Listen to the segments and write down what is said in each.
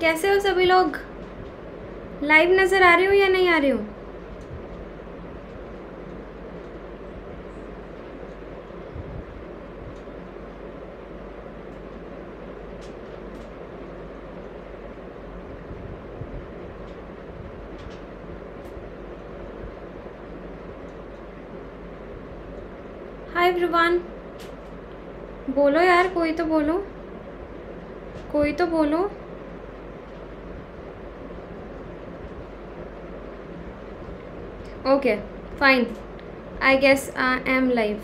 कैसे हो सभी लोग? लाइव नज़र आ रहे हो या नहीं आ रहे हो? हाय एवरीवन, बोलो यार, कोई तो बोलो, कोई तो बोलो। Okay fine, I guess I am live.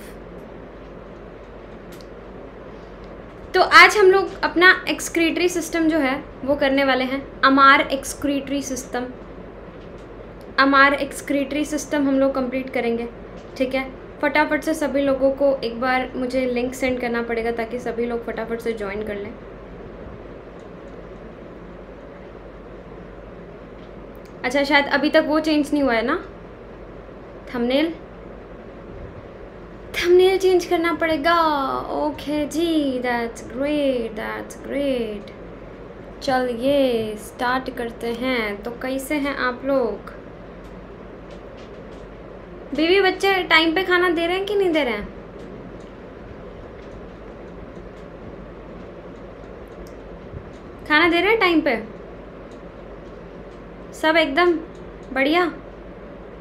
तो आज हम लोग अपना एक्सक्रीटरी सिस्टम जो है वो करने वाले हैं, अमार एक्सक्रीटरी सिस्टम। अमार एक्सक्रीटरी सिस्टम हम लोग कंप्लीट करेंगे, ठीक है। फटाफट से सभी लोगों को एक बार मुझे लिंक सेंड करना पड़ेगा ताकि सभी लोग फटाफट से ज्वाइन कर लें। अच्छा, शायद अभी तक वो चेंज नहीं हुआ है ना, थंबनेल थंबनेल चेंज करना पड़ेगा। ओके जी, दैट्स ग्रेट, दैट्स ग्रेट। चलिए स्टार्ट करते हैं। तो कैसे हैं आप लोग? बीवी बच्चे टाइम पे खाना दे रहे हैं कि नहीं दे रहे हैं? खाना दे रहे हैं टाइम पे सब? एकदम बढ़िया,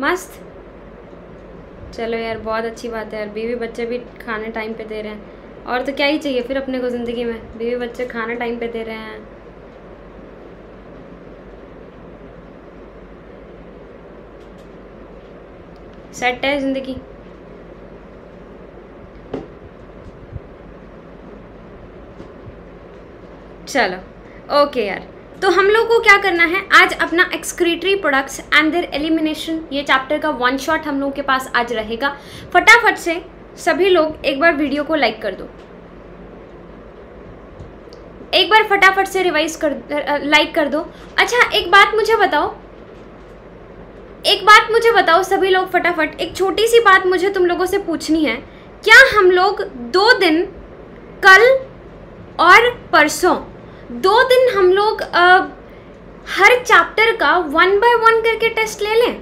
मस्त। चलो यार, बहुत अच्छी बात है यार, बीवी बच्चे भी खाने टाइम पे दे रहे हैं। और तो क्या ही चाहिए फिर अपने को ज़िंदगी में, बीवी बच्चे खाना टाइम पे दे रहे हैं। सेट है ज़िंदगी। चलो ओके यार, तो हम लोग को क्या करना है आज? अपना excretory products and their elimination, ये चैप्टर का वन शॉट हम लोग के पास आज रहेगा। फटाफट से सभी लोग एक बार वीडियो को लाइक कर दो, एक बार फटाफट से रिवाइज कर लाइक कर दो। अच्छा, एक बात मुझे बताओ, एक बात मुझे बताओ सभी लोग फटाफट, एक छोटी सी बात मुझे तुम लोगों से पूछनी है। क्या हम लोग 2 दिन, कल और परसों, 2 दिन हम लोग हर चैप्टर का 1 by 1 करके टेस्ट ले लें?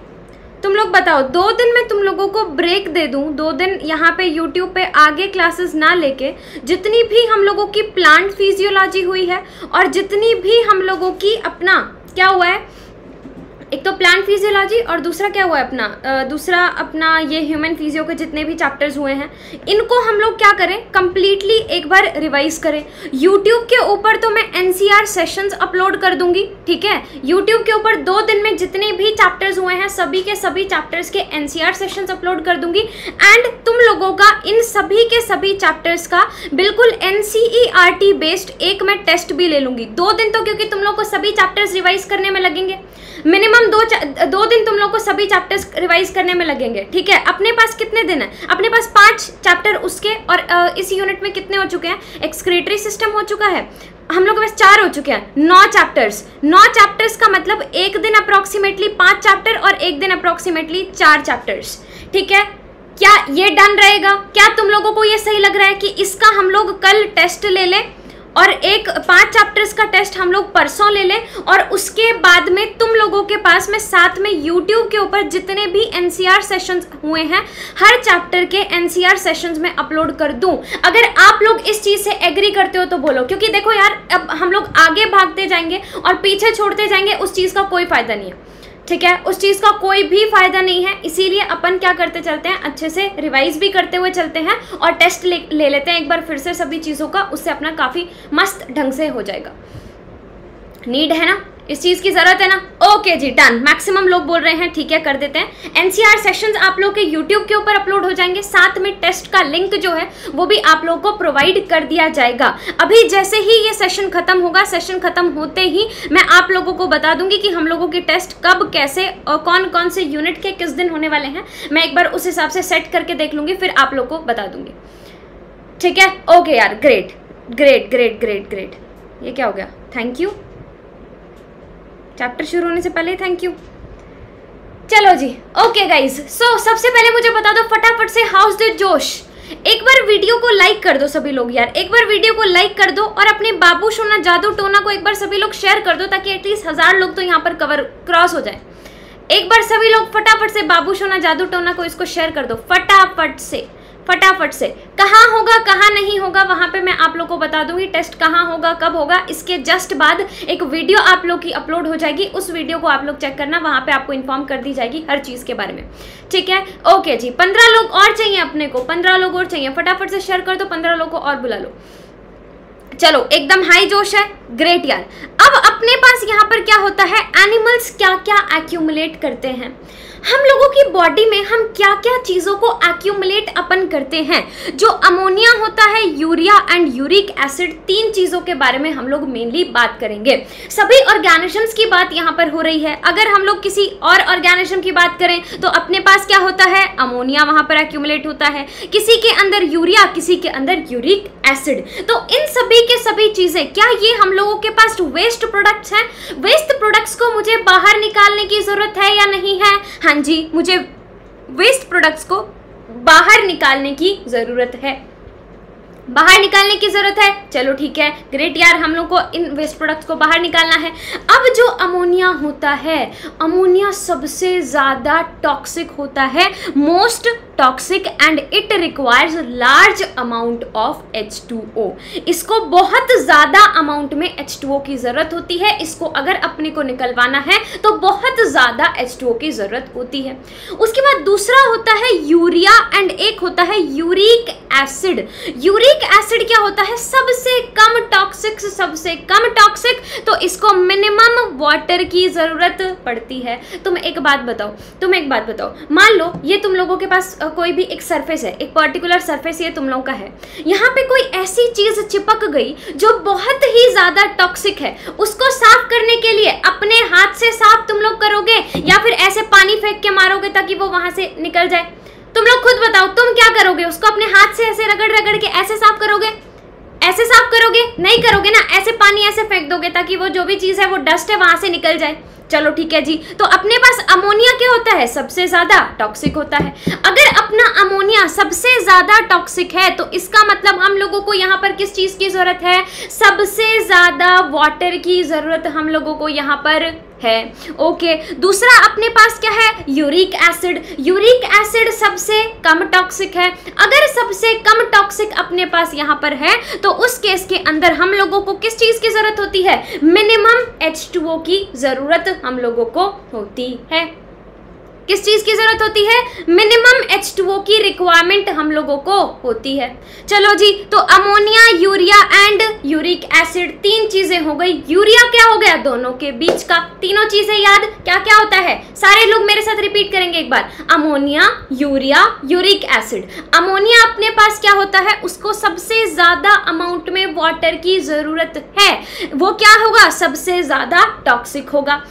तुम लोग बताओ, 2 दिन मैं तुम लोगों को ब्रेक दे दूं, 2 दिन यहाँ पे YouTube पे आगे क्लासेस ना लेके जितनी भी हम लोगों की प्लांट फिजियोलॉजी हुई है और जितनी भी हम लोगों की अपना क्या हुआ है, एक तो प्लांट फिजियोलॉजी और दूसरा क्या हुआ है अपना दूसरा अपना ये ह्यूमन फिजियो के जितने भी चैप्टर्स हुए हैं, इनको हम लोग क्या करें, कम्प्लीटली एक बार रिवाइज करें। यूट्यूब के ऊपर तो मैं NCERT सेशंस अपलोड कर दूंगी, ठीक है। यूट्यूब के ऊपर 2 दिन में जितने भी चैप्टर्स हुए हैं सभी के सभी चैप्टर्स के NCERT सेशंस अपलोड कर दूंगी। एंड तुम लोगों का इन सभी के सभी चैप्टर्स का बिल्कुल NCERT बेस्ड एक मैं टेस्ट भी ले लूँगी। 2 दिन तो, क्योंकि तुम लोग को सभी चैप्टर्स रिवाइज करने में लगेंगे, मिनिमम 2 दिन तुम लोग को सभी चैप्टर्स रिवाइज करने में लगेंगे, ठीक है। अपने पास कितने दिन है? अपने पास 5 चैप्टर उसके, और इस यूनिट में कितने हो चुके हैं? एक्सक्रीटरी सिस्टम हो चुका है, हम लोग के पास 4 हो चुके हैं, 9 चैप्टर्स। 9 चैप्टर्स का मतलब एक दिन अप्रॉक्सीमेटली 5 चैप्टर और एक दिन अप्रॉक्सीमेटली 4 चैप्टर्स, ठीक है। क्या ये डन रहेगा? क्या तुम लोगों को ये सही लग रहा है कि इसका हम लोग कल टेस्ट ले लें और एक 5 चैप्टर्स का टेस्ट हम लोग परसों ले लें, और उसके बाद में तुम लोगों के पास में साथ में यूट्यूब के ऊपर जितने भी NCERT सेशंस हुए हैं हर चैप्टर के NCERT सेशंस में अपलोड कर दूं? अगर आप लोग इस चीज़ से एग्री करते हो तो बोलो, क्योंकि देखो यार, अब हम लोग आगे भागते जाएंगे और पीछे छोड़ते जाएंगे, उस चीज़ का कोई फ़ायदा नहीं है, ठीक है। उस चीज़ का कोई भी फ़ायदा नहीं है, इसीलिए अपन क्या करते चलते हैं, अच्छे से रिवाइज भी करते हुए चलते हैं और टेस्ट ले लेते हैं एक बार फिर से सभी चीज़ों का, उससे अपना काफ़ी मस्त ढंग से हो जाएगा। नीड है ना, इस चीज़ की ज़रूरत है ना? ओके जी, डन। मैक्सिमम लोग बोल रहे हैं, ठीक है, कर देते हैं। NCERT सेशंस आप लोग के यूट्यूब के ऊपर अपलोड हो जाएंगे, साथ में टेस्ट का लिंक जो है वो भी आप लोग को प्रोवाइड कर दिया जाएगा। अभी जैसे ही ये सेशन खत्म होगा, सेशन खत्म होते ही मैं आप लोगों को बता दूंगी कि हम लोगों के टेस्ट कब, कैसे और कौन कौन से यूनिट के किस दिन होने वाले हैं। मैं एक बार उस हिसाब से सेट करके देख लूँगी, फिर आप लोग को बता दूंगी, ठीक है। ओके यार, great great great great great. ये क्या हो गया? थैंक यू, चैप्टर शुरू होने से पहले थैंक यू। चलो जी, ओके गाइज, सो सबसे पहले मुझे बता दो फटाफट से, हाउस द जोश? एक बार वीडियो को लाइक कर दो सभी लोग यार, एक बार वीडियो को लाइक कर दो और अपने बाबू सोना जादू टोना को एक बार सभी लोग शेयर कर दो ताकि एटलीस्ट 1000 लोग तो यहाँ पर कवर क्रॉस हो जाए। एक बार सभी लोग फटाफट से बाबू सोना जादू टोना को इसको शेयर कर दो फटाफट से फटाफट से। कहाँ होगा कहाँ नहीं होगा वहाँ पे मैं आप लोग को बता दूंगी, टेस्ट कहाँ होगा कब होगा इसके जस्ट बाद एक वीडियो आप लोग की अपलोड हो जाएगी, उस वीडियो को आप लोग चेक करना, वहाँ पे आपको इन्फॉर्म कर दी जाएगी हर चीज़ के बारे में, ठीक है। ओके जी 15 लोग और चाहिए अपने को, 15 लोग और चाहिए, फटाफट से शेयर कर दो, 15 लोग को और बुला लो। चलो एकदम हाई जोश है, ग्रेट यार। अब अपने पास यहाँ पर क्या होता है, एनिमल्स क्या क्या एक्यूमुलेट करते हैं, हम लोगों की बॉडी में हम क्या क्या चीज़ों को एक्यूमुलेट अपन करते हैं। जो अमोनिया होता है, यूरिया एंड यूरिक एसिड, तीन चीज़ों के बारे में हम लोग मेनली बात करेंगे। सभी ऑर्गेनिजम्स की बात यहाँ पर हो रही है, अगर हम लोग किसी और ऑर्गेनिज्म की बात करें तो अपने पास क्या होता है, अमोनिया वहाँ पर एक्यूमुलेट होता है, किसी के अंदर यूरिया, किसी के अंदर यूरिक एसिड। तो इन सभी के सभी चीज़ें, क्या ये हम लोगों के पास वेस्ट प्रोडक्ट्स हैं, वेस्ट प्रोडक्ट्स को मुझे बाहर निकालने की ज़रूरत है या नहीं है? हाँ जी, मुझे वेस्ट प्रोडक्ट्स को बाहर निकालने की ज़रूरत है, बाहर निकालने की ज़रूरत है। चलो ठीक है, ग्रेट यार, हम लोग को इन वेस्ट प्रोडक्ट्स को बाहर निकालना है। अब जो अमोनिया होता है, अमोनिया सबसे ज़्यादा टॉक्सिक होता है, most toxic and it requires large amount of H2O। इसको बहुत ज़्यादा अमाउंट में H2O की ज़रूरत होती है, इसको अगर अपने को निकलवाना है तो बहुत ज़्यादा H2O की ज़रूरत होती है। उसके बाद दूसरा होता है यूरिया एंड एक होता है यूरिक एसिड। यूरिक एसिड क्या होता है, सबसे कम टॉक्सिक, सबसे कम टॉक्सिक, तो इसको मिनिमम वाटर की ज़रूरत पड़ती है। तुम एक बात बताओ, मान लो ये तुम लोगों के पास कोई भी एक सरफेस है, एक पर्टिकुलर सरफेस ये तुम लोगों का है, यहाँ पे कोई ऐसी चीज़ चिपक गई जो बहुत ही ज़्यादा टॉक्सिक है, उसको साफ करने के लिए अपने हाथ से साफ तुम लोग करोगे या फिर ऐसे पानी फेंक के मारोगे ताकि वो वहाँ से निकल जाए? तुम लोग खुद बताओ, तुम क्या करोगे, उसको अपने हाथ से ऐसे रगड़ रगड़ के ऐसे साफ करोगे? ऐसे साफ करोगे नहीं, करोगे ना ऐसे पानी ऐसे फेंक दोगे ताकि वो जो भी चीज़ है, वो डस्ट है, वहाँ से निकल जाए। चलो ठीक है जी, तो अपने पास अमोनिया क्या होता है, सबसे ज़्यादा टॉक्सिक होता है। अगर अपना अमोनिया सबसे ज़्यादा टॉक्सिक है तो इसका मतलब हम लोगों को यहाँ पर किस चीज़ की ज़रूरत है, सबसे ज़्यादा वाटर की ज़रूरत हम लोगों को यहाँ पर है। ओके, दूसरा अपने पास क्या है, यूरिक एसिड। यूरिक एसिड सबसे कम टॉक्सिक है, अगर सबसे कम टॉक्सिक अपने पास यहाँ पर है तो उस केस के अंदर हम लोगों को किस चीज़ की ज़रूरत होती है, मिनिमम H2O की ज़रूरत हम लोगों को होती है। किस चीज़ की ज़रूरत होती है, मिनिमम H2O की रिक्वायरमेंट हम लोगों को होती है। चलो जी, तो ammonia, urea and uric acid, तीन चीज़ें हो गई। यूरिया क्या हो गया, दोनों के बीच का, तीनों चीज़ें याद क्या क्या होता है, सारे लोग मेरे साथ रिपीट करेंगे एक बार, ammonia, urea, uric acid. Ammonia अपने पास क्या होता है, उसको सबसे ज़्यादा अमाउंट में वाटर की ज़रूरत है, वो क्या होगा, सबसे ज़्यादा टॉक्सिक होगा।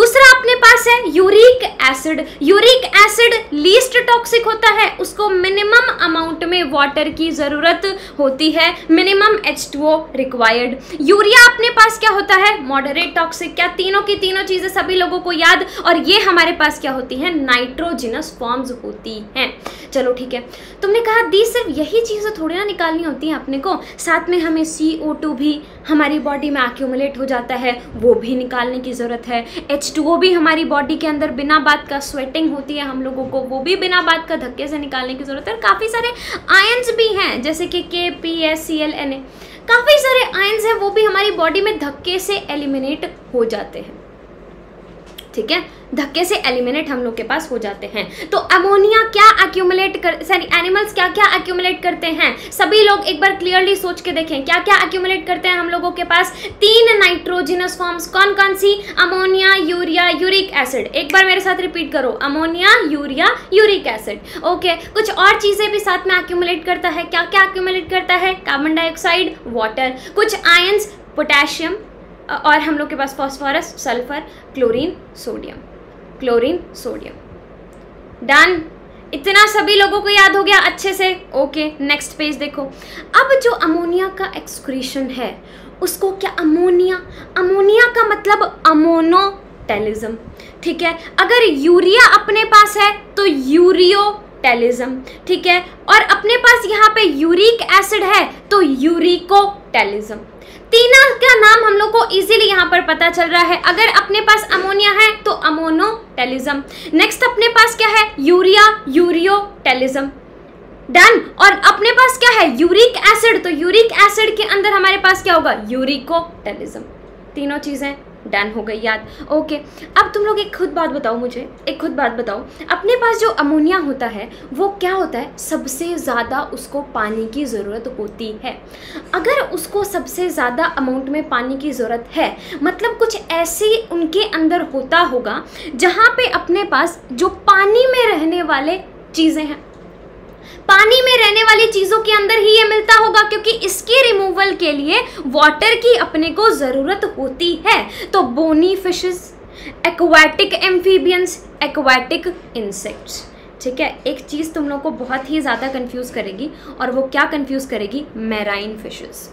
दूसरा अपने पास है uric acid. Uric acid least toxic होता है, उसको मिनिमम अमाउंट में वाटर की ज़रूरत होती है, मिनिमम H2O रिक्वायर्ड। यूरिया अपने पास क्या होता है, मॉडरेट टॉक्सिक। क्या तीनों की तीनों चीज़ें सभी लोगों को याद, और ये हमारे पास क्या होती है, नाइट्रोजिनस फॉर्म्स होती हैं। चलो ठीक है, तुमने कहा दी सिर्फ यही चीज़ें थोड़ी ना निकालनी होती हैं अपने को, साथ में हमें CO2 भी हमारी बॉडी में एक्यूमुलेट हो जाता है, वो भी निकालने की ज़रूरत है। H2O भी हमारी बॉडी के अंदर बिना बात का, स्वेटिंग होती है हम लोगों को, वो भी बिना बात का धक्के से निकालने की ज़रूरत है। और काफ़ी सारे आयंस भी हैं जैसे कि KPS, CLNA, काफ़ी सारे आयंस हैं, वो भी हमारी बॉडी में धक्के से एलिमिनेट हो जाते हैं, ठीक है, धक्के से एलिमिनेट हम लोग के पास हो जाते हैं। तो अमोनिया क्या एक्यूमुलेट कर, सॉरी, एनिमल्स क्या क्या एक्यूमुलेट करते हैं, सभी लोग एक बार क्लियरली सोच के देखें क्या क्या एक्यूमुलेट करते हैं हम लोगों के पास, तीन नाइट्रोजिनस फॉर्म्स, कौन कौन सी, अमोनिया, यूरिया, यूरिक एसिड। एक बार मेरे साथ रिपीट करो, ammonia, urea, uric acid. Okay, कुछ और चीज़ें भी साथ में एक्यूमुलेट करता है, क्या क्या एक्यूमुलेट करता है, कार्बन डाइऑक्साइड, वाटर, कुछ आयंस, पोटेशियम, और हम लोग के पास phosphorus, sulphur, chlorine, sodium. Done, इतना सभी लोगों को याद हो गया अच्छे से। ओके, नेक्स्ट पेज देखो। अब जो अमोनिया का एक्सक्रीशन है उसको क्या, अमोनिया का मतलब अमोनोटेलिज्म, ठीक है। अगर यूरिया अपने पास है तो यूरियो टेलिज्म, ठीक है। और अपने पास यहाँ पे यूरिक एसिड है तो यूरिकोटेलिज्म, तीनों का नाम हम लोग को इजीली यहाँ पर पता चल रहा है। अगर अपने पास अमोनिया है तो अमोनोटेलिज्म। नेक्स्ट अपने पास क्या है, यूरिया, यूरियोटेलिज्म। डन। और अपने पास क्या है, यूरिक एसिड, तो यूरिक एसिड के अंदर हमारे पास क्या होगा, यूरिकोटेलिज्म। तीनों चीजें डन हो गई याद। ओके, अब तुम लोग एक खुद बात बताओ, अपने पास जो अमोनिया होता है वो क्या होता है, सबसे ज़्यादा उसको पानी की ज़रूरत होती है। अगर उसको सबसे ज़्यादा अमाउंट में पानी की ज़रूरत है, मतलब कुछ ऐसी उनके अंदर होता होगा जहाँ पे अपने पास जो पानी में रहने वाले चीज़ें हैं, पानी में रहने वाली चीज़ों के अंदर ही ये मिलता होगा, क्योंकि इसके रिमूवल के लिए वाटर की अपने को ज़रूरत होती है। तो bony fishes, aquatic amphibians, aquatic insects, ठीक है। एक चीज़ तुम लोग को बहुत ही ज़्यादा कंफ्यूज करेगी, और वो क्या कंफ्यूज करेगी, मैराइन फिशेस।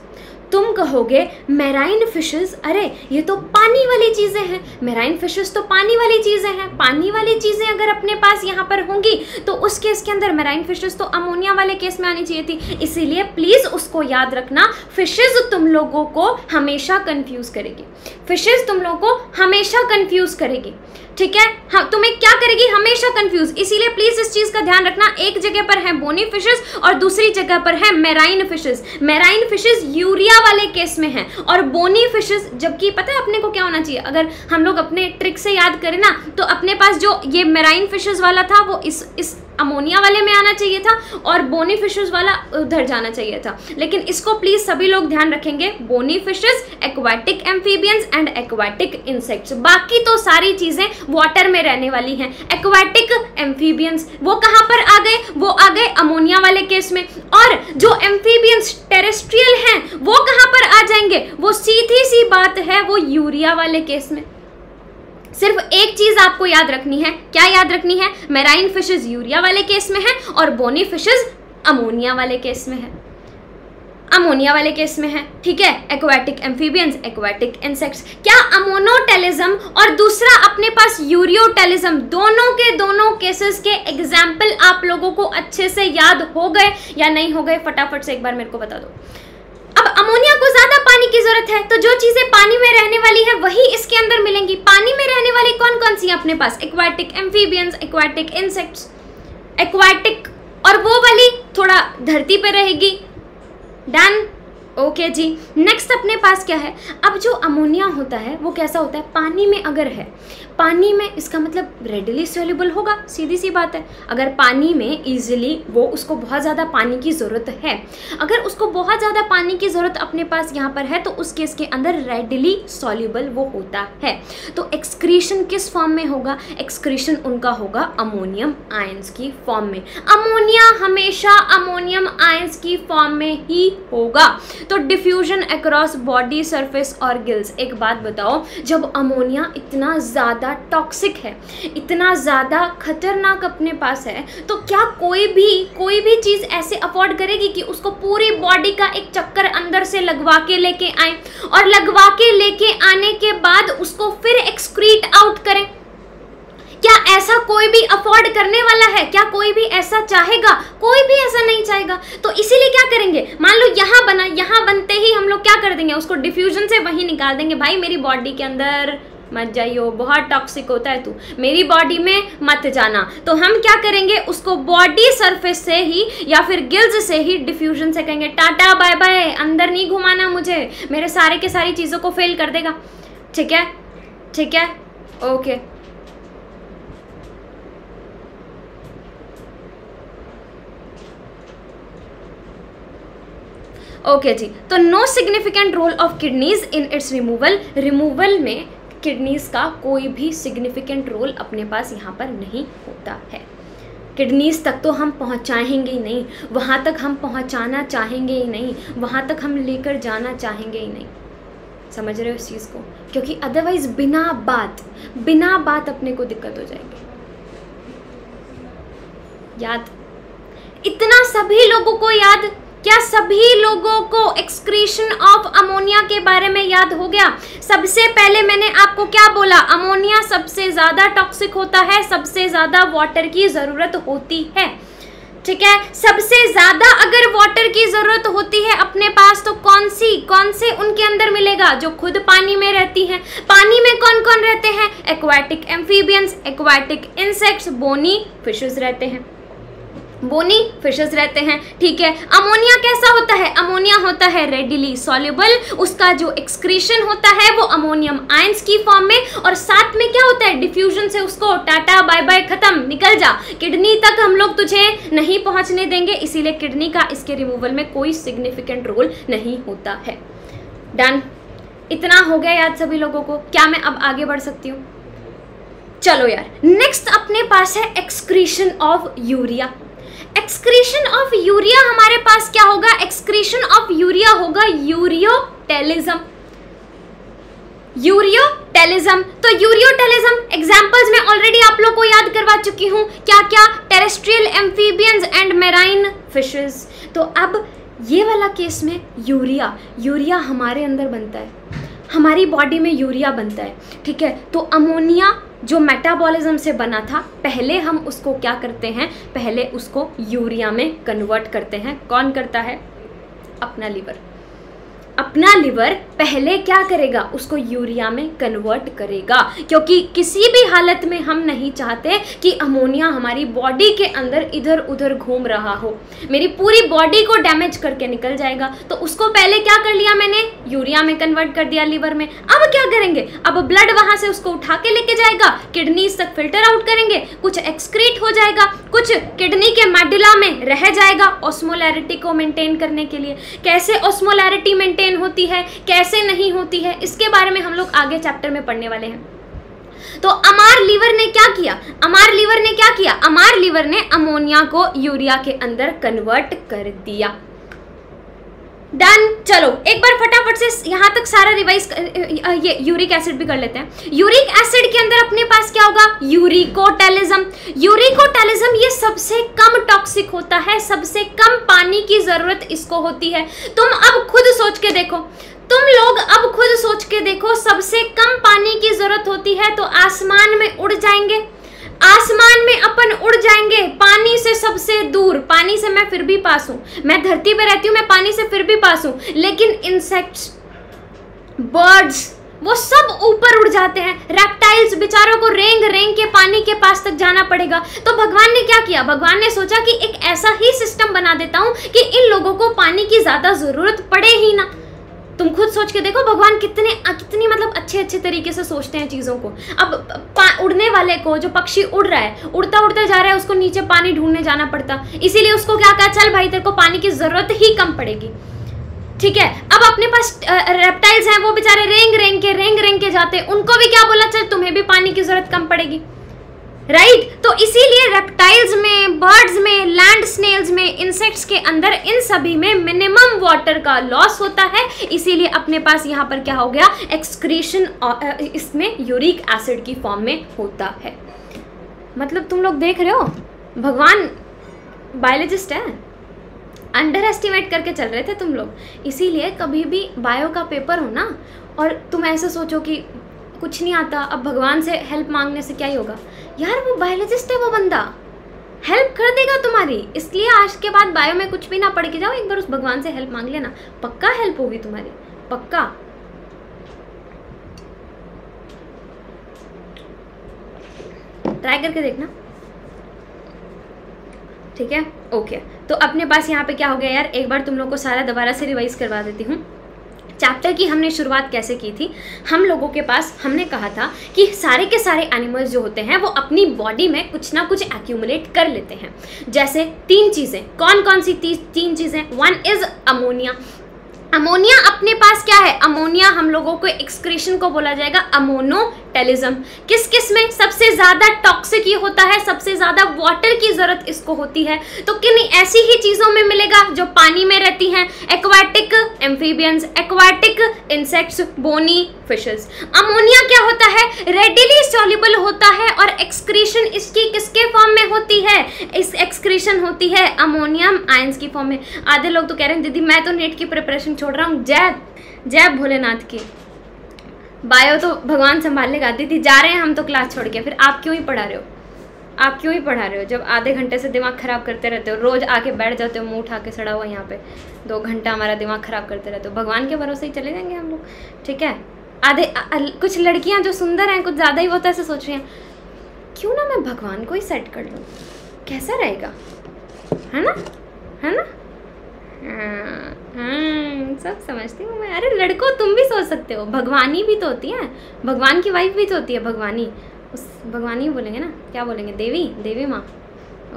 तुम कहोगे मैराइन फिशेस, अरे ये तो पानी वाली चीज़ें हैं, मैराइन फिशेस तो पानी वाली चीज़ें हैं। पानी वाली चीज़ें अगर अपने पास यहाँ पर होंगी तो उस केस के अंदर मैराइन फिशेस तो अमोनिया वाले केस में आनी चाहिए थी। इसीलिए प्लीज़ उसको याद रखना, फिशेस तुम लोगों को हमेशा कंफ्यूज करेगी, फिशेस तुम लोगों को हमेशा कंफ्यूज करेगी, ठीक है। हाँ, तुम्हें क्या करेगी, हमेशा कंफ्यूज। इसीलिए प्लीज़ इस चीज़ का ध्यान रखना, एक जगह पर है बोनी फिशेस और दूसरी जगह पर है marine fishes. Marine fishes urea वाले केस में है, और बोनी फिशेस, जबकि पता है अपने को क्या होना चाहिए, अगर हम लोग अपने ट्रिक से याद करें ना, तो अपने पास जो ये मैराइन फिशेस वाला था वो इस अमोनिया वाले में आना चाहिए था, और बोनी फिशेस वाला उधर जाना चाहिए था। लेकिन इसको प्लीज़ सभी लोग ध्यान रखेंगे, bony fishes, aquatic amphibians and aquatic insects. बाकी तो सारी चीज़ें वाटर में रहने वाली हैं। एक्वाटिक एम्फीबियंस वो कहाँ पर आ गए, वो आ गए अमोनिया वाले केस में। और जो एम्फीबियंस टेरेस्ट्रियल हैं वो कहाँ पर आ जाएंगे, वो सीधी सी बात है, वो यूरिया वाले केस में। सिर्फ एक चीज़ आपको याद रखनी है, क्या याद रखनी है, मैराइन फिशेस यूरिया वाले केस में है और बोनी फिशेस अमोनिया वाले केस में है, अमोनिया वाले केस में है, ठीक है। एक्वाटिक एम्फीबियंस, एक्वाटिक इंसेक्ट्स, क्या अमोनोटेलिज्म और दूसरा अपने पास यूरियोटेलिज्म, दोनों केसेस के एग्जाम्पल आप लोगों को अच्छे से याद हो गए या नहीं हो गए, फटाफट से एक बार मेरे को बता दो। अब अमोनिया को ज्यादा पानी की जरूरत है, तो जो चीजें पानी में रहने वाली है वही इसके अंदर मिलेंगी। पानी में रहने वाली कौन कौन सी है अपने पास, aquatic amphibians, aquatic insects, aquatic, और वो वाली थोड़ा धरती पे रहेगी। डन, ओके जी। नेक्स्ट अपने पास क्या है, अब जो अमोनिया होता है वो कैसा होता है, पानी में अगर है, पानी में इसका मतलब रेडिली सोल्यूबल होगा, सीधी सी बात है। अगर पानी में ईजिली वो, उसको बहुत ज़्यादा पानी की ज़रूरत है, अगर उसको बहुत ज़्यादा पानी की ज़रूरत अपने पास यहाँ पर है, तो उस केस के अंदर रेडिली सोल्यूबल वो होता है। तो एक्सक्रीशन किस फॉर्म में होगा, एक्सक्रीशन उनका होगा अमोनियम आयंस की फॉर्म में। अमोनिया हमेशा अमोनियम आयंस की फॉर्म में ही होगा। तो डिफ्यूजन अक्रॉस बॉडी सरफेस और गिल्स। एक बात बताओ, जब अमोनिया इतना ज़्यादा टॉक्सिक है, इतना ज़्यादा खतरनाक अपने पास है, तो क्या कोई भी चीज़ ऐसे अफोर्ड करेगी कि उसको पूरी बॉडी का एक चक्कर अंदर से लगवा के लेके आए, और लगवा के लेके आने के बाद उसको फिर एक्सक्रीट आउट करें? क्या ऐसा कोई भी अफोर्ड करने वाला है? क्या कोई भी ऐसा चाहेगा? कोई भी ऐसा नहीं चाहेगा। तो इसीलिए क्या करेंगे, मान लो यहाँ बना, यहाँ बनते ही हम लोग क्या कर देंगे, उसको डिफ्यूजन से वहीं निकाल देंगे। भाई मेरी बॉडी के अंदर मत जाइयो, बहुत टॉक्सिक होता है तू, मेरी बॉडी में मत जाना। तो हम क्या करेंगे, उसको बॉडी सरफेस से ही या फिर गिल्स से ही डिफ्यूजन से कहेंगे टाटा बाय बाय, अंदर नहीं घुमाना मुझे, मेरे सारे के सारी चीज़ों को फेल कर देगा, ठीक है, ठीक है, ओके। ओके जी, तो no significant role of kidneys in its removal. Removal में किडनीज का कोई भी सिग्निफिकेंट रोल अपने पास यहाँ पर नहीं होता है। किडनीज तक तो हम पहुँचाएंगे ही नहीं, वहाँ तक हम पहुँचाना चाहेंगे ही नहीं, वहाँ तक हम लेकर जाना चाहेंगे ही नहीं। समझ रहे हो इस चीज़ को? क्योंकि अदरवाइज बिना बात अपने को दिक्कत हो जाएगी। याद, इतना सभी लोगों को याद क्या सभी लोगों को एक्सक्रीशन ऑफ अमोनिया के बारे में याद हो गया? सबसे पहले मैंने आपको क्या बोला, अमोनिया सबसे ज्यादा टॉक्सिक होता है, सबसे ज्यादा वाटर की जरूरत होती है। ठीक है, सबसे ज्यादा अगर वाटर की जरूरत होती है अपने पास तो कौन से उनके अंदर मिलेगा जो खुद पानी में रहती हैं। पानी में कौन कौन रहते हैं? Aquatic amphibians, aquatic insects, bony fishes रहते हैं, बोनी फिशेस रहते हैं। ठीक है, अमोनिया कैसा होता है? अमोनिया होता है रेडिली सॉल्युबल, उसका जो एक्सक्रीशन होता है वो अमोनियम आयंस की फॉर्म में, और साथ में क्या होता है डिफ्यूजन से उसको टाटा बाय बाय खत्म, निकल जा, किडनी तक हम लोग तुझे नहीं पहुंचने देंगे, इसीलिए किडनी का इसके रिमूवल में कोई सिग्निफिकेंट रोल नहीं होता है। डन, इतना हो गया याद सभी लोगों को? क्या मैं अब आगे बढ़ सकती हूँ? चलो यार, नेक्स्ट अपने पास है excretion of urea. Excretion of urea हमारे पास क्या होगा? एक्सक्रीशन ऑफ यूरिया होगा यूरियोटेलिज्म, यूरियोटेलिज्म। तो यूरियोटेलिज्म एग्जांपल्स में ऑलरेडी आप लोग को याद करवा चुकी हूं, क्या क्या? Terrestrial amphibians and marine fishes. तो अब ये वाला केस में यूरिया हमारे अंदर बनता है, हमारी बॉडी में यूरिया बनता है। ठीक है, तो अमोनिया जो मेटाबॉलिज्म से बना था, पहले हम उसको क्या करते हैं, पहले उसको यूरिया में कन्वर्ट करते हैं। कौन करता है? अपना लीवर। अपना लीवर पहले क्या करेगा, उसको यूरिया में कन्वर्ट करेगा, क्योंकि किसी भी हालत में हम नहीं चाहते कि अमोनिया हमारी बॉडी के अंदर इधर उधर घूम रहा हो, मेरी पूरी बॉडी को डैमेज करके निकल जाएगा। तो उसको पहले क्या कर लिया मैंने, यूरिया में कन्वर्ट कर दिया लीवर में। अब क्या करेंगे, अब ब्लड वहां से उसको उठा के लेके जाएगा, किडनीज तक फिल्टर आउट करेंगे, कुछ एक्सक्रीट हो जाएगा, कुछ किडनी के मेडुला में रह जाएगा, ऑस्मोलैरिटी को मेंटेन करने के लिए। कैसे ऑस्मोलैरिटी मेंटेन होती है, कैसे नहीं होती है, इसके बारे में हम लोग आगे चैप्टर में पढ़ने वाले हैं। तो अमार लीवर ने क्या किया, अमार लीवर ने क्या किया, अमार लीवर ने अमोनिया को यूरिया के अंदर कन्वर्ट कर दिया। डन, चलो एक बार फटाफट से यहां तक सारा रिवाइज, ये यूरिक एसिड भी कर लेते हैं। यूरिक एसिड के अंदर अपने पास क्या होगा, यूरिकोटेलिज्म। यूरिकोटेलिज्म ये सबसे कम टॉक्सिक होता है, सबसे कम पानी की जरूरत इसको होती है। तुम लोग अब खुद सोच के देखो सबसे कम पानी की जरूरत होती है, तो आसमान में उड़ जाएंगे, आसमान में अपन उड़ जाएंगे, पानी से सबसे दूर। पानी से मैं फिर भी पास हूं, मैं धरती पे रहती हूं, मैं पानी से फिर भी पास हूं, लेकिन इंसेक्ट्स, बर्ड्स, वो सब ऊपर उड़ जाते हैं। रेप्टाइल्स बेचारों को रेंग के पानी के पास तक जाना पड़ेगा। तो भगवान ने क्या किया, भगवान ने सोचा कि एक ऐसा ही सिस्टम बना देता हूं कि इन लोगों को पानी की ज्यादा जरूरत पड़े ही ना। तुम खुद सोच के देखो, भगवान कितनी मतलब अच्छे अच्छे तरीके से सोचते हैं चीज़ों को। अब उड़ने वाले को, जो पक्षी उड़ रहा है, उड़ता उड़ता जा रहा है, उसको नीचे पानी ढूंढने जाना पड़ता, इसीलिए उसको क्या कहा, चल भाई तेरे को पानी की जरूरत ही कम पड़ेगी। ठीक है, अब अपने पास रेप्टाइल्स हैं, वो बेचारे रेंग के जाते हैं, उनको भी क्या बोला, चल तुम्हें भी पानी की जरूरत कम पड़ेगी, राइट। तो इसीलिए रेप्टाइल्स में, बर्ड्स में, लैंड स्नेल्स में, इंसेक्ट्स के अंदर, इन सभी में मिनिमम वाटर का लॉस होता है, इसीलिए अपने पास यहाँ पर क्या हो गया, एक्सक्रीशन इसमें यूरिक एसिड की फॉर्म में होता है। मतलब तुम लोग देख रहे हो, भगवान बायोलॉजिस्ट है, अंडर एस्टिमेट करके चल रहे थे तुम लोग। इसीलिए कभी भी बायो का पेपर हो ना, और तुम ऐसे सोचो कि कुछ नहीं आता, अब भगवान से हेल्प मांगने से क्या ही होगा, यार वो बायोलॉजिस्ट है, वो बंदा हेल्प कर देगा तुम्हारी। इसलिए आज के बाद बायो में कुछ भी ना पढ़ के जाओ, एक बार उस भगवान से हेल्प मांग लेना, पक्का हेल्प होगी तुम्हारी, पक्का। ट्राई करके देखना, ठीक है, ओके। तो अपने पास यहाँ पे क्या हो गया यार, एक बार तुम लोग को सारा दोबारा से रिवाइज करवा देती हूँ। चैप्टर की हमने शुरुआत कैसे की थी, हम लोगों के पास हमने कहा था कि सारे के सारे एनिमल्स जो होते हैं वो अपनी बॉडी में कुछ ना कुछ एक्यूमुलेट कर लेते हैं। जैसे तीन चीज़ें, कौन कौन सी तीन चीज़ें, वन इज़ अमोनिया। अमोनिया अपने पास क्या है, अमोनिया हम लोगों को एक्सक्रीशन को बोला जाएगा अमोनोटेलिज्म। किस किस में सबसे ज्यादा टॉक्सिक ये होता है, सबसे ज्यादा वाटर की जरूरत इसको होती है, तो किन ऐसी ही चीजों में मिलेगा जो पानी में रहती हैं, aquatic amphibians, aquatic insects, bony fishes. Ammonia क्या होता है, रेडिली सॉल्युबल होता है और एक्सक्रीशन इसकी किसके फॉर्म में होती है, इस एक्सक्रीशन होती है अमोनियम आयंस की फॉर्म में। आधे लोग तो कह रहे हैं दीदी मैं तो नेट की प्रिपरेशन छोड़ रहा हूँ, जय जय भोलेनाथ की, बायो तो भगवान संभालने का, दीदी जा रहे हैं हम तो क्लास छोड़ के, फिर आप क्यों ही पढ़ा रहे हो, आप क्यों ही पढ़ा रहे हो जब आधे घंटे से दिमाग खराब करते रहते हो, रोज आके बैठ जाते हो मुंह उठा के सड़ा हुआ यहाँ पे, 2 घंटा हमारा दिमाग खराब करते रहते हो, भगवान के भरोसे ही चले जाएंगे हम लोग, ठीक है। आधे कुछ लड़कियाँ जो सुंदर हैं, कुछ ज़्यादा ही वो तो ऐसे सोच रही हैं क्यों ना मैं भगवान को ही सेट कर लूँ, कैसा रहेगा, है ना, है ना, सब समझती हूँ मैं। अरे लड़कों तुम भी सोच सकते हो, भगवानी भी तो होती है, भगवान की वाइफ भी तो होती है, भगवानी, उस भगवानी बोलेंगे ना, क्या बोलेंगे, देवी, देवी माँ,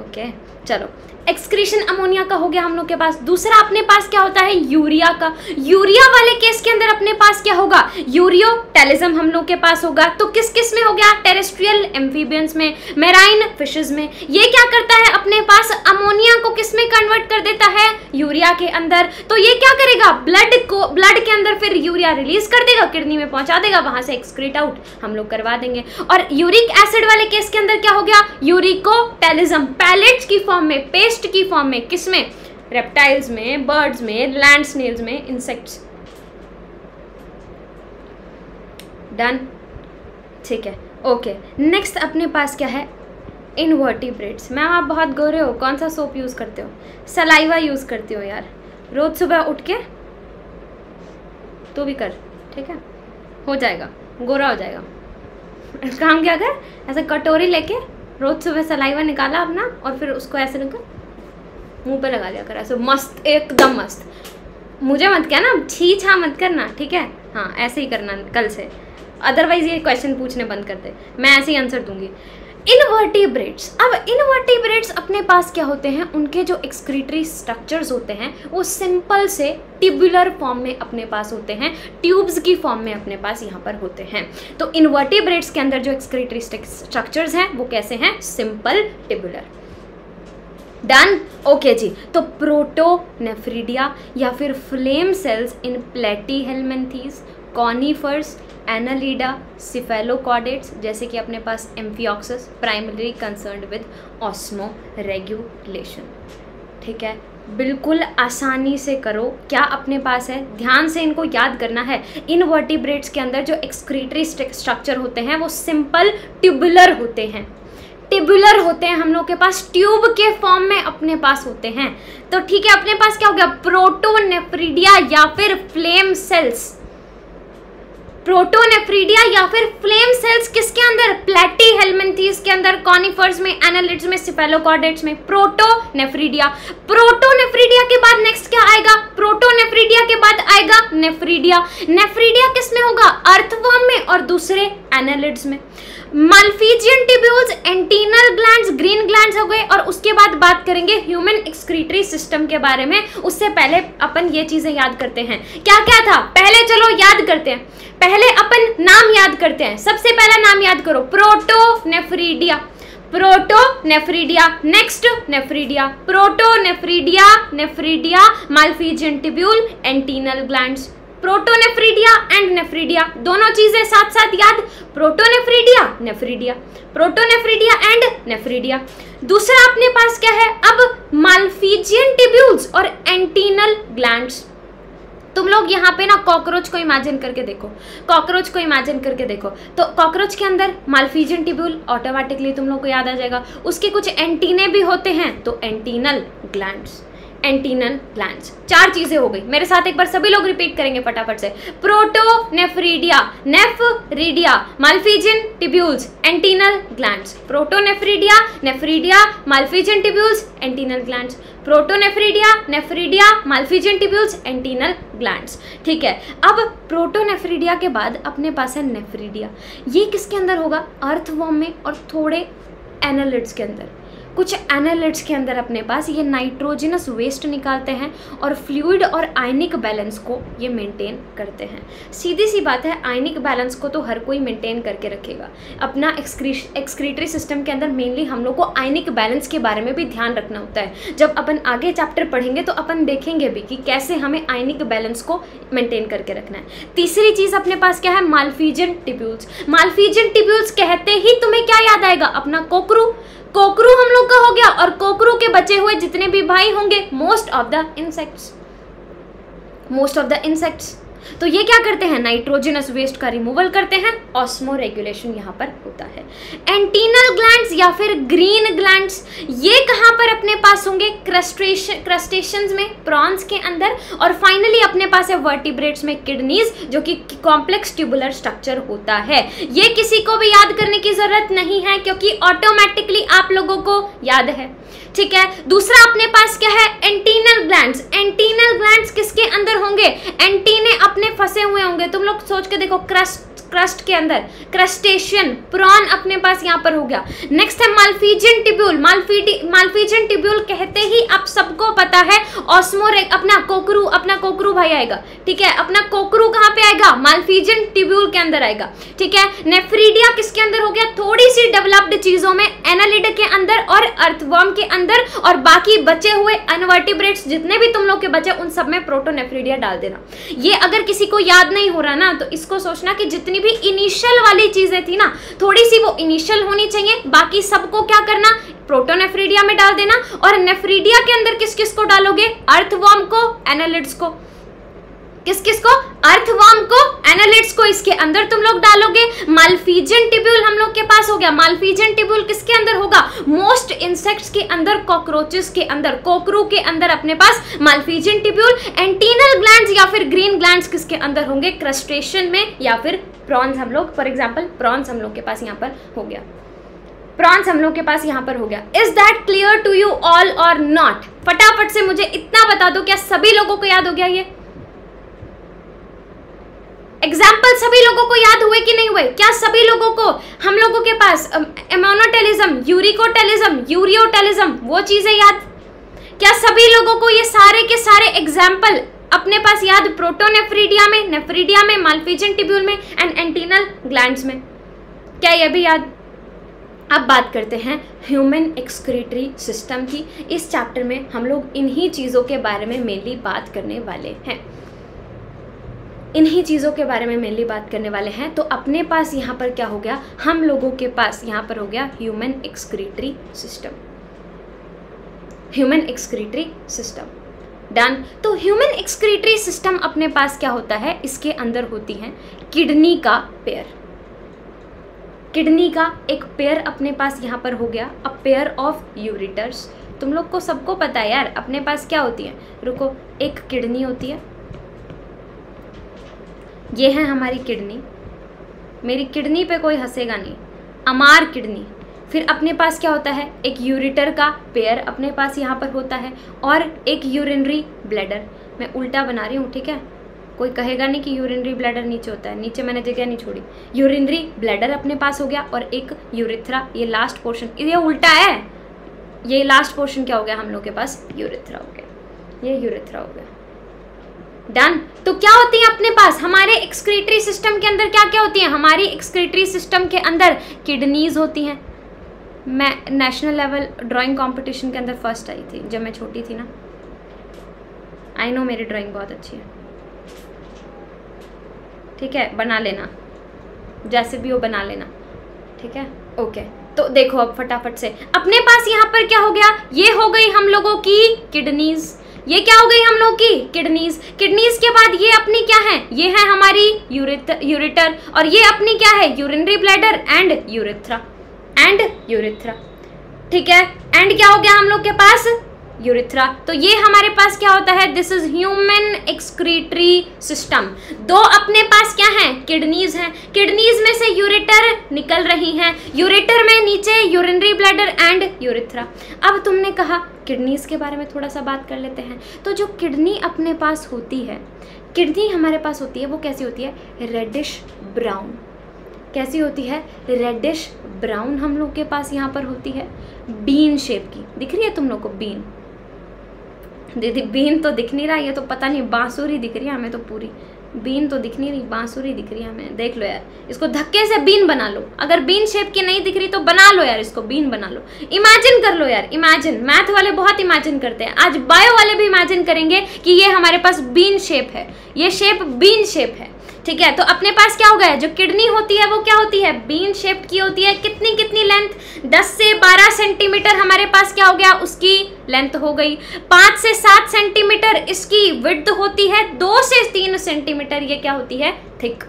ओके चलो। एक्सक्रीशन अमोनिया का हो गया हम लोग के पास। दूसरा अपने पास क्या होता है, यूरिया का। यूरिया वाले केस के अंदर अपने पास क्या होगा, यूरियोटेलिज्म हम लोग के पास होगा। तो किस किस में हो गया, टेरेस्ट्रियल एम्फीबियंस में, मेराइन फिशेस में। ये क्या करता है अपने पास, अमोनिया को किस में कन्वर्ट कर देता है, यूरिया के अंदर। तो ये क्या करेगा, ब्लड को, ब्लड के अंदर फिर यूरिया रिलीज कर देगा, किडनी में पहुंचा देगा, वहां से एक्सक्रीट आउट हम लोग करवा देंगे। और यूरिक एसिड वाले केस के अंदर क्या हो गया, यूरिकोटेलिज्म, पैलेट्स की फॉर्म में, पेस्ट की फॉर्म में, किसमें, रेप्टाइल्स में, बर्ड्स में, लैंड स्नेल्स में, इंसेक्ट्स। डन, ठीक है, ओके। नेक्स्ट अपने पास क्या है, इनवर्टिब्रेट्स। मैम आप बहुत गोरे हो, कौन सा सोप यूज करते हो, सलाइवा यूज करते हो यार, रोज सुबह उठ के तो भी कर, ठीक है, हो जाएगा, गोरा हो जाएगा। इसका हम क्या कर, ऐसे कटोरी लेके रोज सुबह सलाइवा निकाला अपना और फिर उसको ऐसे निकल मुंह पे लगा लिया कर, ऐसे मस्त, एकदम मस्त। मुझे मत कहना, छी छा मत करना, ठीक है, हाँ ऐसे ही करना कल से, अदरवाइज ये क्वेश्चन पूछने बंद कर दे, मैं ऐसे ही आंसर दूंगी। इनवर्टिब्रेट्स। अब इनवर्टिब्रेट्स अपने पास क्या होते हैं, उनके जो एक्सक्रीटरी स्ट्रक्चर्स होते हैं वो सिंपल से ट्यूबुलर फॉर्म में अपने पास होते हैं, ट्यूब्स की फॉर्म में अपने पास यहाँ पर होते हैं। तो इनवर्टिब्रेट्स के अंदर जो एक्सक्रीटरी स्ट्रक्चर्स हैं वो कैसे हैं, सिंपल ट्यूबुलर। डन, ओके जी। तो प्रोटोनेफ्रिडिया या फिर flame cells in platyhelminthes, conifers, annelida, cephalochordates, जैसे कि अपने पास amphioxus, primary concerned with osmoregulation, ठीक है। बिल्कुल आसानी से करो, क्या अपने पास है, ध्यान से इनको याद करना है। इनवर्टिब्रेट्स के अंदर जो एक्सक्रीटरी स्ट्रक्चर होते हैं वो सिंपल ट्यूबुलर होते हैं, टिब्युलर होते हैं, हम लोग के पास ट्यूब के फॉर्म में अपने पास होते हैं। तो ठीक है, अपने पास क्या हो गया, प्रोटोनेफ्रिडिया या फिर फ्लेम सेल्स। प्रोटोनेफ्रिडिया या फिर फ्लेम सेल्स किसके अंदर, प्लेटीहेल्मिन्थीज के अंदर, कॉनिफर्स में, एनालिड्स में, सिफेलोकॉडेट्स में, प्रोटोनेफ्रिडिया। प्रोटोनेफ्रिडिया के बाद नेक्स्ट क्या आएगा, प्रोटोनेफ्रिडिया के बाद आएगा नेफ्रिडिया। नेफ्रिडिया किसमें होगा, अर्थवर्म में और दूसरे एनालिड्स में। Malpighian tubules, antennal glands, green glands हो गए। और उसके बाद बात करेंगे ह्यूमन एक्सक्रीटरी सिस्टम के बारे में, उससे पहले अपन ये चीजें याद करते हैं, क्या क्या था पहले, चलो याद करते हैं। पहले अपन नाम याद करते हैं, सबसे पहला नाम याद करो, protonephridia, protonephridia, next nephridia, protonephridia, nephridia, Malpighian tubule, antennal glands. Protonephridia and nephridia दोनों चीजें साथ साथ याद, protonephridia, nephridia, protonephridia and nephridia. दूसरा अपने पास क्या है, अब मालफीजियन टिब्यूल्स और एंटीनल ग्लैंड्स। तुम लोग यहाँ पे ना कॉकरोच को इमेजिन करके देखो, कॉकरोच को इमेजिन करके देखो। तो कॉकरोच के अंदर मालफीजियन टिब्यूल ऑटोमेटिकली तुम लोग को याद आ जाएगा, उसके कुछ एंटीने भी होते हैं, तो एंटीनल ग्लैंड्स, एंटीनल ग्लैंड्स। चार चीजें हो गई, मेरे साथ एक बार सभी लोग रिपीट करेंगे फटाफट से, protonephridia, nephridia, malpighian tubules, antennal glands, protonephridia, nephridia, malpighian tubules, antennal glands, protonephridia, nephridia, malpighian tubules, antennal glands, ठीक है। अब प्रोटोनेफ्रिडिया के बाद अपने पास है नेफ्रिडिया, ये किसके अंदर होगा, अर्थवर्म में और थोड़े एनालिड्स के अंदर। कुछ एनालिट्स के अंदर अपने पास ये नाइट्रोजिनस वेस्ट निकालते हैं और फ्लूइड और आयनिक बैलेंस को ये मेंटेन करते हैं। सीधी सी बात है, आयनिक बैलेंस को तो हर कोई मेंटेन करके रखेगा। अपना एक्सक्रीटरी सिस्टम के अंदर मेनली हम लोग को आयनिक बैलेंस के बारे में भी ध्यान रखना होता है। जब अपन आगे चैप्टर पढ़ेंगे तो अपन देखेंगे भी कि कैसे हमें आयनिक बैलेंस को मेंटेन करके रखना है। तीसरी चीज़ अपने पास क्या है, मालफीजियन टिब्यूल्स। मालफीजियन टिब्यूल्स कहते ही तुम्हें क्या याद आएगा, अपना कोकरू। कोकरू हम लोग का हो गया, और कोकरू के बचे हुए जितने भी भाई होंगे मोस्ट ऑफ द इंसेक्ट्स तो ये क्या करते हैं, नाइट्रोजिनस वेस्ट का रिमूवल करते हैं। ऑस्मो रेगुलेशन यहाँ पर होता है। एंटीनल ग्लैंड्स या फिर ग्रीन ग्लैंड्स, ये कहाँ पर अपने पास होंगे, क्रस्टेशंस में, प्रॉन्स के अंदर। और फाइनली अपने पास है वर्टिब्रेट्स में किडनीज, जो कि कॉम्प्लेक्स ट्यूबुलर स्ट्रक्चर होता है। ये किसी को भी याद करने की जरूरत नहीं है क्योंकि ऑटोमेटिकली आप लोगों को याद है, ठीक है। दूसरा अपने पास क्या है, एंटीनल ग्लैंड्स। एंटीनल ग्लैंड्स किसके अंदर होंगे, एंटीने अपने फंसे हुए होंगे। तुम लोग सोच के देखो, क्रस्ट के अंदर क्रस्टेशियन प्रॉन अपने पास यहाँ पर हो गया। नेक्स्ट है मालफीजियन टिब्यूल। मालफीजियन टिब्यूल कहते ही आप सबको पता है ऑस्मोरेग, अपना कोकरू भाई आएगा, ठीक है। अपना कोकरू कहाँ पे आएगा, मालफीजियन टिब्यूल के अंदर आएगा, ठीक है। नेफ्रीडिया किसके अंदर हो गया, थोड़ी सी डेवलप्ड चीजों में, एनालिड के अंदर और अर्थवर्म के अंदर। और बाकी बचे हुए अनवर्टिब्रेट्स जितने भी तुम लोग के बचे, उन सब में प्रोटोनेफ्रीडिया डाल देना। ये अगर किसी को याद नहीं हो रहा ना, तो इसको सोचना कि जितनी भी इनिशियल वाली चीजें थी ना, थोड़ी सी वो इनिशियल होनी चाहिए। बाकी सबको क्या करना, प्रोटोनेफ्रीडिया में डाल देना। और नेफ्रीडिया के अंदर किस किस को डालोगे, अर्थवॉर्म को, एनालिड्स को। इसके अंदर तुम लोग डालोगे। मालफीजियन टिब्यूल हम लोग के पास हो गया। मालफीजियन टिब्यूल किसके अंदर होगा, मोस्ट इंसेक्ट्स के अंदर, कॉकरोचेस के अंदर, कोकरू के अंदर अपने पास मालफीजियन टिब्यूल। एंटीनल ग्लैंड्स या फिर ग्रीन ग्लैंड्स किसके अंदर होंगे, क्रस्टेशियन में या फिर प्रॉन्स। हम लोग फॉर एग्जाम्पल प्रॉन्स हम लोग के पास यहाँ पर हो गया, प्रॉन्स हम लोग के पास यहाँ पर हो गया। Is that clear to you all और नॉट? फटाफट से मुझे इतना बता दो, क्या सभी लोगों को याद हो गया? ये एग्जाम्पल सभी लोगों को याद हुए कि नहीं हुए? क्या सभी लोगों को, हम लोगों के पास एमोनोटेलिज्म, यूरिकोटेलिज्म, यूरियोटेलिज्म, वो चीजें याद? क्या सभी लोगों को ये सारे के सारे एग्जाम्पल अपने पास याद, प्रोटोनेफ्रीडिया में, नेफ्रीडिया में, मालफीजियन टिब्यूल में एंड एंटीनल ग्लैंड्स में? क्या ये भी याद? अब बात करते हैं ह्यूमन एक्सक्रीटरी सिस्टम की। इस चैप्टर में हम लोग इन्हीं चीज़ों के बारे में मेनली बात करने वाले हैं तो अपने पास यहाँ पर क्या हो गया, हम लोगों के पास यहाँ पर हो गया ह्यूमन एक्सक्रीटरी सिस्टम। डन। तो ह्यूमन एक्सक्रीटरी सिस्टम अपने पास क्या होता है, इसके अंदर होती है किडनी का पेयर। किडनी का एक पेयर अपने पास यहाँ पर हो गया, अ पेयर ऑफ यूरिटर्स। तुम लोग को सबको पता है यार, अपने पास क्या होती है, रुको, एक किडनी होती है, ये है हमारी किडनी। मेरी किडनी पे कोई हंसेगा नहीं, अमार किडनी। फिर अपने पास क्या होता है, एक यूरिटर का पेयर अपने पास यहाँ पर होता है, और एक यूरिनरी ब्लैडर। मैं उल्टा बना रही हूँ, ठीक है, कोई कहेगा नहीं कि यूरिनरी ब्लैडर नीचे होता है, नीचे मैंने जगह नहीं छोड़ी। यूरिनरी ब्लैडर अपने पास हो गया, और एक यूरिथ्रा, ये लास्ट पोर्शन, ये उल्टा है, ये लास्ट पोर्शन क्या हो गया हम लोग के पास, यूरिथ्रा हो गया, ये यूरिथ्रा हो गया। डन। तो क्या होती है अपने पास, हमारे एक्सक्रीटरी सिस्टम के अंदर क्या क्या होती है, हमारी एक्सक्रीटरी सिस्टम के अंदर किडनीज होती हैं। मैं नेशनल लेवल ड्राइंग कंपटीशन के अंदर फर्स्ट आई थी जब मैं छोटी थी ना, आई नो मेरी ड्राइंग बहुत अच्छी है, ठीक है, बना लेना जैसे भी हो, बना लेना, ठीक है, ओके। तो देखो अब फटाफट से अपने पास यहाँ पर क्या हो गया, ये हो गई हम लोगों की किडनीज। ये क्या हो गई हम लोग की, किडनीज। किडनीज के बाद ये अपनी क्या है, ये है हमारी यूरिटर, और ये अपनी क्या है, यूरिनरी ब्लैडर एंड यूरिथ्रा, ठीक है। एंड क्या हो गया हम लोग के पास, यूरिथ्रा। तो ये हमारे पास क्या होता है, this is human excretory system. दो अपने पास क्या है, किडनीज हैं। किडनीज में से यूरिटर निकल रही हैं, यूरिटर में नीचे यूरिनरी ब्लैडर एंड यूरिथ्रा। अब तुमने कहा किडनीज के बारे में थोड़ा सा बात कर लेते हैं। तो जो किडनी अपने पास होती है, किडनी हमारे पास होती है, वो कैसी होती है, रेडिश ब्राउन। कैसी होती है, रेडिश ब्राउन हम लोग के पास यहाँ पर होती है, बीन शेप की। दिख रही है तुम लोग को बीन? दीदी बीन तो दिख नहीं रहा, ये तो पता नहीं बांसुरी दिख रही है हमें तो पूरी। बीन तो दिख नहीं रही, बांसुरी दिख रही है हमें। देख लो यार, इसको धक्के से बीन बना लो। अगर बीन शेप की नहीं दिख रही तो बना लो यार, इसको बीन बना लो। इमेजिन कर लो यार, इमेजिन। मैथ वाले बहुत इमेजिन करते हैं, आज बायो वाले भी इमेजिन करेंगे कि ये हमारे पास बीन शेप है, ये शेप बीन शेप है। ठीक है, तो अपने पास क्या होगा, जो किडनी होती है वो क्या होती है, बीन शेप की होती है। कितनी कितनी लेंथ, 10 से 12 सेंटीमीटर हमारे पास क्या हो गया, उसकी लेंथ हो गई। 5 से 7 सेंटीमीटर इसकी विड्थ होती है। 2 से 3 सेंटीमीटर ये क्या होती है, थिक।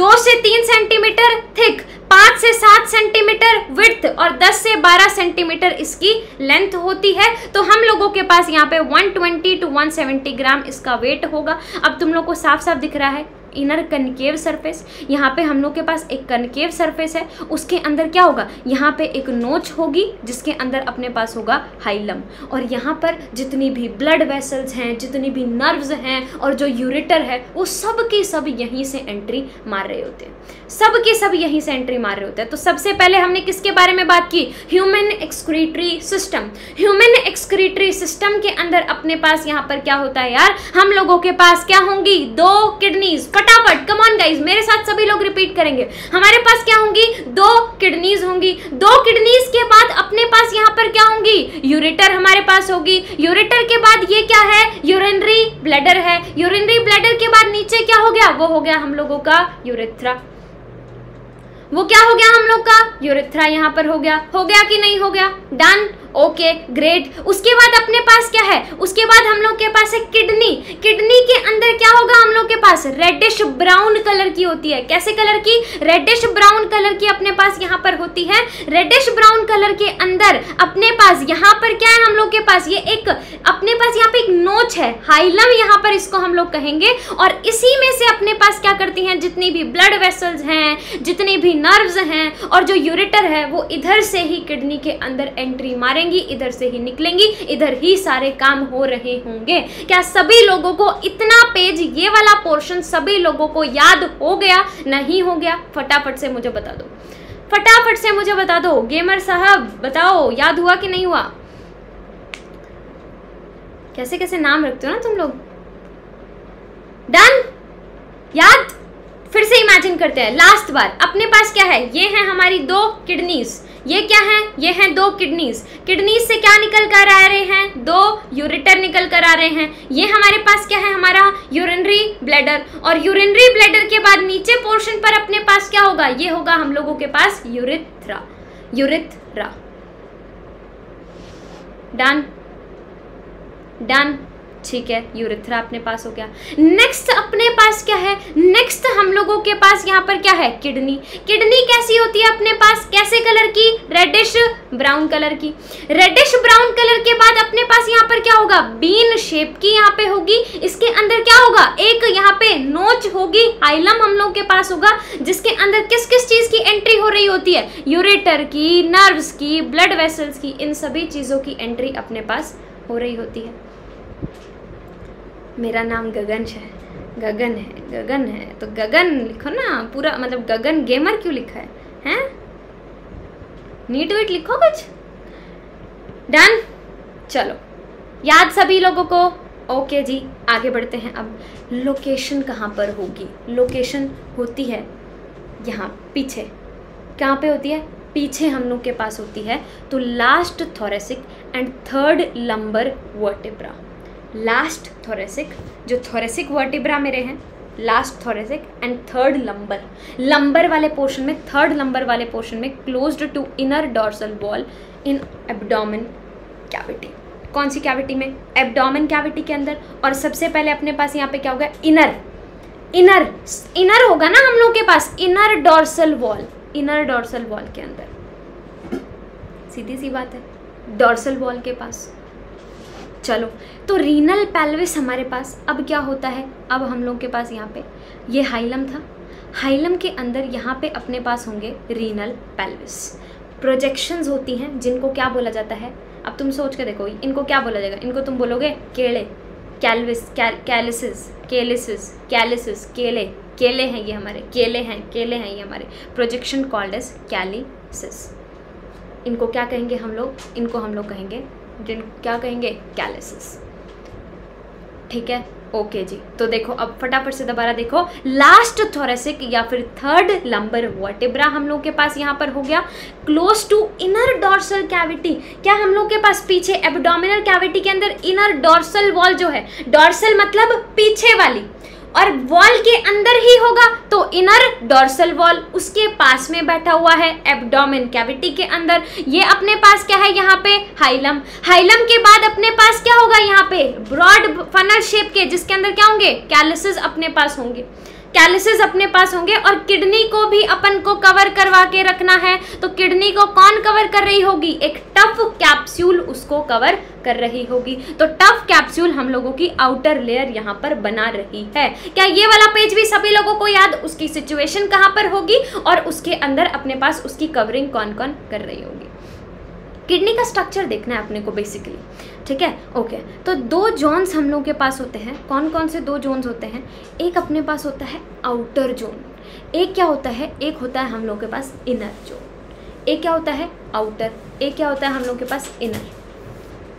2 से 3 सेंटीमीटर थिक, 5 से 7 सेंटीमीटर विड्थ और 10 से 12 सेंटीमीटर इसकी लेंथ होती है। तो हम लोगों के पास यहाँ पे 120 टू 170 ग्राम इसका वेट होगा। अब तुम लोग को साफ साफ दिख रहा है इनर कनकेव सरफेस। यहाँ पे हम लोग के पास एक कनकेव सरफेस है, उसके अंदर क्या होगा, यहाँ पे एक नोच होगी जिसके अंदर अपने पास होगा हाइलम। और यहाँ पर जितनी भी ब्लड वेसल्स हैं, जितनी भी नर्व्स हैं और जो यूरेटर है, वो सब की सब यहीं से एंट्री मार रहे होते हैं, सब की सब यहीं से एंट्री मार रहे होते हैं। तो सबसे पहले हमने किसके बारे में बात की, human excretory system. Human excretory system के अंदर अपने पास यहाँ पर क्या होता है यार, हम लोगों के पास क्या होंगी, दो किडनीज। फटाफट कम ऑन गाइस, मेरे साथ सभी लोग रिपीट करेंगे। हमारे पास क्या होंगी, दो किडनीज होंगी। दो किडनीज के बाद अपने पास यहाँ पर क्या होंगी, यूरेटर हमारे पास होगी। यूरेटर के बाद ये क्या है, यूरिनरी ब्लैडर है। यूरिनरी ब्लैडर के बाद नीचे क्या हो गया, वो हो गया हम लोगों का यूरेथ्रा। वो क्या हो गया हम लोग का, यूरेथ्रा यहाँ पर हो गया। हो गया कि नहीं हो गया, डन, ओके, ग्रेट। उसके बाद अपने पास क्या है, उसके बाद हम लोग के पास है किडनी। किडनी के अंदर क्या होगा, हम लोग के पास रेडिश ब्राउन कलर की होती है। कैसे कलर की, रेडिश ब्राउन कलर की अपने पास यहाँ पर होती है। रेडिश ब्राउन कलर के अंदर अपने पास यहाँ पर क्या है, हम लोग के पास ये एक अपने पास यहाँ पे एक नोच है, हाइलम यहाँ पर इसको हम लोग कहेंगे। और इसी में से अपने पास क्या करती हैं, जितनी भी ब्लड वेसल्स हैं, जितनी भी नर्व्स हैं और जो यूरेटर है, वो इधर से ही किडनी के अंदर एंट्री मारेंगी, इधर से ही निकलेंगी, इधर ही सारे काम हो रहे होंगे। क्या सभी लोगों को इतना पेज, ये वाला पोर्शन सभी लोगों को याद हो गया, नहीं हो गया, फटाफट से मुझे बता दो, फटाफट से मुझे बता दो गेमर साहब, बताओ याद हुआ कि नहीं हुआ। कैसे कैसे नाम रखते हो ना तुम लोग। डन, याद। फिर से इमेजिन करते हैं लास्ट बार। अपने पास क्या है, ये है हमारी दो किडनीज। ये क्या है, ये हैं दो किडनीज। किडनीज से क्या निकल कर आ रहे हैं, दो यूरेटर निकल कर आ रहे हैं। ये हमारे पास क्या है, हमारा यूरिनरी ब्लैडर। और यूरिनरी ब्लैडर के बाद नीचे पोर्शन पर अपने पास क्या होगा, ये होगा हम लोगों के पास यूरेथ्रा। यूरेथ्रा, डन डन, ठीक है, यूरेथ्रा अपने पास हो गया। नेक्स्ट अपने पास क्या है, नेक्स्ट हम लोगों के पास यहाँ पर क्या है, किडनी। किडनी कैसी होती है अपने पास, कैसे कलर की, रेडिश ब्राउन कलर की। रेडिश ब्राउन कलर के बाद अपने पास यहाँ पर क्या होगा, बीन शेप की यहाँ पे होगी। इसके अंदर क्या होगा, एक यहाँ पे नोच होगी, हाइलम हम लोग के पास होगा, जिसके अंदर किस किस चीज की एंट्री हो रही होती है, यूरेटर की, नर्व्स की, ब्लड वेसल्स की, इन सभी चीजों की एंट्री अपने पास हो रही होती है। मेरा नाम गगनश है, गगन है, गगन है, तो गगन लिखो ना पूरा, मतलब गगन गेमर क्यों लिखा है, हैं? नीट वीट लिखो कुछ। डन, चलो, याद सभी लोगों को, ओके जी। आगे बढ़ते हैं। अब लोकेशन कहाँ पर होगी, लोकेशन होती है यहाँ पीछे। कहाँ पे होती है, पीछे हम लोग के पास होती है। तो last thoracic and third lumbar vertebra. Last thoracic, जो थोरेसिक वर्टिब्रा मेरे हैं, last thoracic and third lumbar. Lumbar वाले पोर्शन में, थर्ड लंबर वाले पोर्शन में, closed to inner dorsal wall in abdomen cavity. कौन सी कैविटी में, एब्डोमेन कैविटी के अंदर। और सबसे पहले अपने पास यहाँ पे क्या होगा, इनर, इनर, इनर होगा ना हम लोग के पास, inner dorsal wall. Inner dorsal wall के अंदर, सीधी सी बात है, डॉर्सल वॉल के पास। चलो, तो रीनल पेल्विस हमारे पास अब क्या होता है, अब हम लोग के पास यहाँ पे ये हाइलम था, हाइलम के अंदर यहाँ पे अपने पास होंगे रीनल पेल्विस। प्रोजेक्शंस होती हैं जिनको क्या बोला जाता है, अब तुम सोच के देखो इनको क्या बोला जाएगा। इनको तुम बोलोगे केले, कैलविस, कैलिसिस, केलिसिस, कैलिसिस, केले, केले हैं ये हमारे, केले हैं ये हमारे, प्रोजेक्शन कॉल्ड एज कैलिसिस। इनको क्या कहेंगे हम लोग, इनको हम लोग कहेंगे, जिनको क्या कहेंगे, कैलिसिस। ठीक है, ओके जी। तो देखो अब फटाफट से दोबारा देखो, लास्ट थोरेसिक या फिर थर्ड लंबर वर्टेब्रा हम लोग के पास यहाँ पर हो गया, close to inner dorsal cavity. क्या हम लोग के पास पीछे एब्डोमिनल कैविटी के अंदर इनर डॉर्सल वॉल जो है, डॉर्सल मतलब पीछे वाली, और वॉल के अंदर ही होगा तो इनर डॉर्सल वॉल, उसके पास में बैठा हुआ है एब्डोमेन कैविटी के अंदर। ये अपने पास क्या है यहाँ पे, हाइलम। हाइलम के बाद अपने पास क्या होगा यहाँ पे, ब्रॉड फनल शेप के, जिसके अंदर क्या होंगे, कैलिसिस अपने पास होंगे, कैलिसिस अपने पास होंगे। और किडनी को भी अपन को कवर करवा के रखना है, तो किडनी को कौन कवर कर रही होगी, एक टफ कैप्सूल उसको कवर कर रही होगी। तो टफ कैप्सूल हम लोगों की आउटर लेयर यहाँ पर बना रही है। क्या ये वाला पेज भी सभी लोगों को याद, उसकी सिचुएशन कहाँ पर होगी और उसके अंदर अपने पास उसकी कवरिंग कौन कौन कर रही होगी। किडनी का स्ट्रक्चर देखना है अपने को बेसिकली, ठीक है, ओके। तो दो जोन्स हम लोग के पास होते हैं, कौन कौन से दो जोन्स होते हैं, एक अपने पास होता है आउटर जोन, एक क्या होता है, एक होता है हम लोग के पास इनर जोन। एक क्या होता है आउटर, एक क्या होता है हम लोग के पास इनर,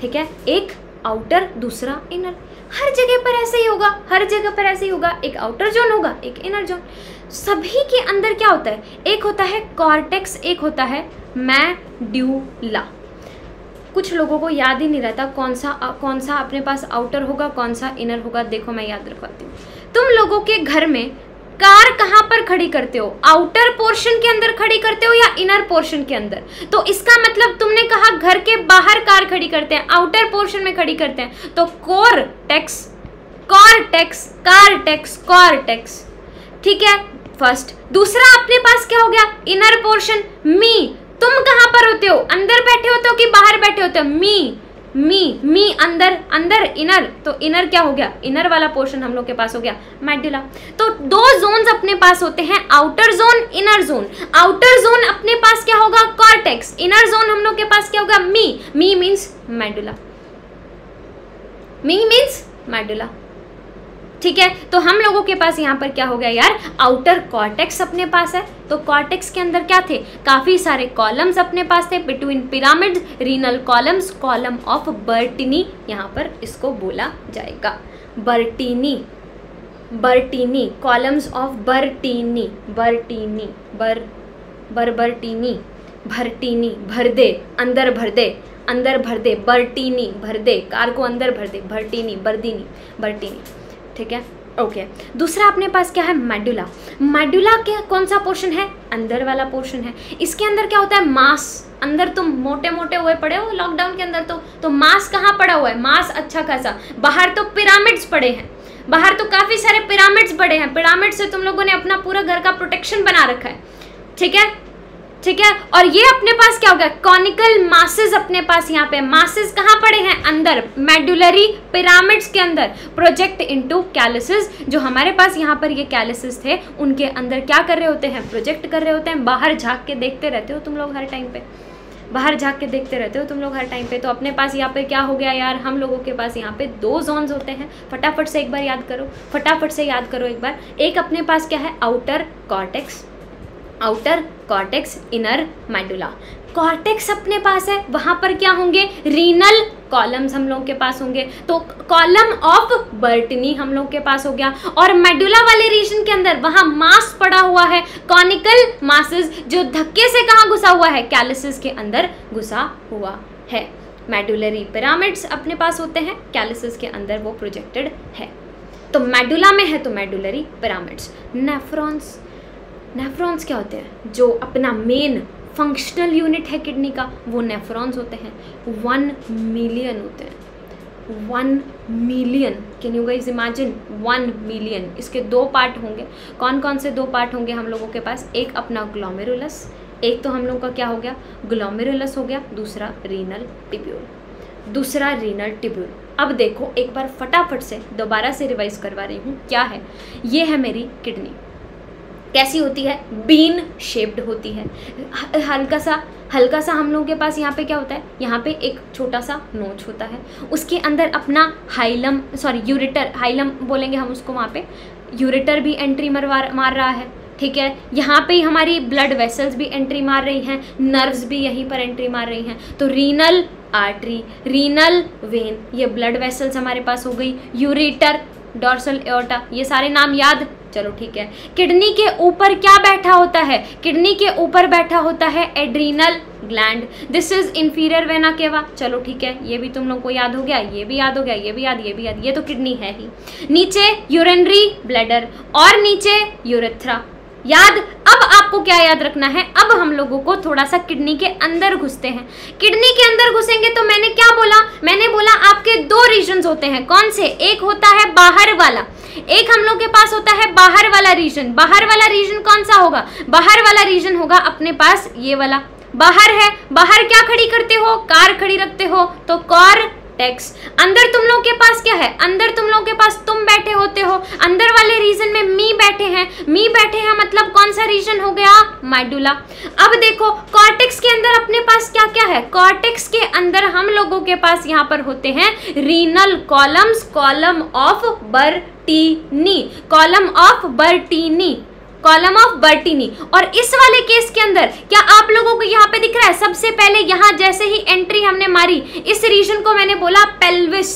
ठीक है, एक आउटर दूसरा इनर। हर जगह पर ऐसे ही होगा, हर जगह पर ऐसे ही होगा, एक आउटर जोन होगा एक इनर जोन। सभी के अंदर क्या होता है, एक होता है कॉर्टेक्स, एक होता है मेड्यूला। कुछ लोगों को याद ही नहीं रहता कौन सा अपने पास आउटर होगा कौन सा इनर होगा। देखो मैं याद रखवाती हूँ, तुम लोगों के घर में कार कहाँ पर खड़ी करते हो, आउटर पोर्शन के अंदर खड़ी करते हो या इनर पोर्शन के अंदर। तो इसका मतलब तुमने कहा घर के बाहर कार खड़ी करते हैं, आउटर पोर्शन में खड़ी करते हैं। तो कॉर्टेक्स, कॉर्टेक्स, कॉर्टेक्स, कॉर्टेक्स, ठीक है फर्स्ट। दूसरा अपने पास क्या हो गया, इनर पोर्शन, मी। तुम कहाँ पर होते हो, अंदर बैठे होते हो कि बाहर बैठे होते हो, मी मी मी अंदर अंदर इनर। तो इनर क्या हो गया, इनर वाला पोर्शन हम लोग के पास हो गया मेडुला। तो दो जोन्स अपने पास होते हैं, outer zone inner zone. Outer zone अपने पास क्या होगा, कॉर्टेक्स। इनर जोन हम लोग के पास क्या होगा, me. Me means medulla, me means medulla, ठीक है। तो हम लोगों के पास यहाँ पर क्या हो गया यार, आउटर कॉर्टेक्स अपने पास है। तो कॉर्टेक्स के अंदर क्या थे, काफ़ी सारे कॉलम्स अपने पास थे, between pyramids, renal columns, column of Bertini यहाँ पर इसको बोला जाएगा, Bertini, Bertini, columns of Bertini, Bertini, Bertini, Bertini, भर दे, अंदर भर दे, अंदर भर दे, बर्टिनी भर दे, कार को अंदर भर दे, भर्टिनी, बर्दिनी, बर्टिनी, ठीक है, ओके। दूसरा अपने पास क्या है, मेडुला। मेडुला के कौन सा पोर्शन है, अंदर वाला पोर्शन है। इसके अंदर क्या होता है, मांस। अंदर तुम मोटे मोटे हुए पड़े हो लॉकडाउन के अंदर, तो मांस कहाँ पड़ा हुआ है, मांस अच्छा खासा। बाहर तो पिरामिड्स पड़े हैं, बाहर तो काफ़ी सारे पिरामिड्स पड़े हैं। पिरामिड से तुम लोगों ने अपना पूरा घर का प्रोटेक्शन बना रखा है, ठीक है, ठीक है। और ये अपने पास क्या हो गया, कॉनिकल मासेस अपने पास। यहाँ पे मासेस कहाँ पड़े हैं, अंदर, मेडुलरी पिरामिड्स के अंदर, प्रोजेक्ट इनटू कैलिसिस। जो हमारे पास यहाँ पर ये कैलिसिस थे, उनके अंदर क्या कर रहे होते हैं, प्रोजेक्ट कर रहे होते हैं। बाहर झाँक के देखते रहते हो तुम लोग हर टाइम पे, बाहर झाँक के देखते रहते हो तुम लोग हर टाइम पे। तो अपने पास यहाँ पे क्या हो गया यार, हम लोगों के पास यहाँ पे दो जोन्स होते हैं। फटाफट से एक बार याद करो, फटाफट से याद करो एक बार। एक अपने पास क्या है, outer cortex, outer cortex, inner medulla. Cortex अपने पास है, वहाँ पर क्या होंगे, रीनल कॉलम्स हम लोग के पास होंगे। तो कॉलम ऑफ बर्टिनी हम लोग के पास हो गया। और मेडुला वाले रीजन के अंदर वहाँ मास पड़ा हुआ है, कॉनिकल मासेस, जो धक्के से कहाँ घुसा हुआ है, कैलिसिस के अंदर घुसा हुआ है। मेडुलरी पिरामिड्स अपने पास होते हैं, कैलिसिस के अंदर वो प्रोजेक्टेड है। तो मेडुला में है तो मेडुलरी पिरामिड्स। नेफ्रॉन्स, नेफ्रॉन्स क्या होते हैं, जो अपना मेन फंक्शनल यूनिट है किडनी का, वो नेफ्रॉन्स होते हैं। 1 मिलियन होते हैं, 1 million. Can you guys imagine, 1 million. इसके दो पार्ट होंगे, कौन कौन से दो पार्ट होंगे हम लोगों के पास, एक अपना ग्लोमेरुलस, एक तो हम लोगों का क्या हो गया, ग्लोमेरुलस हो गया, दूसरा रीनल टिब्यूल, दूसरा रीनल टिब्यूल। अब देखो एक बार फटाफट से दोबारा से रिवाइज करवा रही हूँ, क्या है, ये है मेरी किडनी। कैसी होती है, बीन शेप्ड होती है, हल्का सा हम लोगों के पास यहाँ पे क्या होता है, यहाँ पे एक छोटा सा नोच होता है। उसके अंदर अपना हाइलम, सॉरी यूरेटर, हाइलम बोलेंगे हम उसको, वहाँ पे यूरेटर भी एंट्री मार रहा है, ठीक है, यहाँ पे ही हमारी ब्लड वेसल्स भी एंट्री मार रही हैं, नर्व्स भी यहीं पर एंट्री मार रही हैं। तो रीनल आर्टरी, रीनल वेन, ये ब्लड वेसल्स हमारे पास हो गई, यूरेटर, डॉर्सल एओर्टा, ये सारे नाम याद, चलो ठीक है। किडनी के ऊपर क्या बैठा होता है? किडनी के ऊपर बैठा होता है adrenal gland, this is inferior vena cava, चलो ठीक है, ये भी तुम लोग को याद हो गया, ये भी याद हो गया, ये भी याद, ये भी याद, ये तो किडनी है ही। नीचे यूरिनरी ब्लैडर और नीचे यूरेथ्रा, याद। अब आपको क्या याद रखना है, अब हम लोगों को थोड़ा सा किडनी के अंदर घुसते हैं। किडनी के अंदर घुसेंगे तो मैंने क्या बोला, मैंने बोला आपके दो रीजन होते हैं, कौन से? एक होता है बाहर वाला, एक हम लोग के पास होता है बाहर वाला रीजन। बाहर वाला रीजन कौन सा होगा? बाहर वाला रीजन होगा अपने पास ये वाला, बाहर है। बाहर क्या खड़ी करते हो? कार खड़ी रखते हो, तो कार टैक्स। अंदर तुम लोग के पास क्या है? अंदर तुम लोग के पास तुम बैठे होते हो, अंदर वाले रीजन में मी बैठे हैं। मी बैठे हैं मतलब कौन सा रीजन हो गया? मेडुला। अब देखो कॉर्टेक्स के अंदर अपने पास क्या क्या है? कॉर्टेक्स के अंदर हम लोगों के पास यहाँ पर होते हैं renal columns, column of Bertini, column of Bertini, column of Bertini. और इस वाले केस के अंदर क्या आप लोगों को यहाँ पे दिख रहा है? सबसे पहले यहाँ जैसे ही एंट्री हमने मारी, इस रीजन को मैंने बोला पेल्विस,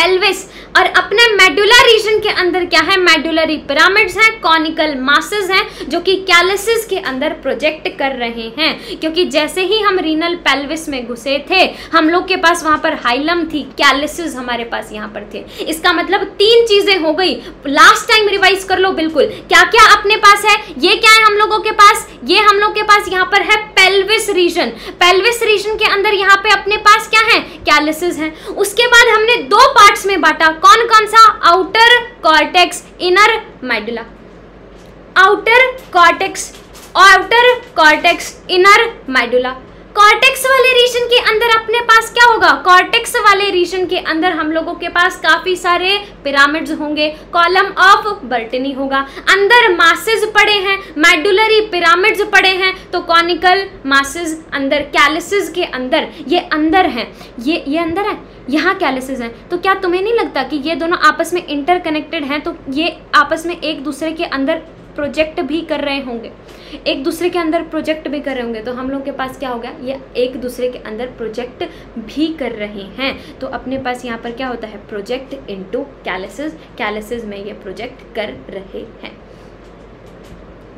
पेल्विस। और अपने मेडुला रीजन के अंदर क्या है? मेडुलरी पिरामिड्स हैं, कॉनिकल मासेस हैं, जो कि कैलिसिस के अंदर प्रोजेक्ट कर रहे हैं, क्योंकि जैसे ही हम रीनल पेल्विस में घुसे थे हम लोग के पास वहां पर हाइलम थी, कैलिसिस हमारे पास यहां पर थे। इसका मतलब तीन चीजें हो गई, लास्ट टाइम रिवाइज कर लो बिल्कुल, क्या क्या अपने पास है। ये क्या है हम लोगों के पास? ये हम लोग के पास यहाँ पर है पेल्विस रीजन। पेल्विस रीजन के अंदर यहाँ पे अपने पास क्या है? कैलिसिस है। उसके बाद हमने दो पार्ट्स में बांटा, कौन कौन सा? Outer cortex, inner medulla. Outer cortex, outer cortex, inner medulla. Cortex वाले रीजन के अंदर अपने पास क्या होगा? कॉर्टेक्स वाले रीजन के अंदर हम लोगों के पास काफी सारे पिरामिड्स होंगे, कॉलम ऑफ बर्टिनी होगा। अंदर मासेस पड़े हैं, मेडुलरी पिरामिड्स पड़े हैं, तो कॉनिकल मासेस अंदर, कैलिसिस के अंदर, ये अंदर हैं, ये अंदर है, यहाँ कैलिसिस हैं। तो क्या तुम्हें नहीं लगता कि ये दोनों आपस में इंटरकनेक्टेड हैं, तो ये आपस में एक दूसरे के अंदर प्रोजेक्ट भी कर रहे होंगे, एक दूसरे के अंदर प्रोजेक्ट भी कर रहे होंगे। तो हम लोग के पास क्या हो गया? ये एक दूसरे के अंदर प्रोजेक्ट भी कर रहे हैं, तो अपने पास यहाँ पर क्या होता है? प्रोजेक्ट इनटू कैलिसिस, कैलिसिस में ये प्रोजेक्ट कर रहे हैं।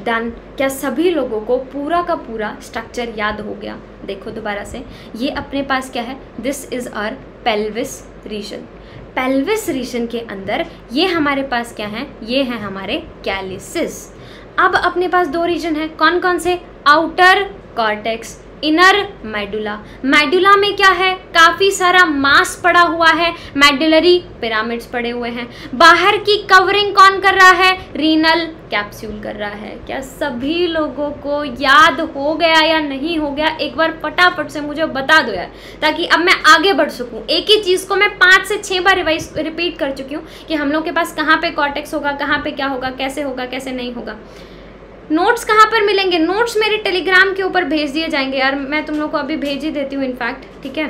डन। क्या सभी लोगों को पूरा का पूरा स्ट्रक्चर याद हो गया? देखो दोबारा से, ये अपने पास क्या है? This is our pelvis region. Pelvis region के अंदर ये हमारे पास क्या है? ये है हमारे कैलिसिस। अब अपने पास दो रीजन है, कौन कौन से? Outer cortex, inner medulla. Medulla में क्या है? काफ़ी सारा मास पड़ा हुआ है, मेडुलरी पिरामिड्स पड़े हुए हैं। बाहर की कवरिंग कौन कर रहा है? रीनल कैप्सूल कर रहा है। क्या सभी लोगों को याद हो गया या नहीं हो गया? एक बार फटाफट से मुझे बता दो यार, ताकि अब मैं आगे बढ़ सकूं। एक ही चीज़ को मैं 5 से 6 बार रिपीट कर चुकी हूँ कि हम लोग के पास कहाँ पे कॉर्टेक्स होगा, कहाँ पे क्या होगा, कैसे होगा, कैसे नहीं होगा। नोट्स कहाँ पर मिलेंगे? नोट्स मेरे टेलीग्राम के ऊपर भेज दिए जाएंगे यार, मैं तुम लोग को अभी भेज ही देती हूँ इनफैक्ट, ठीक है।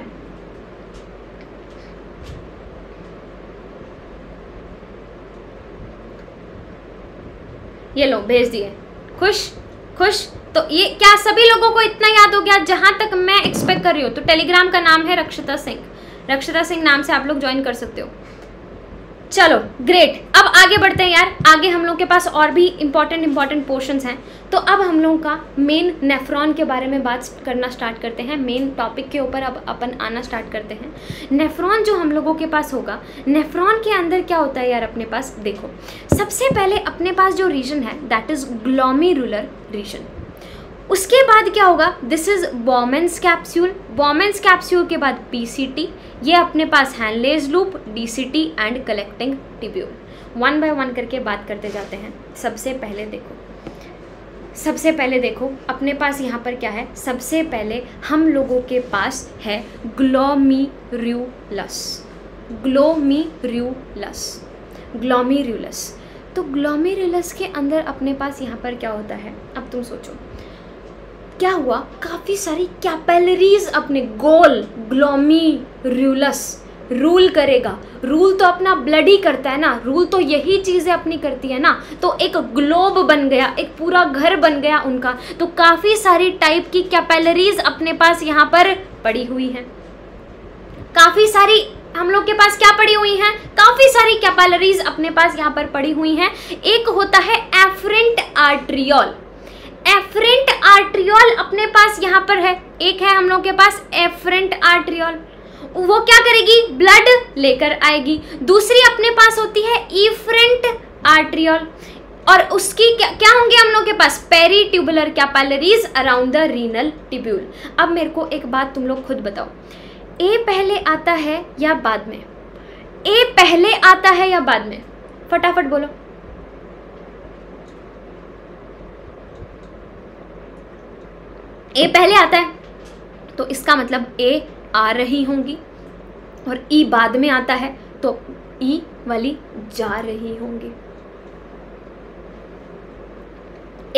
ये लो, भेज दिए। खुश? खुश? तो ये क्या सभी लोगों को इतना याद हो गया जहाँ तक मैं एक्सपेक्ट कर रही हूँ? तो टेलीग्राम का नाम है रक्षिता सिंह, रक्षिता सिंह नाम से आप लोग ज्वाइन कर सकते हो। चलो ग्रेट, अब आगे बढ़ते हैं यार। आगे हम लोग के पास और भी इम्पॉर्टेंट पोर्शंस हैं, तो अब हम लोगों का मेन नेफ्रॉन के बारे में बात करना स्टार्ट करते हैं। मेन टॉपिक के ऊपर अब अपन आना स्टार्ट करते हैं। नेफ्रॉन जो हम लोगों के पास होगा, नेफ्रॉन के अंदर क्या होता है यार अपने पास? देखो, सबसे पहले अपने पास जो रीजन है दैट इज ग्लोमेरुलर रीजन। उसके बाद क्या होगा? This is Bowman's capsule. Bowman's capsule के बाद पीसीटी, ये अपने पास Henle's loop, DCT and collecting tubule. One by one करके बात करते जाते हैं। सबसे पहले देखो अपने पास यहाँ पर क्या है? सबसे पहले हम लोगों के पास है ग्लोमेरुलस, ग्लोमेरुलस, ग्लोमेरुलस। तो ग्लोमेरुलस के अंदर अपने पास यहाँ पर क्या होता है? अब तुम सोचो क्या हुआ? काफ़ी सारी कैपिलरीज अपने गोल ग्लोमेरुलस रूल करेगा। रूल तो अपना ब्लड ही करता है ना, रूल तो यही चीज़ें अपनी करती है ना। तो एक ग्लोब बन गया, एक पूरा घर बन गया उनका। तो काफ़ी सारी टाइप की कैपिलरीज अपने पास यहाँ पर पड़ी हुई हैं, काफ़ी सारी हम लोग के पास क्या पड़ी हुई हैं, काफ़ी सारी कैपिलरीज अपने पास यहाँ पर पड़ी हुई हैं। एक होता है एफरेंट आर्ट्रियोल। एफरेंट आर्ट्रियोल अपने पास यहाँ पर है, एक है हम लोग के पास एफरेंट आर्ट्रियोल। वो क्या करेगी, ब्लड लेकर आएगी। दूसरी अपने पास होती है इफरेंट आर्ट्रियोल, और उसकी क्या होंगे हम लोग के पास, peritubular capillaries around the renal tubule. अब मेरे को एक बात तुम लोग खुद बताओ, ए पहले आता है या बाद में? ए पहले आता है या बाद में? फटाफट बोलो। ए पहले आता है तो इसका मतलब ए आ रही होंगी, और ई बाद में आता है तो ई वाली जा रही होंगी।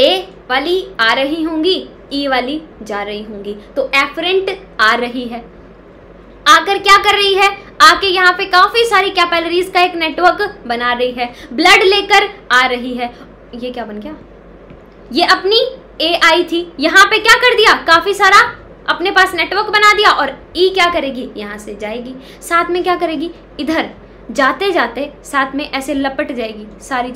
ए वाली आ रही होंगी, ई वाली जा रही होंगी। तो एफरेंट आ रही है, आकर क्या कर रही है, आके यहाँ पे काफी सारी कैपिलरीज का एक नेटवर्क बना रही है, ब्लड लेकर आ रही है। ये क्या बन गया, ये अपनी ए आई थी, यहाँ पे क्या कर दिया, काफी सारा अपने पास नेटवर्क बना दिया, और ई क्या करेगी, यहाँ से जाएगी, साथ में क्या करेगी, इधर जाते जाते साथ में ऐसे लपट जाएगी, सारी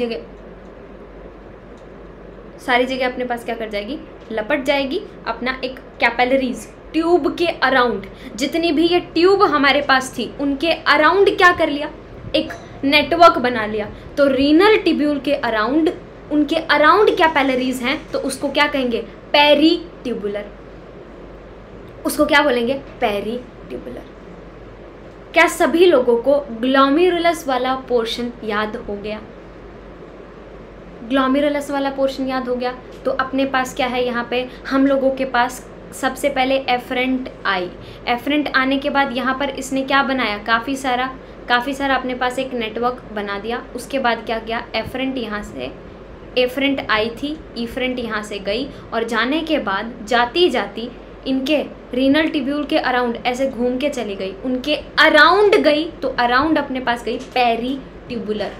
जगह अपने पास क्या कर जाएगी, लपट जाएगी। अपना एक कैपिलरीज ट्यूब के अराउंड, जितनी भी ये ट्यूब हमारे पास थी उनके अराउंड क्या कर लिया, एक नेटवर्क बना लिया। तो रीनल ट्यूब्यूल के अराउंड, उनके अराउंड कैपिलरीज हैं, तो उसको क्या कहेंगे, पेरी ट्यूबुलर, उसको क्या बोलेंगे, पेरी ट्यूबुलर। क्या सभी लोगों को ग्लोमेरुलस वाला पोर्शन याद हो गया? ग्लोमेरुलस वाला पोर्शन याद हो गया। तो अपने पास क्या है, यहाँ पे हम लोगों के पास सबसे पहले एफरेंट आई। एफरेंट आने के बाद यहाँ पर इसने क्या बनाया, काफ़ी सारा अपने पास एक नेटवर्क बना दिया। उसके बाद क्या किया, एफरेंट यहाँ से, एफरेंट आई थी, ईफरेंट यहाँ से गई, और जाने के बाद जाती जाती इनके रीनल ट्यूब्यूल के अराउंड ऐसे घूम के चली गई, उनके अराउंड गई, तो अराउंड अपने पास गई पेरी ट्यूबुलर,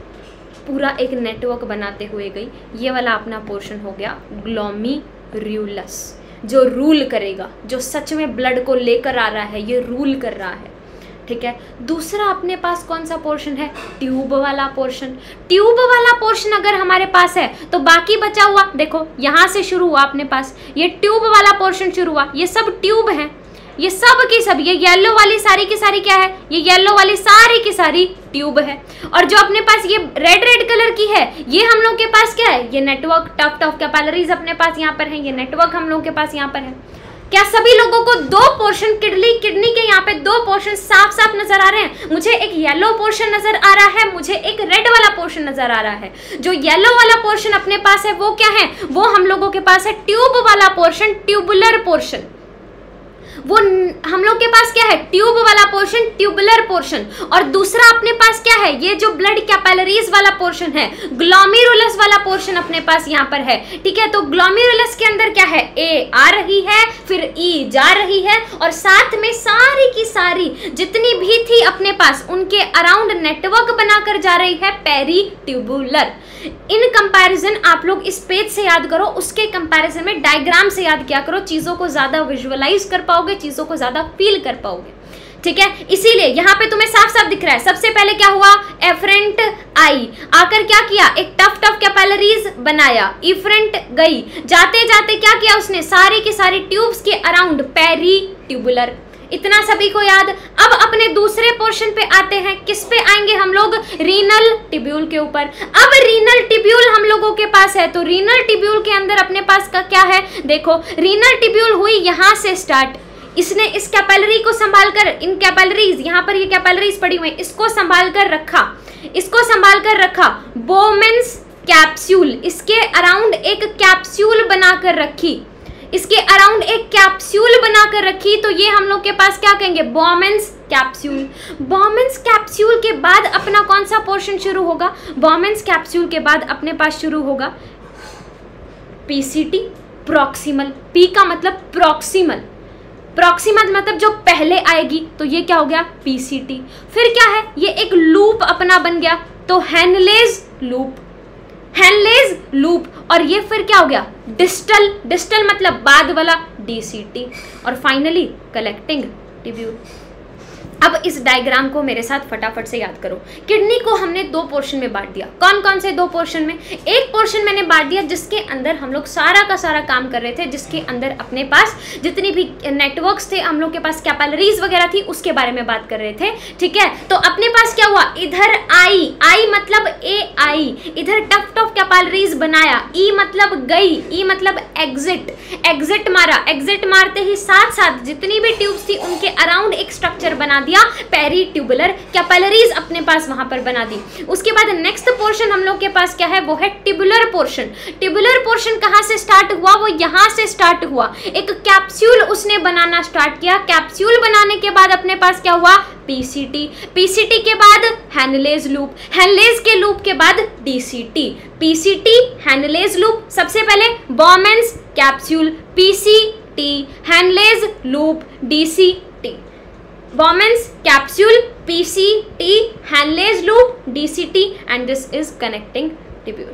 पूरा एक नेटवर्क बनाते हुए गई। ये वाला अपना पोर्शन हो गया ग्लोमेरुलस, जो रूल करेगा, जो सच में ब्लड को लेकर आ रहा है, ये रूल कर रहा है, ठीक है। दूसरा अपने पास कौन सा पोर्शन है, ट्यूब वाला पोर्शन। ट्यूब वाला पोर्शन अगर हमारे पास है तो बाकी बचा हुआ, देखो यहाँ से शुरू हुआ अपने पास, ये ट्यूब वाला पोर्शन शुरू हुआ, ये सब ट्यूब हैं, ये सब की सब, ये येलो वाली सारी की सारी क्या है, ये येलो वाली सारी की सारी ट्यूब है। और जो अपने पास ये रेड कलर की है, ये हम लोग के पास क्या है, ये नेटवर्क, टफ कैपिलरीज अपने पास यहाँ पर है, ये नेटवर्क हम लोग के पास यहाँ पर है। क्या सभी लोगों को दो पोर्शन, किडनी के यहाँ पे दो पोर्शन साफ साफ नजर आ रहे हैं? मुझे एक येलो पोर्शन नजर आ रहा है, मुझे एक रेड वाला पोर्शन नजर आ रहा है। जो येलो वाला पोर्शन अपने पास है वो क्या है, वो हम लोगों के पास है ट्यूब वाला पोर्शन, ट्यूबुलर पोर्शन। वो हम लोग के पास क्या है, ट्यूब वाला पोर्शन, ट्यूबुलर पोर्शन। और दूसरा अपने पास क्या है, ये जो ब्लड कैपिलरीज वाला पोर्शन है, ग्लोमेरुलस वाला पोर्शन अपने पास यहाँ पर है, ठीक है। तो ग्लोमेरुलस के अंदर क्या है, ए आ रही है, फिर ई जा रही है, और साथ में सारी की सारी जितनी भी थी अपने पास उनके अराउंड नेटवर्क बनाकर जा रही है पेरी ट्यूबुलर। इन कंपैरिजन आप लोग इस पेज से याद करो, उसके कंपैरिजन में डायग्राम से याद किया करो, चीजों को ज्यादा विजुअलाइज कर पाओगे, चीजों को ज्यादा फील कर पाओगे, ठीक है। इसीलिए यहाँ पे तुम्हें साफ साफ दिख रहा है, सबसे पहले क्या हुआ, एफरेंट आई, आकर क्या किया, एक टफ कैपिलरीज बनाया, इफरेंट गई, जाते जाते क्या किया उसने, सारी की सारी ट्यूब्स के अराउंड पेरी ट्यूबुलर। इतना सभी को याद। अब अपने दूसरे पोर्शन पे आते हैं, किस पे आएंगे हम लोग, रीनल ट्यूब्यूल के ऊपर। अब रीनल ट्यूब्यूल हम लोगों के पास है, तो रीनल ट्यूब्यूल के अंदर अपने पास का क्या है, देखो रीनल ट्यूब्यूल हुई यहाँ से स्टार्ट, इसने इस कैपिलरी को संभाल कर, इन कैपिलरीज यहाँ पर ये कैपिलरीज पड़ी हुई, इसको संभाल कर रखा, बोमेन्स कैप्सूल, इसके अराउंड एक कैप्सूल बनाकर रखी, तो ये हम लोग के पास क्या कहेंगे, बोमेन्स कैप्सूल। बोमेन्स कैप्सूल के बाद अपना कौन सा पोर्शन शुरू होगा, बोमेन्स कैप्सूल के बाद अपने पास शुरू होगा पीसीटी, प्रॉक्सिमल। पी का मतलब प्रॉक्सिमल, प्रॉक्सिमल मतलब जो पहले आएगी, तो ये क्या हो गया पीसीटी। फिर क्या है, ये एक लूप अपना बन गया, तो हैनलेज लूप, हैनलेज लूप। और ये फिर क्या हो गया डिस्टल, डिस्टल मतलब बाद वाला डीसीटी। और फाइनली कलेक्टिंग ट्यूब्यूल। अब इस डायग्राम को मेरे साथ फटाफट से याद करो। किडनी को हमने दो पोर्शन में बांट दिया। कौन कौन से दो पोर्शन में? एक पोर्शन मैंने बांट दिया जिसके अंदर हम लोग सारा का सारा काम कर रहे थे, जिसके अंदर अपने पास जितनी भी नेटवर्क्स थे, हम लोग के पास कैपिलरीज वगैरह थी, उसके बारे में बात कर रहे थे। ठीक है, तो अपने पास क्या हुआ, इधर आई, आई मतलब ए आई, इधर टफ्ट ऑफ कैपिलरीज बनाया। ई मतलब गई, ई मतलब एग्जिट, एग्जिट मारा, एग्जिट मारते ही साथ साथ जितनी भी ट्यूब्स थी उनके अराउंड एक स्ट्रक्चर बना दिया, पेरी ट्यूबुलर कैपिलरीज अपने पास वहां पर बना दी। उसके बाद नेक्स्ट पोर्शन हम लोग के पास क्या है, वो है ट्यूबुलर पोर्शन। ट्यूबुलर पोर्शन कहां से स्टार्ट हुआ, वो यहां से स्टार्ट हुआ। एक कैप्सूल उसने बनाना स्टार्ट किया। कैप्सूल बनाने के बाद अपने पास क्या हुआ पीसीटी, पीसीटी के बाद हैनलेज लूप, हैनलेज के लूप के बाद डीसीटी। पीसीटी, हैनलेज लूप, सबसे पहले Bowman's capsule, PCT, Henle's loop, DCT. Bowman's capsule, PCT, Henle's loop, DCT, and this is connecting tubule,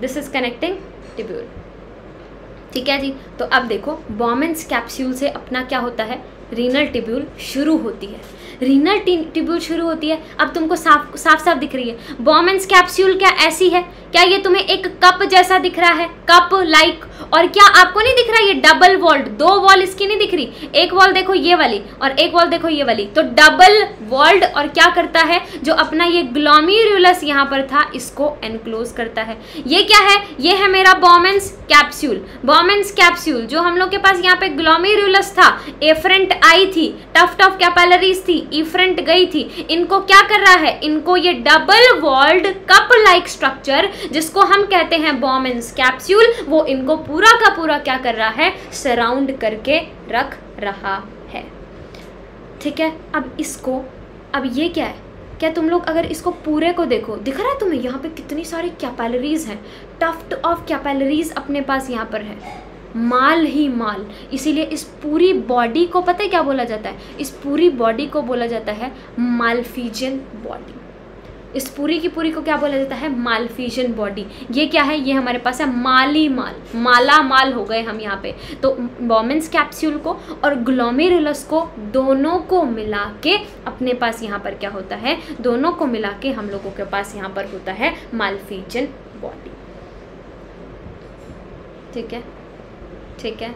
this is connecting tubule. ठीक है जी, तो अब देखो बॉमेंस कैप्सूल से अपना क्या होता है, रीनल ट्यूब्यूल शुरू होती है, रीनल ट्यूब्यूल शुरू होती है। अब तुमको साफ साफ साफ दिख रही है बॉमेंस कैप्सूल क्या ऐसी है, क्या ये तुम्हें एक कप जैसा दिख रहा है, कप लाइक। और क्या आपको नहीं दिख रहा ये डबल वॉल्ड, दो वॉल इसकी नहीं दिख रही, एक वॉल देखो ये वाली और एक वॉल देखो ये वाली, तो डबल वॉल्ड। और क्या करता है, जो अपना ये ग्लोमेरुलस यहाँ पर था इसको एनक्लोज करता है। ये क्या है, ये है मेरा बॉमेंस कैप्सूल। बॉमेंस कैप्सूल जो हम लोग के पास यहाँ पे ग्लोमेरुलस था, एफरेंट आई थी, टफ्ट ऑफ कैपिलरीज थी, इफरेंट गई थी, इनको क्या कर रहा है, इनको ये double walled cup like structure जिसको हम कहते हैं बॉमेंस कैप्सूल, वो इनको पूरा का पूरा क्या कर रहा है, सराउंड करके रख रहा है। ठीक है, अब इसको, अब ये क्या है, क्या तुम लोग अगर इसको पूरे को देखो, दिख रहा है तुम्हें यहाँ पे कितनी सारी कैपिलरीज हैं, टफ्ट ऑफ कैपिलरीज अपने पास यहाँ पर है, माल ही माल। इसीलिए इस पूरी बॉडी को पता है क्या बोला जाता है, इस पूरी बॉडी को बोला जाता है मालफीजियन बॉडी। इस पूरी की पूरी को क्या बोला जाता है, मालफीजियन बॉडी। ये क्या है, ये हमारे पास है माली माल, माला माल हो गए हम यहाँ पे। तो बॉमेंस कैप्सूल को और ग्लोमेरुलस को दोनों को मिला के अपने पास यहाँ पर क्या होता है, दोनों को मिला के हम लोगों के पास यहाँ पर होता है मालफीजियन बॉडी। ठीक है, ठीक है,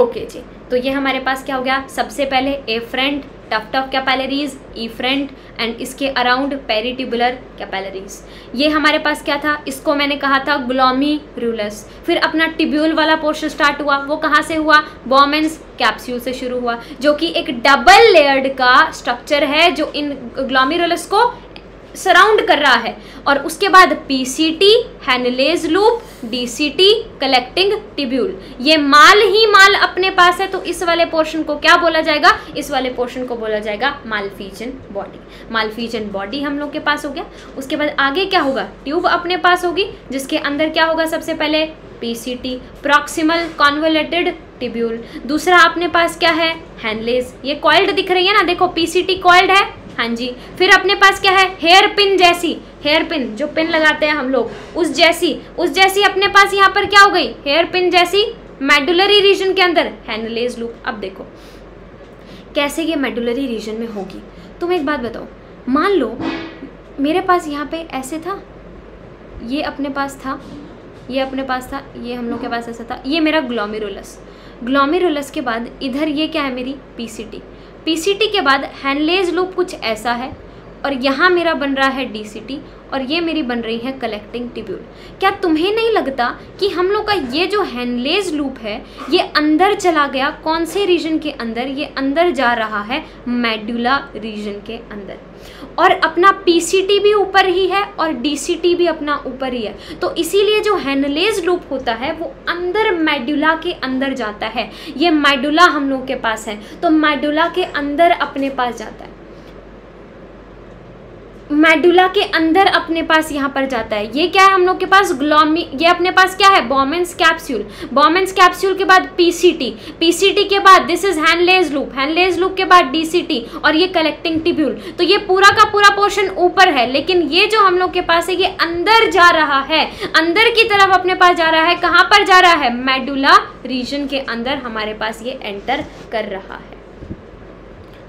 ओके जी। तो ये हमारे पास क्या हो गया, सबसे पहले afferent tuft of capillaries, efferent, and इसके अराउंड पेरिट्यूबुलर कैपिलरीज। ये हमारे पास क्या था, इसको मैंने कहा था ग्लोमेरुलस। फिर अपना ट्यूब्यूल वाला पोर्शन स्टार्ट हुआ, वो कहाँ से हुआ, बॉमेंस कैप्सूल से शुरू हुआ, जो कि एक डबल लेयर्ड का स्ट्रक्चर है जो इन ग्लोमेरुलस को सराउंड कर रहा है। और उसके बाद PCT, Henle's loop, DCT, collecting tubule. ये माल ही माल अपने पास है, तो इस वाले पोर्शन को क्या बोला जाएगा, इस वाले पोर्शन को बोला जाएगा मालफीजियन बॉडी। मालफीजियन बॉडी हम लोग के पास हो गया। उसके बाद आगे क्या होगा, ट्यूब अपने पास होगी जिसके अंदर क्या होगा, सबसे पहले पीसीटी, प्रॉक्सिमल कॉन्वोलेटेड ट्यूब्यूल। दूसरा अपने पास क्या है, हैनलेज, ये कॉइल्ड दिख रही है ना, देखो पीसीटी कॉइल्ड है, हाँ जी। फिर अपने पास क्या है, हेयर पिन जैसी, हेयर पिन जो पिन लगाते हैं हम लोग उस जैसी, उस जैसी अपने पास यहाँ पर क्या हो गई, हेयर पिन जैसी, मेडुलरी रीजन के अंदर हैनलेज लूप। अब देखो कैसे ये मेडुलरी रीजन में होगी, तुम एक बात बताओ, मान लो मेरे पास यहाँ पे ऐसे था, ये अपने पास था, ये अपने पास था, ये हम लोग के पास ऐसा था, ये मेरा ग्लोमेरुलस। ग्लोमेरुलस के बाद इधर ये क्या है मेरी पीसीटी, पीसीटी के बाद हैनलेज लूप कुछ ऐसा है, और यहाँ मेरा बन रहा है डीसीटी, और ये मेरी बन रही है कलेक्टिंग ट्यूब्यूल। क्या तुम्हें नहीं लगता कि हम लोग का ये जो हैनलेज लूप है ये अंदर चला गया, कौन से रीजन के अंदर, ये अंदर जा रहा है मेडुला रीजन के अंदर। और अपना पीसीटी भी ऊपर ही है और डीसीटी भी अपना ऊपर ही है, तो इसीलिए जो हैनलेज लूप होता है वो अंदर मेडुला के अंदर जाता है। ये मेडुला हम लोग के पास है, तो मेडुला के अंदर अपने पास जाता है। मेडुला के अंदर अपने पास यहाँ पर जाता है। ये क्या है हम लोग के पास? ग्लोमी। ये अपने पास क्या है? Bowman's capsule. बॉमेंस कैप्सूल के बाद पीसीटी, पीसीटी के बाद this is Henle's loop, Henle's loop के बाद डीसीटी और ये कलेक्टिंग टिब्यूल। तो ये पूरा का पूरा पोर्शन ऊपर है, लेकिन ये जो हम लोग के पास है ये अंदर जा रहा है, अंदर की तरफ अपने पास जा रहा है। कहाँ पर जा रहा है? मेडुला रीजन के अंदर हमारे पास ये एंटर कर रहा है।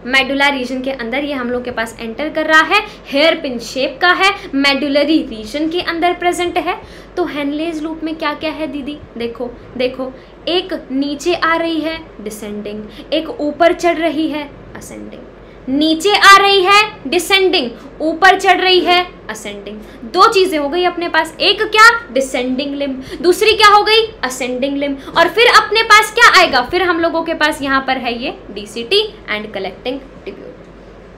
मेडुला रीजन के अंदर ये हम लोग के पास एंटर कर रहा है। हेयर पिन शेप का है, मेडुलरी रीजन के अंदर प्रेजेंट है। तो हैनलेज लूप में क्या क्या है दीदी? देखो देखो, एक नीचे आ रही है डिसेंडिंग, एक ऊपर चढ़ रही है असेंडिंग। नीचे आ रही है डिसेंडिंग, ऊपर चढ़ रही है असेंडिंग। दो चीजें हो गई अपने पास, एक क्या? डिसेंडिंग लिम्ब, दूसरी क्या हो गई? Ascending limb. और फिर अपने पास क्या आएगा? फिर हम लोगों के पास यहाँ पर है ये DCT and collecting tubule,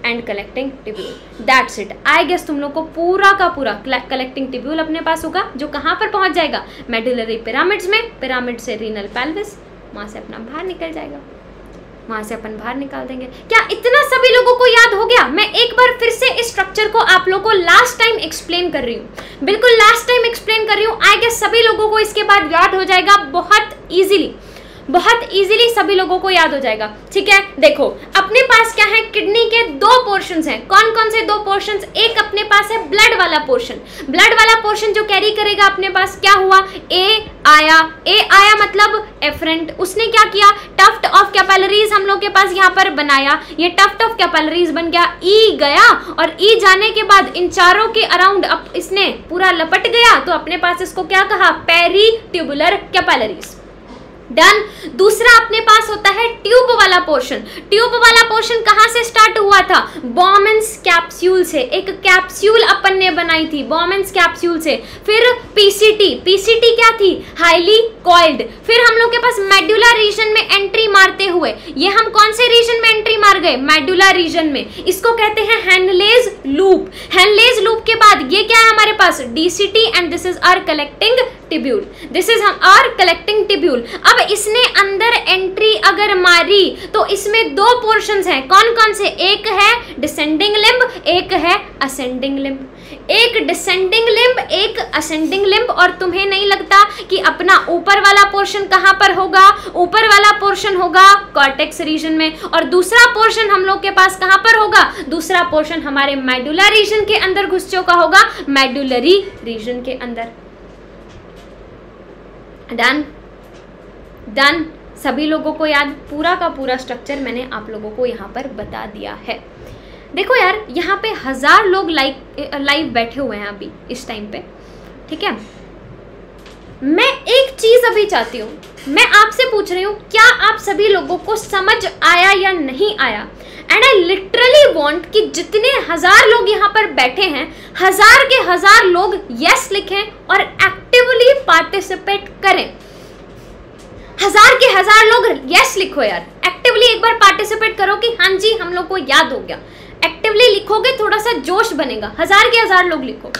and collecting tubule. That's it. I guess तुम लोग को पूरा का पूरा कलेक्टिंग टिब्यूल अपने पास होगा, जो कहाँ पर पहुंच जाएगा? मेडुलरी पिरामिड्स में। पिरामिड से रीनल पैल्विस, वहां से अपना बाहर निकल जाएगा, वहां से अपन बाहर निकाल देंगे। क्या इतना सभी लोगों को याद हो गया? मैं एक बार फिर से इस स्ट्रक्चर को आप लोगों को लास्ट टाइम एक्सप्लेन कर रही हूँ, बिल्कुल लास्ट टाइम एक्सप्लेन कर रही हूँ। आई गेस सभी लोगों को इसके बाद याद हो जाएगा बहुत इजीली, बहुत इजीली सभी लोगों को याद हो जाएगा। ठीक है, देखो अपने पास क्या है? किडनी के दो पोर्शंस हैं। कौन कौन से दो पोर्शंस? एक अपने पास है ब्लड वाला पोर्शन, ब्लड वाला पोर्शन जो कैरी करेगा अपने पास। क्या हुआ? ए आया, ए आया मतलब एफरेंट। उसने क्या किया? टफ्ट ऑफ कैपिलरीज हम लोग के पास यहाँ पर बनाया। ये टफ्ट ऑफ कैपिलरीज बन गया। ई गया और ई जाने के बाद इन चारों के अराउंड अब इसने पूरा लपट गया, तो अपने पास इसको क्या कहा? Peritubular capillaries. डन। दूसरा अपने पास होता है ट्यूब वाला पोर्शन। ट्यूब वाला पोर्शन कहाँ से स्टार्ट हुआ था? बॉमेंस कैप्सूल से। एक कैप्सूल अपन ने बनाई थी बॉमेंस कैप्सूल से। फिर पीसीटी, पीसीटी क्या थी? Highly coiled. फिर हम लोग के पास मेडुला रीजन में एंट्री मारते हुए ये हम कौन से रीजन में एंट्री मार गए? मेडुला रीजन में। इसको कहते हैं हैनलेज लूप। हैनलेज लूप के बाद ये क्या है हमारे पास? DCT and this is our collecting tubule, this is our collecting tubule. अब इसने अंदर एंट्री अगर मारी तो इसमें दो पोर्शंस हैं। कौन कौन से? एक है डिसेंडिंग लिम्ब, एक है असेंडिंग लिम्ब। एक डिसेंडिंग लिम्ब, एक असेंडिंग लिम्ब। और तुम्हें नहीं लगता कि अपना ऊपर वाला पोर्शन कहां पर होगा? ऊपर वाला पोर्शन होगा कॉर्टेक्स रीजन में। और दूसरा पोर्शन हम लोग के पास कहां पर होगा? दूसरा पोर्शन हमारे मेडुला रीजन के अंदर घुस चुका होगा, मेडुलरी रीजन के अंदर। Done done. सभी लोगों को याद? पूरा का पूरा स्ट्रक्चर मैंने आप लोगों को यहाँ पर बता दिया है। देखो यार, यहाँ पे 1000 लोग लाइव बैठे हुए हैं अभी इस टाइम पे। ठीक है, मैं एक चीज़ अभी चाहती हूँ, मैं आपसे पूछ रही हूँ क्या आप सभी लोगों को समझ आया या नहीं आया? एंड आई लिटरली वॉन्ट कि जितने 1000 लोग यहाँ पर बैठे हैं, 1000 के 1000 लोग यस लिखें और एक्टिवली पार्टिसिपेट करें। 1000 के 1000 लोग यस लिखो यार, एक्टिवली एक बार पार्टिसिपेट करो कि हाँ जी हम लोग को याद हो गया। एक्टिवली लिखोगे थोड़ा सा जोश बनेगा। 1000 के 1000 लोग लिखो,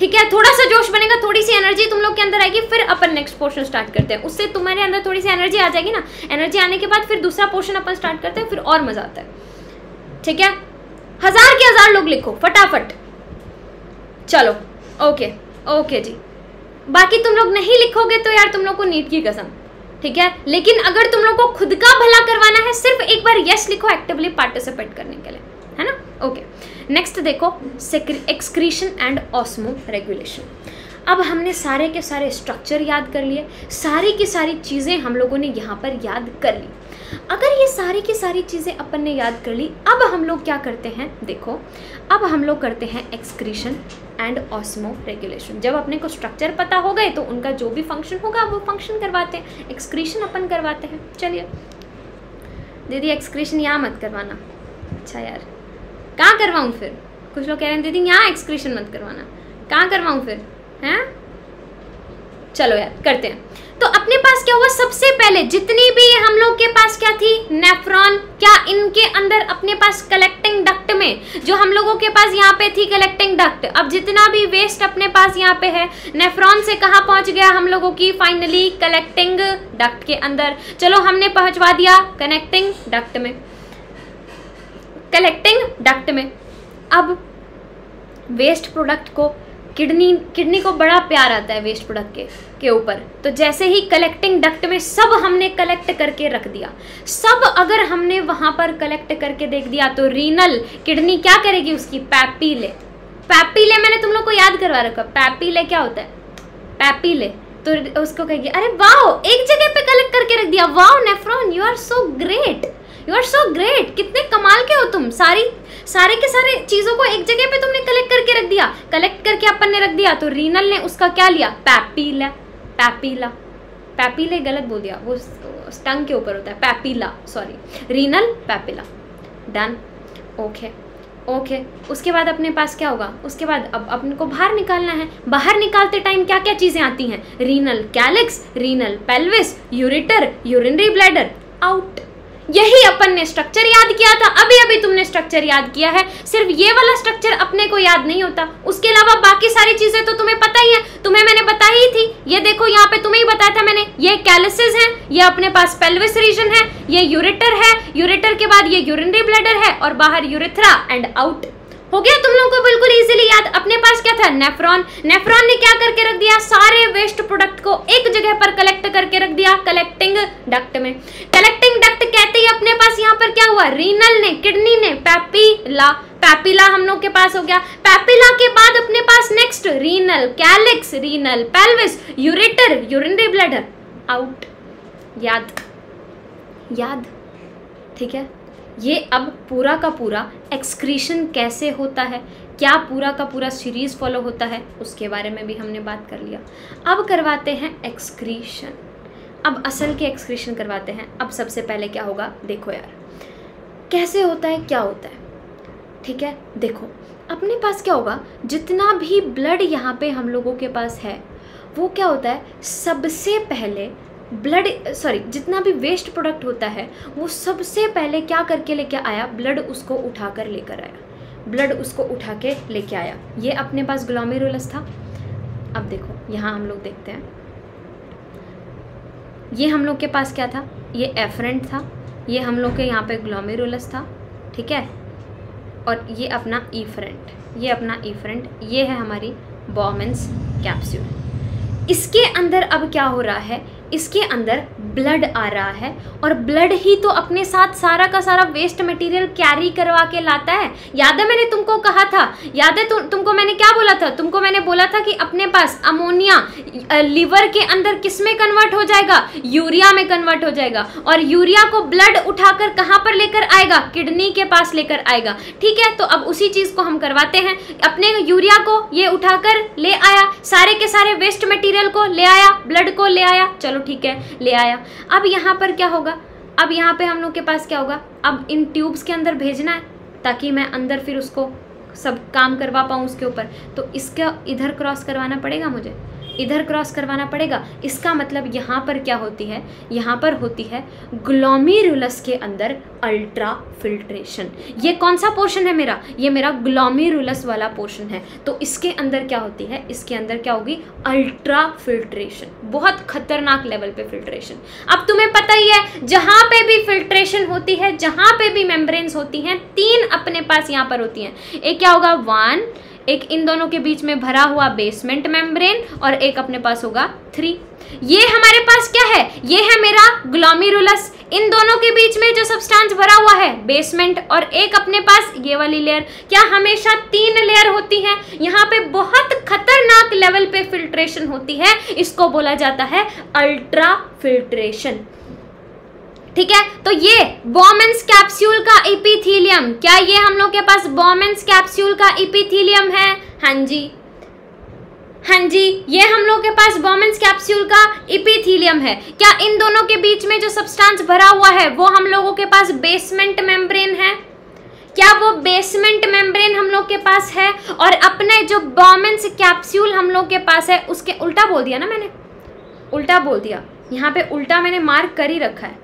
ठीक है? थोड़ा सा जोश बनेगा, थोड़ी सी एनर्जी तुम लोग के अंदर आएगी, फिर अपन नेक्स्ट पोर्शन स्टार्ट करते हैं। उससे तुम्हारे अंदर थोड़ी सी एनर्जी आ जाएगी ना, एनर्जी आने के बाद फिर दूसरा पोर्शन अपन स्टार्ट करते हैं, फिर और मजा आता है। ठीक है, 1000 के 1000 लोग लिखो फटाफट। चलो ओके ओके जी। बाकी तुम लोग नहीं लिखोगे तो यार तुम लोग को नीट की कसम। ठीक है, लेकिन अगर तुम लोग को खुद का भला करवाना है, सिर्फ एक बार यस लिखो एक्टिवली पार्टिसिपेट करने के लिए, है ना? ओके, नेक्स्ट देखो, एक्सक्रीशन एंड ऑस्मो रेगुलेशन। अब हमने सारे के सारे स्ट्रक्चर याद कर लिए, सारी की सारी चीज़ें हम लोगों ने यहाँ पर याद कर ली। अगर ये सारी की सारी चीज़ें अपन ने याद कर ली, अब हम लोग क्या करते हैं? देखो, अब हम लोग करते हैं एक्सक्रीशन एंड ऑस्मो रेगुलेशन। जब अपने को स्ट्रक्चर पता हो गए तो उनका जो भी फंक्शन होगा वो फंक्शन करवाते हैं, एक्सक्रीशन अपन करवाते हैं। चलिए दीदी, एक्सक्रीशन यहाँ मत करवाना। अच्छा यार, कहाँ करवाऊँ फिर? कुछ लोग कह रहे हैं दीदी यहाँ एक्सक्रीशन मत करवाना, कहाँ करवाऊँ फिर? हैं? चलो यार करते हैं। तो अपने पास क्या हुआ? सबसे पहले जितनी भी हम लोग के पास क्या थी? नेफ्रॉन। क्या इनके अंदर अपने पास कलेक्टिंग डक्ट में जो हम लोगों के पास यहाँ पे थी कलेक्टिंग डक्ट, अब जितना भी वेस्ट अपने पास यहाँ पे है नेफ्रॉन से कहाँ पहुँच गया हम लोगों की? फाइनली कलेक्टिंग डक्ट के अंदर। चलो हमने पहुँचवा दिया कनेक्टिंग डक्ट में, कलेक्टिंग डक्ट में। अब वेस्ट प्रोडक्ट को, किडनी को बड़ा प्यार आता है वेस्ट प्रोडक्ट के ऊपर। तो जैसे ही कलेक्टिंग डक्ट में सब हमने कलेक्ट करके रख दिया, सब अगर हमने वहाँ पर कलेक्ट करके देख दिया तो रीनल किडनी क्या करेगी उसकी? पैपीले मैंने तुम लोग को याद करवा रखा, पैपीले क्या होता है? पैपीले तो उसको कहेगी अरे वाओ, एक जगह पे कलेक्ट करके रख दिया, wow nephron you are so great, you are so great, कितने कमाल के हो तुम, सारे चीज़ों को एक जगह पे तुमने कलेक्ट करके रख दिया। कलेक्ट करके अपन ने रख दिया तो रीनल ने उसका क्या लिया? पैपीला गलत बोल दिया, वो टंग के ऊपर होता है papilla, sorry, renal papilla. Done, okay. उसके बाद अपने पास क्या होगा? उसके बाद अब अपने को बाहर निकालना है। बाहर निकालते टाइम क्या क्या चीज़ें आती हैं? Renal calyx, renal pelvis, ureter, urinary bladder, out. यही अपन ने स्ट्रक्चर याद किया था, अभी अभी तुमने स्ट्रक्चर याद किया है। सिर्फ ये वाला स्ट्रक्चर अपने को याद नहीं होता, उसके अलावा बाकी सारी चीजें तो तुम्हें पता ही है, तुम्हें मैंने बताई ही थी। ये देखो यहाँ पे तुम्हें ही बताया था मैंने, ये कैलिसेस हैं, ये अपने पास पेल्विस रीजन है, ये यूरेटर है, यूरेटर के बाद ये यूरिनरी ब्लैडर है और बाहर यूरेथ्रा एंड आउट। हो गया तुम लोगों को बिल्कुल इजीली याद। अपने पास क्या था? नेफ्रॉन। नेफ्रॉन ने क्या करके रख दिया? सारे वेस्ट प्रोडक्ट को एक जगह पर कलेक्ट करके रख दिया, कलेक्टिंग डक्ट में। कलेक्टिंग डक्ट कहते ही अपने पास यहाँ पर क्या हुआ? रीनल ने, किडनी ने पैपीला, पैपीला हम लोग के पास हो गया। पैपीला के बाद अपने पास next renal calyx, renal pelvis, ureter, urinary bladder, out. याद ठीक है। ये अब पूरा का पूरा एक्सक्रीशन कैसे होता है, क्या पूरा का पूरा सीरीज फॉलो होता है, उसके बारे में भी हमने बात कर लिया। अब करवाते हैं एक्सक्रीशन, अब असल के एक्सक्रीशन करवाते हैं। अब सबसे पहले क्या होगा? देखो यार कैसे होता है, क्या होता है, ठीक है। देखो अपने पास क्या होगा? जितना भी ब्लड यहाँ पे हम लोगों के पास है वो क्या होता है? सबसे पहले जितना भी वेस्ट प्रोडक्ट होता है वो सबसे पहले क्या करके लेके आया? ब्लड उसको उठा कर लेकर आया, ब्लड उसको उठा के लेके आया। ये अपने पास ग्लोमेरुलस था। अब देखो यहाँ हम लोग देखते हैं, ये हम लोग के पास क्या था? ये एफरेंट था, ये हम लोग के यहाँ पे ग्लोमेरुलस था, ठीक है। और ये अपना ईफरेंट, ये अपना ईफरेंट, ये है हमारी Bowman's कैप्सूल। इसके अंदर अब क्या हो रहा है? इसके अंदर ब्लड आ रहा है और ब्लड ही तो अपने साथ सारा का सारा वेस्ट मटेरियल कैरी करवा के लाता है। याद है मैंने तुमको कहा था, याद है तुमको मैंने क्या बोला था? तुमको मैंने बोला था कि अपने पास अमोनिया लीवर के अंदर किस में कन्वर्ट हो जाएगा? यूरिया में कन्वर्ट हो जाएगा। और यूरिया को ब्लड उठाकर कहाँ पर लेकर आएगा? किडनी के पास लेकर आएगा, ठीक है। तो अब उसी चीज़ को हम करवाते हैं। अपने यूरिया को ये उठाकर ले आया, सारे के सारे वेस्ट मटेरियल को ले आया, ब्लड को ले आया, चलो ठीक है ले आया। अब यहाँ पर क्या होगा? अब यहाँ पे हम लोग के पास क्या होगा? अब इन ट्यूब्स के अंदर भेजना है ताकि मैं अंदर फिर उसको सब काम करवा पाऊँ उसके ऊपर। तो इसका इधर क्रॉस करवाना पड़ेगा, मुझे इधर क्रॉस करवाना पड़ेगा। इसका मतलब यहाँ पर क्या होती है? यहाँ पर होती है ग्लोमेरुलस के अंदर अल्ट्रा फिल्ट्रेशन। ये कौन सा पोर्शन है मेरा? ये मेरा ग्लोमेरुलस वाला पोर्शन है। तो इसके अंदर क्या होती है? इसके अंदर क्या होगी? अल्ट्रा फिल्ट्रेशन, बहुत खतरनाक लेवल पे फिल्ट्रेशन। अब तुम्हें पता ही है जहाँ पे भी फिल्ट्रेशन होती है, जहाँ पे भी मेम्ब्रेन्स होती हैं, तीन अपने पास यहाँ पर होती हैं। एक क्या होगा? वन, एक इन दोनों के बीच में भरा हुआ बेसमेंट मेम्ब्रेन, और एक अपने पास होगा थ्री। ये हमारे पास क्या है? ये है मेरा ग्लोमेरुलस। इन दोनों के बीच में जो सब्सटेंस भरा हुआ है बेसमेंट, और एक अपने पास ये वाली लेयर। क्या हमेशा तीन लेयर होती है? यहाँ पे बहुत खतरनाक लेवल पे फिल्ट्रेशन होती है, इसको बोला जाता है अल्ट्रा फिल्ट्रेशन, ठीक है। तो ये Bowman's कैप्सूल का एपिथेलियम, क्या ये हम लोग के पास Bowman's कैप्सूल का एपिथेलियम है? हाँ जी, ये हम लोग के पास Bowman's कैप्सूल का एपिथेलियम है। क्या इन दोनों के बीच में जो सब्सटेंस भरा हुआ है वो हम लोगों के पास बेसमेंट मेम्ब्रेन है? क्या वो बेसमेंट मेम्ब्रेन हम लोग के पास है? और अपने जो Bowman's कैप्सूल हम लोग के पास है, उसके उल्टा बोल दिया ना मैंने, उल्टा बोल दिया, यहाँ पे उल्टा मैंने मार्क कर ही रखा है,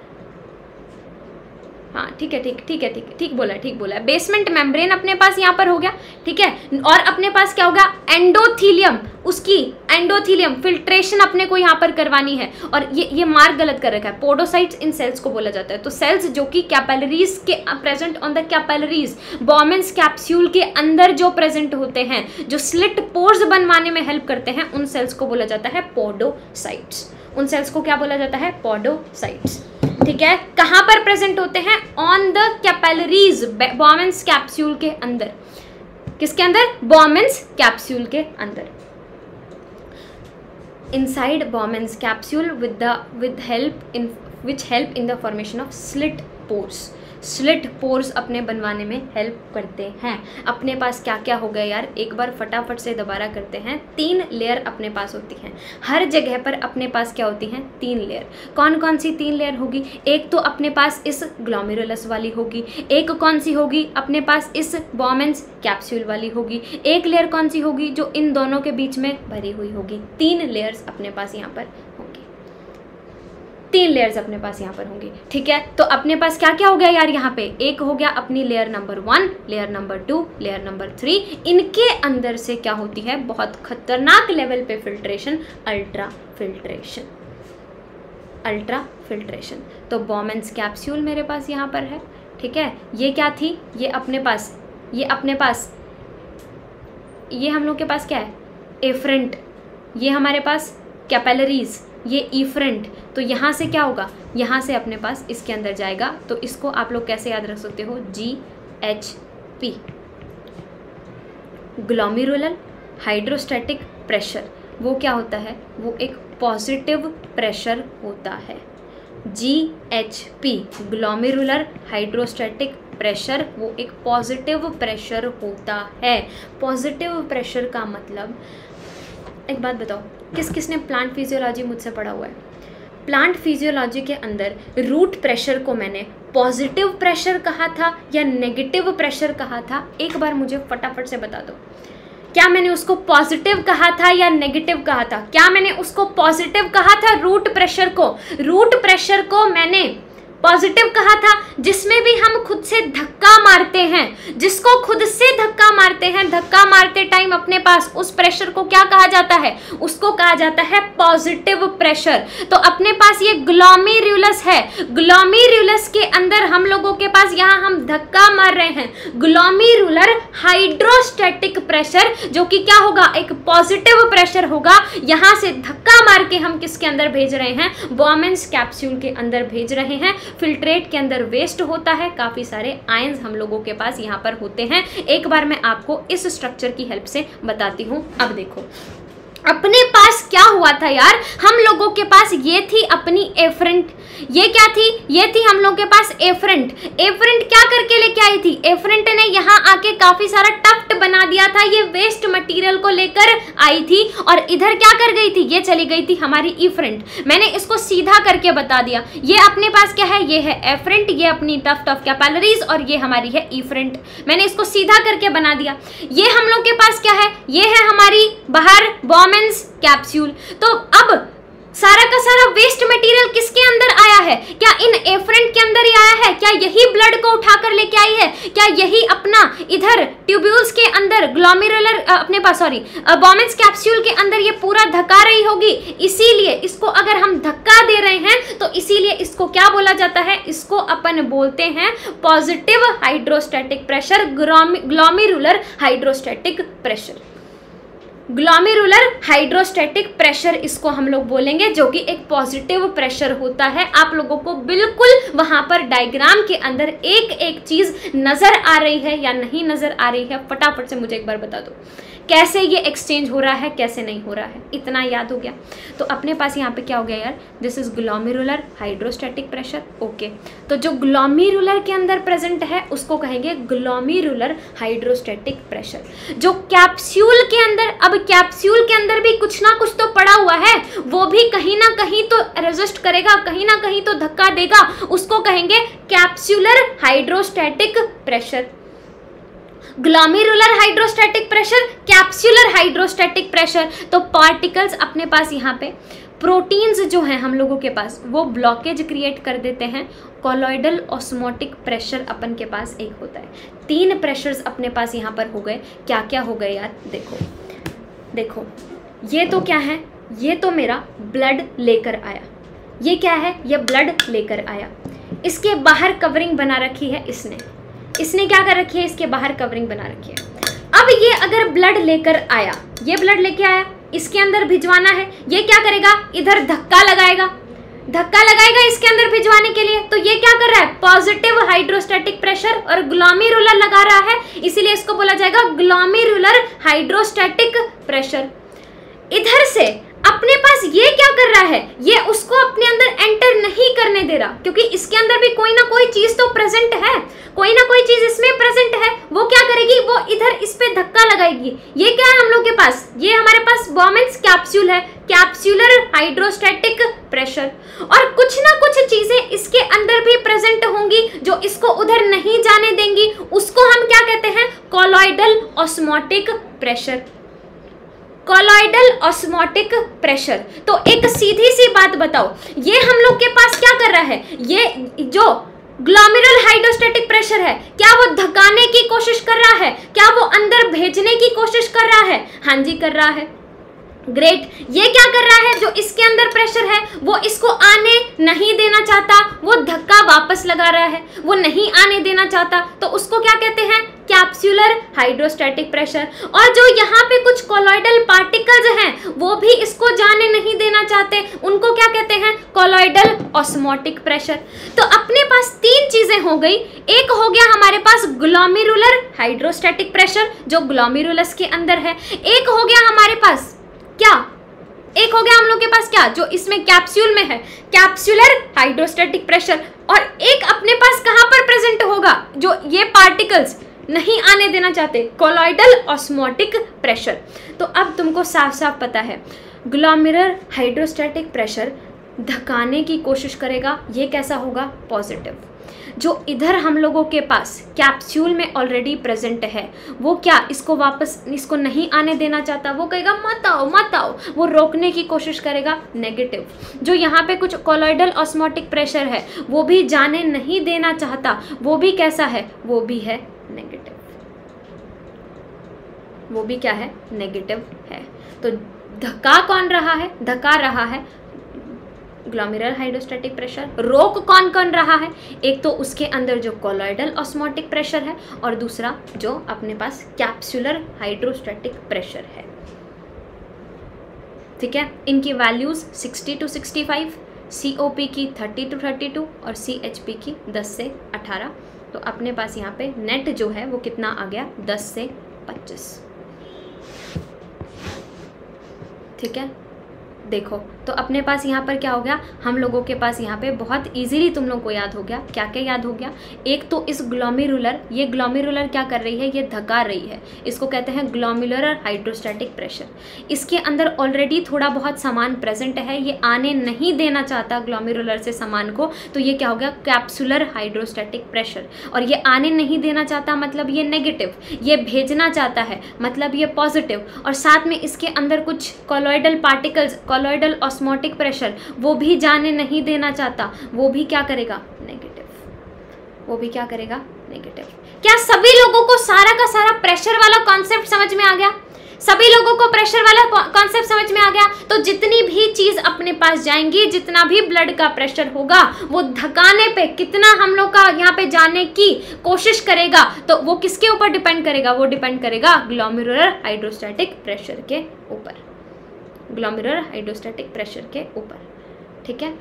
हाँ ठीक बोला है। बेसमेंट मेम्ब्रेन अपने पास यहाँ पर हो गया, ठीक है। और अपने पास क्या होगा? एंडोथीलियम। उसकी एंडोथीलियम फिल्ट्रेशन अपने को यहाँ पर करवानी है। और ये मार्ग गलत कर रखा है, पोडोसाइट्स इन सेल्स को बोला जाता है। तो सेल्स जो कि कैपिलरीज के present on the capillaries Bowman's capsule के अंदर जो प्रेजेंट होते हैं, जो स्लिट पोर्स बनवाने में हेल्प करते हैं, उन सेल्स को बोला जाता है पोडोसाइट्स। उन सेल्स को क्या बोला जाता है? पोडोसाइट्स। ठीक है, कहाँ पर प्रेजेंट होते हैं? On the capillaries Bowman's capsule के अंदर। किसके अंदर? बॉमेंस कैप्सूल के अंदर। Inside Bowman's capsule which help in the formation of slit pores. Slit pores अपने बनवाने में हेल्प करते हैं। अपने पास क्या क्या हो गया यार, एक बार फटाफट से दोबारा करते हैं। तीन लेयर अपने पास होती हैं, हर जगह पर अपने पास क्या होती हैं? तीन लेयर। कौन कौन सी तीन लेयर होगी? एक तो अपने पास इस ग्लोमेरुलस वाली होगी, एक कौन सी होगी? अपने पास इस बॉमेंस कैप्सूल वाली होगी, एक लेयर कौन सी होगी? जो इन दोनों के बीच में भरी हुई होगी। तीन लेयर्स अपने पास यहाँ पर होंगी, तीन लेयर्स अपने पास यहाँ पर होंगी। ठीक है, तो अपने पास क्या क्या हो गया यार यहाँ पे? एक हो गया अपनी layer number 1, layer number 2, layer number 3। इनके अंदर से क्या होती है? बहुत खतरनाक लेवल पे filtration, ultra filtration, ultra filtration. तो बॉमेंस कैप्सूल मेरे पास यहाँ पर है। ठीक है, ये क्या थी? ये हम लोग के पास क्या है? एफरेंट। ये हमारे पास कैपिलरीज, ये इफ्रंट। तो यहाँ से क्या होगा? यहाँ से अपने पास इसके अंदर जाएगा। तो इसको आप लोग कैसे याद रख सकते हो? GHP, glomerular hydrostatic pressure. वो क्या होता है? वो एक पॉजिटिव प्रेशर होता है। GHP, ग्लोमेरुलर हाइड्रोस्टैटिक प्रेशर, वो एक पॉजिटिव प्रेशर होता है। पॉजिटिव प्रेशर का मतलब, एक बात बताओ, किस किसने प्लांट फिजियोलॉजी मुझसे पढ़ा हुआ है? प्लांट फिजियोलॉजी के अंदर रूट प्रेशर को मैंने पॉजिटिव प्रेशर कहा था या नेगेटिव प्रेशर कहा था? एक बार मुझे फटाफट से बता दो, क्या मैंने उसको पॉजिटिव कहा था या नेगेटिव कहा था? क्या मैंने उसको पॉजिटिव कहा था? रूट प्रेशर को मैंने पॉजिटिव कहा था, जिसमें भी हम खुद से धक्का मारते हैं, जिसको खुद से धक्का मारते हैं। धक्का मारते टाइम अपने पास उस प्रेशर को क्या कहा जाता है? उसको कहा जाता है पॉजिटिव प्रेशर। तो अपने पास ये ग्लोमेरुलस है, ग्लोमेरुलस के अंदर हम लोगों के पास यहाँ हम धक्का मार रहे हैं, ग्लोमेरुलर हाइड्रोस्टैटिक प्रेशर, जो कि क्या होगा? एक पॉजिटिव प्रेशर होगा। यहाँ से धक्का मार के हम किसके अंदर भेज रहे हैं? बॉमेंस कैप्सूल के अंदर भेज रहे हैं। फिल्ट्रेट के अंदर वेस्ट होता है, काफी सारे आयंस हम लोगों के पास यहाँ पर होते हैं। एक बार मैं आपको इस स्ट्रक्चर की हेल्प से बताती हूँ। अब देखो अपने पास क्या हुआ था यार, हम लोगों के पास ये थी अपनी एफरेंट। ये क्या थी? ये थी हम लोग के पास एफरेंट। एफरेंट क्या करके लेके आई थी? एफरेंट ने यहाँ आके काफी सारा टफ्ट बना दिया था, ये वेस्ट मटेरियल को लेकर आई थी। और इधर क्या कर गई थी? ये चली गई थी हमारी इफ्रंट। मैंने इसको सीधा करके बता दिया। ये अपने पास क्या है? ये है एफरेंट, ये अपनी टफ्ट ऑफ कैपिलरीज, और ये हमारी है इफ्रंट। मैंने इसको सीधा करके बना दिया। ये हम लोग के पास क्या है? ये है हमारी बाहर बॉमेंस कैप्सूल। तो अब सारा का सारा वेस्ट मटेरियल किसके अंदर आया है? क्या इन एफरेंट के अंदर ही आया है? क्या यही ब्लड को उठाकर लेके आई है? क्या यही अपना इधर ट्यूब्यूल्स के अंदर ग्लोमेरुलर अपने पास सॉरी बॉमेंस कैप्सूल के अंदर ये पूरा धक्का रही होगी? इसीलिए इसको अगर हम धक्का दे रहे हैं तो इसीलिए इसको क्या बोला जाता है? इसको अपन बोलते हैं positive hydrostatic pressure, glomerular hydrostatic pressure, glomerular hydrostatic pressure इसको हम लोग बोलेंगे, जो कि एक पॉजिटिव प्रेशर होता है। आप लोगों को बिल्कुल वहां पर डायग्राम के अंदर एक एक चीज नजर आ रही है या नहीं नजर आ रही है? फटाफट से मुझे एक बार बता दो, कैसे ये एक्सचेंज हो रहा है, कैसे नहीं हो रहा है? इतना याद हो गया। तो अपने पास यहाँ पे क्या हो गया यार? This is glomerular hydrostatic pressure. Okay, तो जो ग्लोमेरुलर के अंदर प्रेजेंट है उसको कहेंगे ग्लोमेरुलर हाइड्रोस्टैटिक प्रेशर। जो कैप्सूल के अंदर, अब कैप्सूल के अंदर भी कुछ ना कुछ तो पड़ा हुआ है, वो भी कहीं ना कहीं तो रेजिस्ट करेगा, कहीं ना कहीं तो धक्का देगा, उसको कहेंगे capsular hydrostatic pressure. Glomerular hydrostatic pressure, capsular hydrostatic pressure. तो पार्टिकल्स अपने पास यहाँ पे, प्रोटीन्स जो हैं हम लोगों के पास, वो ब्लॉकेज क्रिएट कर देते हैं। कॉलोइडल ऑस्मोटिक प्रेशर अपन के पास एक होता है। तीन प्रेशर्स अपने पास यहाँ पर हो गए। क्या क्या हो गए यार? देखो ये तो क्या है, ये तो मेरा ब्लड लेकर आया, ये क्या है, यह ब्लड लेकर आया। इसके बाहर कवरिंग बना रखी है इसने, इसने क्या कर रखी है, इसके बाहर कवरिंग बना रखी है। अब ये अगर ब्लड लेकर आया, ये ब्लड लेके आया, इसके अंदर भिजवाना है, ये क्या करेगा, इधर धक्का लगाएगा, धक्का लगाएगा इसके अंदर भिजवाने के लिए। तो ये क्या कर रहा है, पॉजिटिव हाइड्रोस्टैटिक प्रेशर और ग्लोमेरुलर लगा रहा है, इसीलिए इसको बोला जाएगा ग्लोमेरुलर हाइड्रोस्टैटिक प्रेशर। इधर से अपने पास ये क्या कर रहा है, ये उसको अपने अंदर एंटर नहीं करने दे रहा, क्योंकि इसके अंदर भी कोई ना कोई चीज तो प्रेजेंट है, कोई ना कोई चीज इसमें प्रेजेंट है। वो क्या करेगी, वो इधर इस पे धक्का लगाएगी। ये क्या है हम लोग के पास, ये हमारे पास Bowman's कैप्सूल है, कैप्सुलर हाइड्रोस्टैटिक प्रेशर। और कुछ ना कुछ चीजें इसके अंदर भी प्रेजेंट होंगी जो इसको उधर नहीं जाने देंगी, उसको हम क्या कहते हैं, colloidal osmotic pressure, colloidal osmotic pressure. तो एक सीधी सी बात बताओ, ये हम लोग के पास क्या कर रहा है, ये जो ग्लोमेरुलर हाइड्रोस्टैटिक प्रेशर है, क्या वो धकाने की कोशिश कर रहा है, क्या वो अंदर भेजने की कोशिश कर रहा है, हाँ जी कर रहा है, ग्रेट। ये क्या कर रहा है, जो इसके अंदर प्रेशर है वो इसको आने नहीं देना चाहता, वो धक्का वापस लगा रहा है, वो नहीं आने देना चाहता, तो उसको क्या कहते हैं, कैप्सुलर हाइड्रोस्टैटिक प्रेशर। और जो यहाँ पे कुछ कॉलॉइडल पार्टिकल्स हैं वो भी इसको जाने नहीं देना चाहते, उनको क्या कहते हैं, कॉलॉइडल ऑस्मोटिक प्रेशर। तो अपने पास तीन चीजें हो गई, एक हो गया हमारे पास ग्लोमेरुलर हाइड्रोस्टैटिक प्रेशर जो ग्लोमेरुलस के अंदर है, एक हो गया हमारे पास क्या, एक हो गया हम लोग के पास क्या, जो इसमें कैप्सूल में है, कैप्सुलर हाइड्रोस्टैटिक प्रेशर। और एक अपने पास कहां पर प्रेजेंट होगा, जो ये पार्टिकल्स नहीं आने देना चाहते, कॉलॉइडल ऑस्मोटिक प्रेशर। तो अब तुमको साफ साफ पता है, ग्लोमेरुलर हाइड्रोस्टैटिक प्रेशर धकाने की कोशिश करेगा, ये कैसा होगा, पॉजिटिव। जो इधर हम लोगों के पास कैप्सूल में ऑलरेडी प्रेजेंट है, वो क्या, इसको वापस, इसको नहीं आने देना चाहता, वो कहेगा मत आओ मत आओ, वो रोकने की कोशिश करेगा, नेगेटिव। जो यहाँ पे कुछ कॉलॉइडल ऑस्मोटिक प्रेशर है वो भी जाने नहीं देना चाहता, वो भी कैसा है, वो भी है नेगेटिव, वो भी क्या है, नेगेटिव है। तो धक्का कौन रहा है, धक्का रहा है ग्लोमेरुलर हाइड्रोस्टैटिक प्रेशर। रोक कौन कौन रहा है, एक तो उसके अंदर जो कॉलॉइडल ऑस्मोटिक प्रेशर है और दूसरा जो अपने पास कैप्सुलर हाइड्रोस्टैटिक प्रेशर है, ठीक है। इनकी वैल्यूज 60 to 65, COP की 30 to 32 और CHP की 10 से 18। तो अपने पास यहाँ पे नेट जो है वो कितना आ गया, 10 से 25, ठीक है। देखो तो अपने पास यहाँ पर क्या हो गया, हम लोगों के पास यहाँ पे बहुत इजीली तुम लोग को याद हो गया, क्या क्या याद हो गया, एक तो इस ग्लोमेरुलर, ये ग्लोमेरुलर क्या कर रही है, ये धक्का रही है, इसको कहते हैं ग्लोमेरुलर हाइड्रोस्टैटिक प्रेशर। इसके अंदर ऑलरेडी थोड़ा बहुत सामान प्रेजेंट है, ये आने नहीं देना चाहता ग्लोमेरुलर से सामान को, तो ये क्या हो गया, कैप्सुलर हाइड्रोस्टैटिक प्रेशर। और ये आने नहीं देना चाहता मतलब ये नेगेटिव, ये भेजना चाहता है मतलब ये पॉजिटिव। और साथ में इसके अंदर कुछ colloidal particles, colloidal osmotic pressure, वो भी जाने नहीं देना चाहता, वो भी क्या करेगा, नेगेटिव, वो भी क्या करेगा, नेगेटिव। क्या सभी लोगों को सारा का सारा प्रेशर वाला कॉन्सेप्ट समझ में आ गया, सभी लोगों को प्रेशर वाला कॉन्सेप्ट समझ में आ गया? तो जितनी भी चीज अपने पास जाएंगी, जितना भी ब्लड का प्रेशर होगा, वो धकाने पे कितना हम लोग का यहाँ पे जाने की कोशिश करेगा, तो वो किसके ऊपर डिपेंड करेगा, वो डिपेंड करेगा ग्लोमेरुलर हाइड्रोस्टैटिक प्रेशर के ऊपर, ग्लोमेरुलर हाइड्रोस्टैटिक प्रेशर के ऊपर, ठीक है,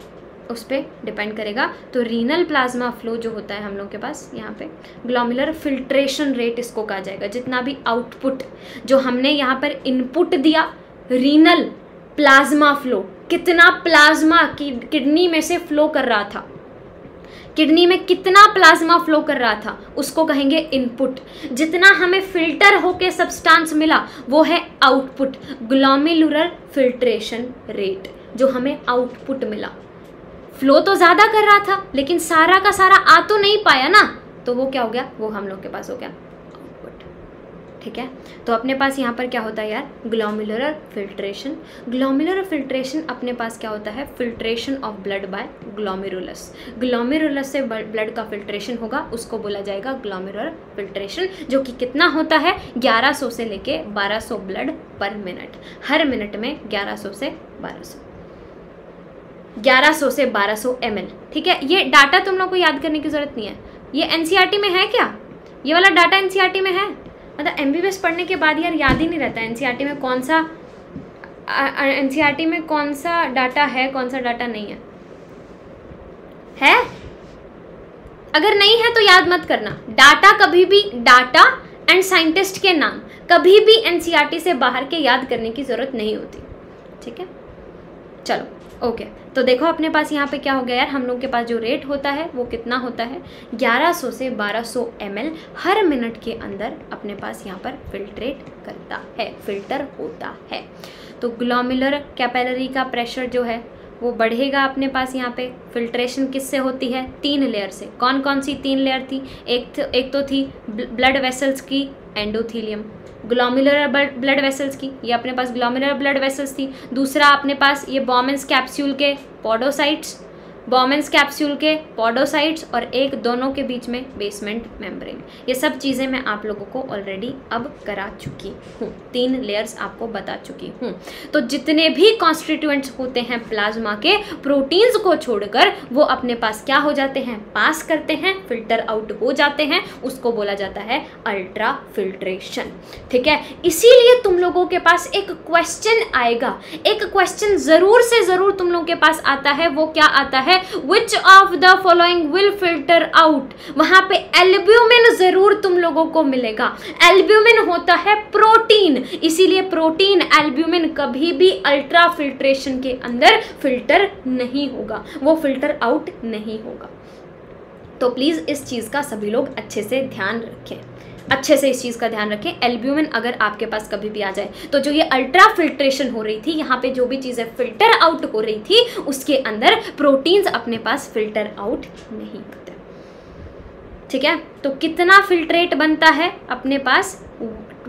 उस पर डिपेंड करेगा। तो रीनल प्लाज्मा फ्लो जो होता है हम लोग के पास यहाँ पे, ग्लोमेरुलर फिल्ट्रेशन रेट इसको कहा जाएगा। जितना भी आउटपुट, जो हमने यहाँ पर इनपुट दिया, रीनल प्लाज्मा फ्लो, कितना प्लाज्मा किडनी में से फ्लो कर रहा था, किडनी में कितना प्लाज्मा फ्लो कर रहा था, उसको कहेंगे इनपुट। जितना हमें फिल्टर होके सब्सटेंस मिला वो है आउटपुट, ग्लोमेरुलर फिल्ट्रेशन रेट, जो हमें आउटपुट मिला। फ्लो तो ज़्यादा कर रहा था लेकिन सारा का सारा आ तो नहीं पाया ना, तो वो क्या हो गया, वो हम लोग के पास हो गया आउटपुट, ठीक है। तो अपने पास यहाँ पर क्या होता है यार, ग्लोमेरुलर फिल्ट्रेशन। ग्लोमेरुलर फिल्ट्रेशन अपने पास क्या होता है, filtration of blood by glomerulus. Glomerulus से ब्लड का फिल्ट्रेशन होगा, उसको बोला जाएगा ग्लोमेरुलर फिल्ट्रेशन, जो कि कितना होता है 1100 से लेके 1200 ब्लड पर मिनट। हर मिनट में 1100 से 1200 ml, ठीक है। ये डाटा तुम लोग को याद करने की जरूरत नहीं है, ये एनसीईआरटी में है क्या, ये वाला डाटा एनसीईआरटी में है। मतलब एमबीबीएस पढ़ने के बाद यार याद ही नहीं रहता एनसीईआरटी में कौन सा डाटा है कौन सा डाटा नहीं है। है, अगर नहीं है तो याद मत करना। डाटा कभी भी, डाटा एंड साइंटिस्ट के नाम कभी भी एनसीईआरटी से बाहर के याद करने की जरूरत नहीं होती, ठीक है। चलो ओके, तो देखो अपने पास यहाँ पे क्या हो गया यार, हम लोग के पास जो रेट होता है वो कितना होता है 1100 से 1200 ml हर मिनट के अंदर अपने पास यहाँ पर फिल्ट्रेट करता है, फिल्टर होता है। तो ग्लोमेरुलर कैपिलरी का प्रेशर जो है वो बढ़ेगा। अपने पास यहाँ पे फिल्ट्रेशन किससे होती है, 3 लेयर से। कौन कौन सी 3 लेयर थी, एक तो थी ब्लड वेसल्स की एंडोथीलियम, ग्लोमेरुलर ब्लड वेसल्स की, ये अपने पास ग्लोमेरुलर ब्लड वेसल्स थी। दूसरा अपने पास ये बोमेंस कैप्सूल के पॉडोसाइट्स, और एक दोनों के बीच में बेसमेंट मेम्ब्रेन। ये सब चीज़ें मैं आप लोगों को ऑलरेडी अब करा चुकी हूँ, 3 लेयर्स आपको बता चुकी हूँ। तो जितने भी कॉन्स्टिट्यूएंट्स होते हैं प्लाज्मा के, प्रोटीन्स को छोड़कर वो अपने पास क्या हो जाते हैं, पास करते हैं, फिल्टर आउट हो जाते हैं, उसको बोला जाता है अल्ट्रा फिल्ट्रेशन, ठीक है। इसीलिए तुम लोगों के पास एक क्वेश्चन आएगा, एक क्वेश्चन ज़रूर से ज़रूर तुम लोगों के पास आता है। वो क्या आता है, Which of the following will filter out? वहां पे एल्ब्यूमिन जरूर तुम लोगों को मिलेगा। एल्ब्यूमिन होता है प्रोटीन, इसीलिए प्रोटीन एल्ब्यूमिन कभी भी अल्ट्रा फिल्ट्रेशन के अंदर फिल्टर नहीं होगा, वो फिल्टर आउट नहीं होगा। तो प्लीज इस चीज का सभी लोग अच्छे से ध्यान रखें, एल्ब्यूमिन अगर आपके पास कभी भी आ जाए तो जो ये अल्ट्रा फिल्ट्रेशन हो रही थी, यहाँ पे जो भी चीज़ें फिल्टर आउट हो रही थी उसके अंदर प्रोटीन्स अपने पास फिल्टर आउट नहीं होते, ठीक है। तो कितना फिल्ट्रेट बनता है अपने पास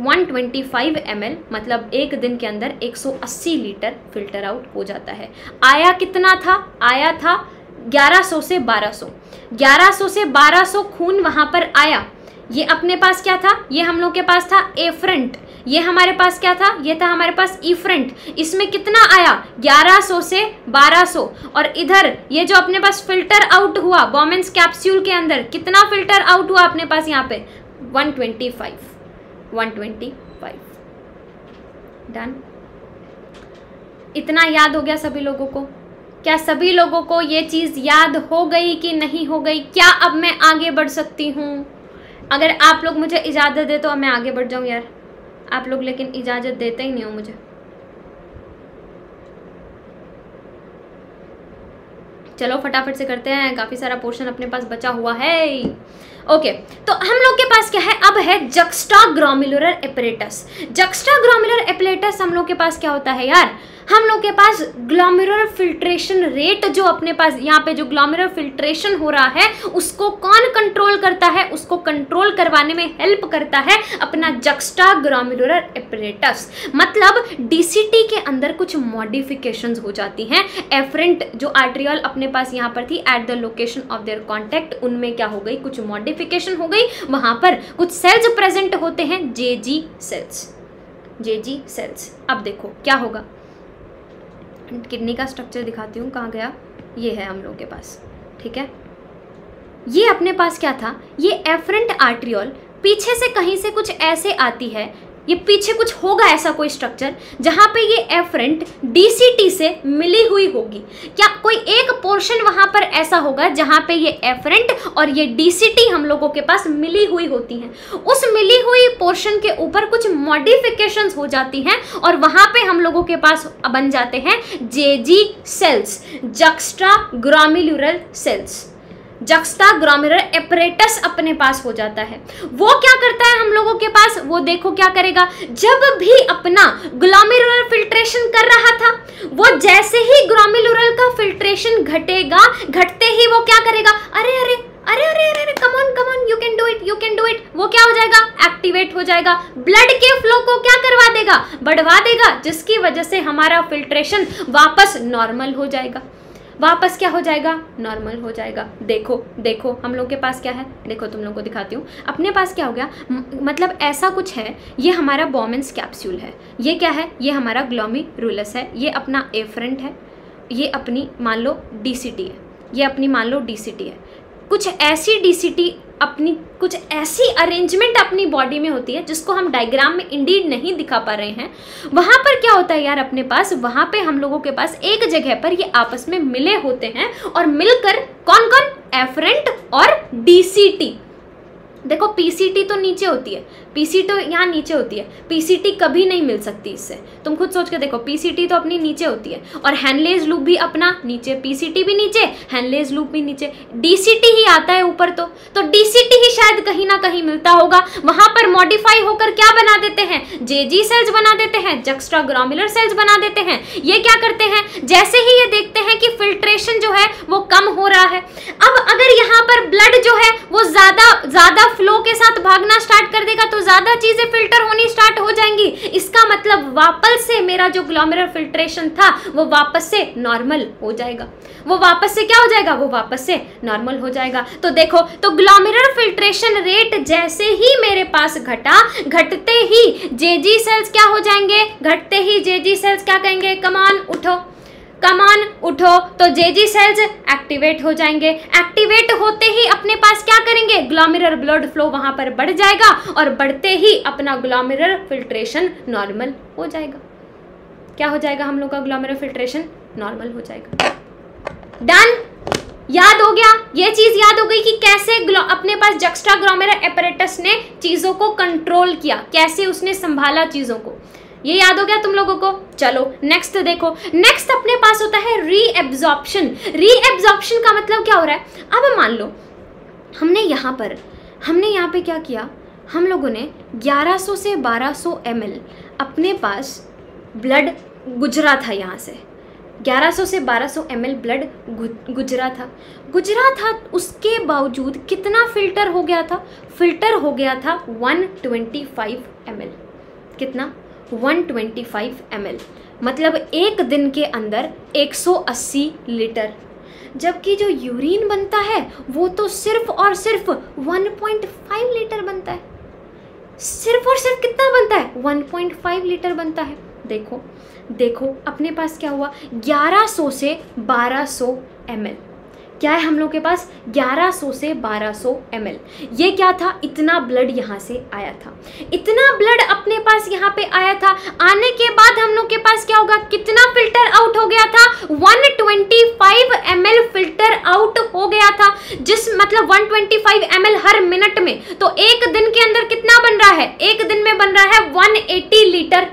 125 ml, मतलब एक दिन के अंदर 180 लीटर फिल्टर आउट हो जाता है। आया कितना था, 1100 से 1200 खून वहाँ पर आया। ये अपने पास क्या था, ये हम लोग के पास था एफरेंट, ये हमारे पास क्या था, ये था हमारे पास इफरेंट। इसमें कितना आया 1100 से 1200, और इधर ये जो अपने पास फिल्टर आउट हुआ बोमेंस कैप्सूल के अंदर कितना फिल्टर आउट हुआ अपने पास यहाँ पे 125। डन, इतना याद हो गया सभी लोगों को? क्या सभी लोगों को ये चीज़ याद हो गई कि नहीं हो गई? क्या अब मैं आगे बढ़ सकती हूँ? अगर आप लोग मुझे इजाज़त दे तो मैं आगे बढ़ जाऊं यार, आप लोग लेकिन इजाज़त देते ही नहीं हो मुझे। चलो फटाफट से करते हैं, काफ़ी सारा पोर्शन अपने पास बचा हुआ है। ओके, तो हम लोग के पास क्या है अब, है juxta glomerular apparatus. Juxta glomerular apparatus हम लोग के पास क्या होता है यार, हम लोग के पास ग्लोमेरुलर फिल्ट्रेशन रेट, जो अपने पास यहाँ पे जो ग्लोमेरुलर फिल्ट्रेशन हो रहा है उसको कौन कंट्रोल करता है, उसको कंट्रोल करवाने में हेल्प करता है अपना जक्स्टा ग्लोमेरुलर एपरेटस। मतलब डीसीटी के अंदर कुछ मॉडिफिकेशंस हो जाती हैं। एफरेंट जो आर्ट्रियल अपने पास यहाँ पर थी at the location of their contact, उनमें क्या हो गई, कुछ मॉडिफिकेशन हो गई। वहाँ पर कुछ सेल्स प्रेजेंट होते हैं, जेजी सेल्स, अब देखो क्या होगा, किडनी का स्ट्रक्चर दिखाती हूँ, कहाँ गया, ये है हम लोग के पास, ठीक है। ये अपने पास क्या था, ये एफरेंट आर्ट्रियोल पीछे से कहीं से कुछ ऐसे आती है, ये पीछे कुछ होगा ऐसा कोई स्ट्रक्चर जहाँ पे ये एफरेंट डीसीटी से मिली हुई होगी। क्या कोई एक पोर्शन वहाँ पर ऐसा होगा जहाँ पे ये एफरेंट और ये डीसीटी हम लोगों के पास मिली हुई होती हैं, उस मिली हुई पोर्शन के ऊपर कुछ मॉडिफिकेशंस हो जाती हैं और वहाँ पे हम लोगों के पास बन जाते हैं JG cells, juxta glomerular cells. Juxta glomerular apparatus अपने पास हो जाता है, वो क्या करता है हम लोगों के पास, वो देखो क्या करेगा, जब भी अपना ग्लोमेरुलर फिल्ट्रेशन कर रहा था, वो जैसे ही ग्लोमेरुलर का फिल्ट्रेशन घटेगा, घटते ही वो क्या करेगा, अरे अरे अरे अरे come on you can do it वो क्या हो जाएगा, एक्टिवेट हो जाएगा, ब्लड के फ्लो को क्या करवा देगा, बढ़वा देगा, जिसकी वजह से हमारा फिल्ट्रेशन वापस नॉर्मल हो जाएगा, वापस क्या हो जाएगा, नॉर्मल हो जाएगा। देखो देखो हम लोग के पास क्या है, देखो तुम लोगों को दिखाती हूँ अपने पास क्या हो गया, मतलब ऐसा कुछ है, ये हमारा बॉमेंस कैप्सूल है, ये क्या है, ये हमारा ग्लोमेरुलस है, ये अपना एफरेंट है, ये अपनी मान लो डीसीटी है, ये अपनी मान लो डीसीटी है, कुछ ऐसी डीसीटी अपनी, कुछ ऐसी अरेंजमेंट अपनी बॉडी में होती है जिसको हम डायग्राम में इंडीड नहीं दिखा पा रहे हैं। वहाँ पर क्या होता है यार, अपने पास वहाँ पे हम लोगों के पास एक जगह पर ये आपस में मिले होते हैं और मिलकर कौन कौन, एफरेंट और डीसीटी। देखो पीसीटी तो नीचे होती है, पीसीटी तो यहाँ नीचे होती है, पीसीटी कभी नहीं मिल सकती इससे, तुम खुद सोच के देखो, पीसीटी तो अपनी नीचे होती है और हैंडलेज लूप भी अपना नीचे, पीसीटी भी नीचे, हैंडलेज लूप भी नीचे, डीसीटी ही आता है ऊपर, तो डीसीटी ही शायद कहीं ना कहीं मिलता होगा। वहाँ पर मॉडिफाई होकर क्या बना देते हैं, जेजी सेल्स बना देते हैं, जक्स्ट्रा ग्लोमेरुलर सेल्स बना देते हैं। ये क्या करते हैं, जैसे ही ये देखते हैं कि फिल्ट्रेशन जो है वो कम हो रहा है, अब अगर यहाँ पर ब्लड जो है वो ज़्यादा फ्लो के साथ भागना स्टार्ट कर देगा तो ज़्यादा चीज़ें फिल्टर होनी स्टार्ट हो जाएंगी। इसका मतलब वापस से मेरा जो ग्लोमेरुलर फिल्ट्रेशन था वो वापस से नॉर्मल हो जाएगा, वो वापस से क्या हो जाएगा, वो वापस से नॉर्मल हो जाएगा। तो देखो, तो ग्लोमेरुलर फिल्ट्रेशन रेट जैसे ही मेरे पास घटा, घटते ही जेजी सेल्स क्या हो जाएंगे, घटते ही जेजी सेल्स क्या कहेंगे, कम ऑन उठो, कम ऑन उठो, तो जेजी सेल्स एक्टिवेट हो जाएंगे। एक्टिवेट होते ही अपने पास क्या करेंगे, ग्लोमेरुलर ब्लड फ्लो वहां पर बढ़ जाएगा और बढ़ते ही अपना ग्लोमेरुलर फिल्ट्रेशन नॉर्मल हो जाएगा। क्या हो जाएगा, हम लोग का ग्लोमेरुलर फिल्ट्रेशन नॉर्मल हो जाएगा। डन, याद हो गया, ये चीज याद हो गई कि कैसे अपने पास जक्स्ट्रा ग्लोमेरुलर एपरेटस ने चीजों को कंट्रोल किया, कैसे उसने संभाला चीजों को, ये याद हो गया तुम लोगों को। चलो नेक्स्ट देखो, नेक्स्ट अपने पास होता है रीएब्जॉर्प्शन। रीएब्जॉर्प्शन का मतलब क्या हो रहा है, अब मान लो हमने यहाँ पे क्या किया, हम लोगों ने 1100 से 1200 ml अपने पास ब्लड गुजरा था, यहाँ से 1100 से 1200 ml ब्लड गुजरा था, उसके बावजूद कितना फिल्टर हो गया था, फिल्टर हो गया था 125 ml, कितना, 125 ml, मतलब एक दिन के अंदर 180 लीटर, जबकि जो यूरिन बनता है वो तो सिर्फ और सिर्फ 1.5 लीटर बनता है, सिर्फ और सिर्फ कितना बनता है, 1.5 लीटर बनता है। देखो देखो अपने पास क्या हुआ, 1100 से 1200 ml क्या है, हम लोग के पास 1100 से 1200 ml, ये क्या था, इतना ब्लड यहाँ से आया था, इतना ब्लड अपने पास यहाँ पे आया था। आने के बाद हम लोग के पास क्या होगा, कितना फिल्टर आउट हो गया था, 125 ml फिल्टर आउट हो गया था, जिस मतलब 125 ml हर मिनट में, तो एक दिन के अंदर कितना बन रहा है, एक दिन में बन रहा है 180 लीटर,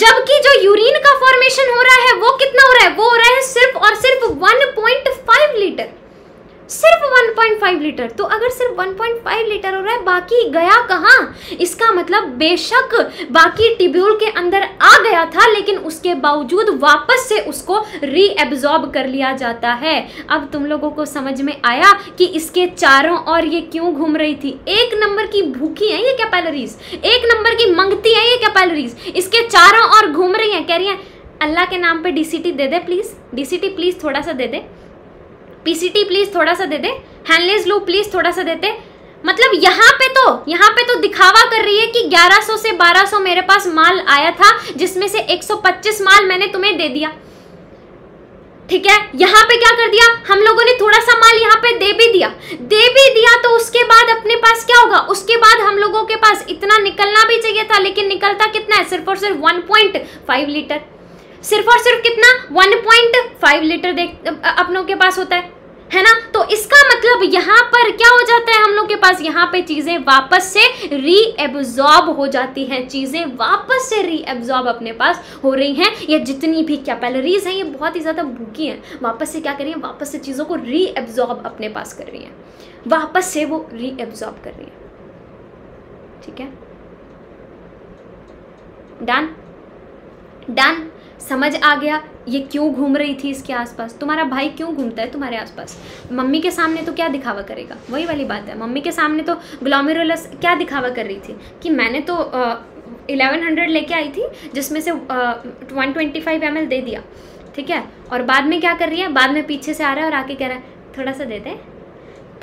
जबकि जो यूरिन का फॉर्मेशन हो रहा है वो कितना हो रहा है, वो हो रहा है सिर्फ और सिर्फ 1.5 लीटर, सिर्फ 1.5 लीटर। तो अगर सिर्फ 1.5 लीटर हो रहा है, बाकी गया कहाँ, इसका मतलब बेशक बाकी टिब्यूल के अंदर आ गया था लेकिन उसके बावजूद वापस से उसको रीएब्जॉर्ब कर लिया जाता है। अब तुम लोगों को समझ में आया कि इसके चारों और ये क्यों घूम रही थी, एक नंबर की भूखी है ये कैपिलरीज, एक नंबर की मंगती है ये कैपिलरीज, इसके चारों और घूम रही हैं, कह रही हैं अल्लाह के नाम पर डीसीटी दे दे प्लीज़, डीसीटी प्लीज़ थोड़ा सा दे दे, पीसीटी प्लीज थोड़ा सा दे दे, हैंडलेज लूप प्लीज थोड़ा सा देते। मतलब यहाँ पे तो दिखावा कर रही है कि 1100 से 1200 मेरे पास माल आया था जिसमें से 125 माल मैंने तुम्हें दे दिया, ठीक है। यहाँ पे क्या कर दिया, हम लोगों ने थोड़ा सा माल यहाँ पे दे भी दिया, तो उसके बाद अपने पास क्या होगा, उसके बाद हम लोगों के पास इतना निकलना भी चाहिए था लेकिन निकलता कितना है, सिर्फ और सिर्फ 1.5 लीटर, सिर्फ और सिर्फ कितना, 1.5 लीटर अपनों के पास होता है ना। तो इसका मतलब यहाँ पर क्या हो जाता है, हम लोग के पास यहाँ पे चीज़ें वापस से रीएब्जॉर्ब हो जाती हैं, चीज़ें वापस से रीएब्जॉर्ब अपने पास हो रही हैं। ये जितनी भी कैपिलरीज हैं ये बहुत ही ज़्यादा भूखी हैं, वापस से क्या कर रही हैं, वापस से चीज़ों को रीएब्जॉर्ब अपने पास कर रही हैं, वापस से वो रीएब्जॉर्ब कर रही हैं, ठीक है। डन समझ आ गया ये क्यों घूम रही थी इसके आसपास। तुम्हारा भाई क्यों घूमता है तुम्हारे आसपास? मम्मी के सामने तो क्या दिखावा करेगा, वही वाली बात है। मम्मी के सामने तो ग्लोमेरुलस क्या दिखावा कर रही थी कि मैंने तो 1100 लेके आई थी जिसमें से 125 ml दे दिया, ठीक है। और बाद में क्या कर रही है, बाद में पीछे से आ रहा है और आके कह रहा है थोड़ा सा दे दे,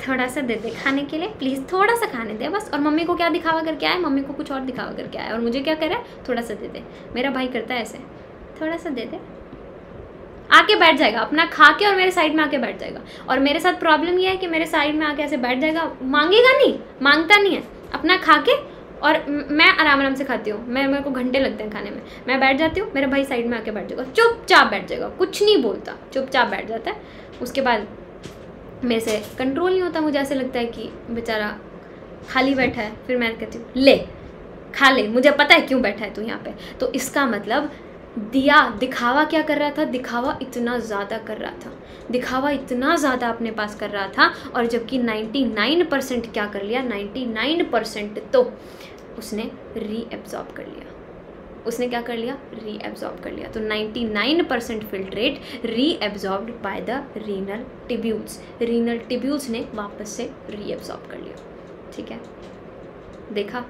थोड़ा सा दे दे खाने के लिए प्लीज़, थोड़ा सा खाने दे बस। और मम्मी को क्या दिखावा करके आए, मम्मी को कुछ और दिखावा करके आए और मुझे क्या कर रहा है थोड़ा सा दे दे। मेरा भाई करता है ऐसे, थोड़ा सा दे दे, आके बैठ जाएगा अपना खा के और मेरे साइड में आके बैठ जाएगा। और मेरे साथ प्रॉब्लम ये है कि मेरे साइड में आके ऐसे बैठ जाएगा, मांगेगा नहीं, मांगता नहीं है, अपना खा के। और मैं आराम आराम से खाती हूँ, मेरे को घंटे लगते हैं खाने में, मैं बैठ जाती हूँ, मेरा भाई साइड में आके बैठ जाएगा, चुपचाप बैठ जाएगा, कुछ नहीं बोलता, चुपचाप बैठ जाता है। उसके बाद मेरे से कंट्रोल नहीं होता, मुझे ऐसे लगता है कि बेचारा खाली बैठा है। फिर मैं कहती हूँ ले खा ले, मुझे पता है क्यों बैठा है तू यहाँ पे। तो इसका मतलब दिया दिखावा क्या कर रहा था, दिखावा इतना ज़्यादा कर रहा था, दिखावा इतना ज़्यादा अपने पास कर रहा था। और जबकि 99% क्या कर लिया, 99% तो उसने रीएब्जॉर्ब कर लिया, उसने क्या कर लिया, रीएब्जॉर्ब कर लिया। तो 99% filtrate reabsorbed by the renal tubules, renal tubules ने वापस से रीएब्जॉर्ब कर लिया, ठीक है। देखा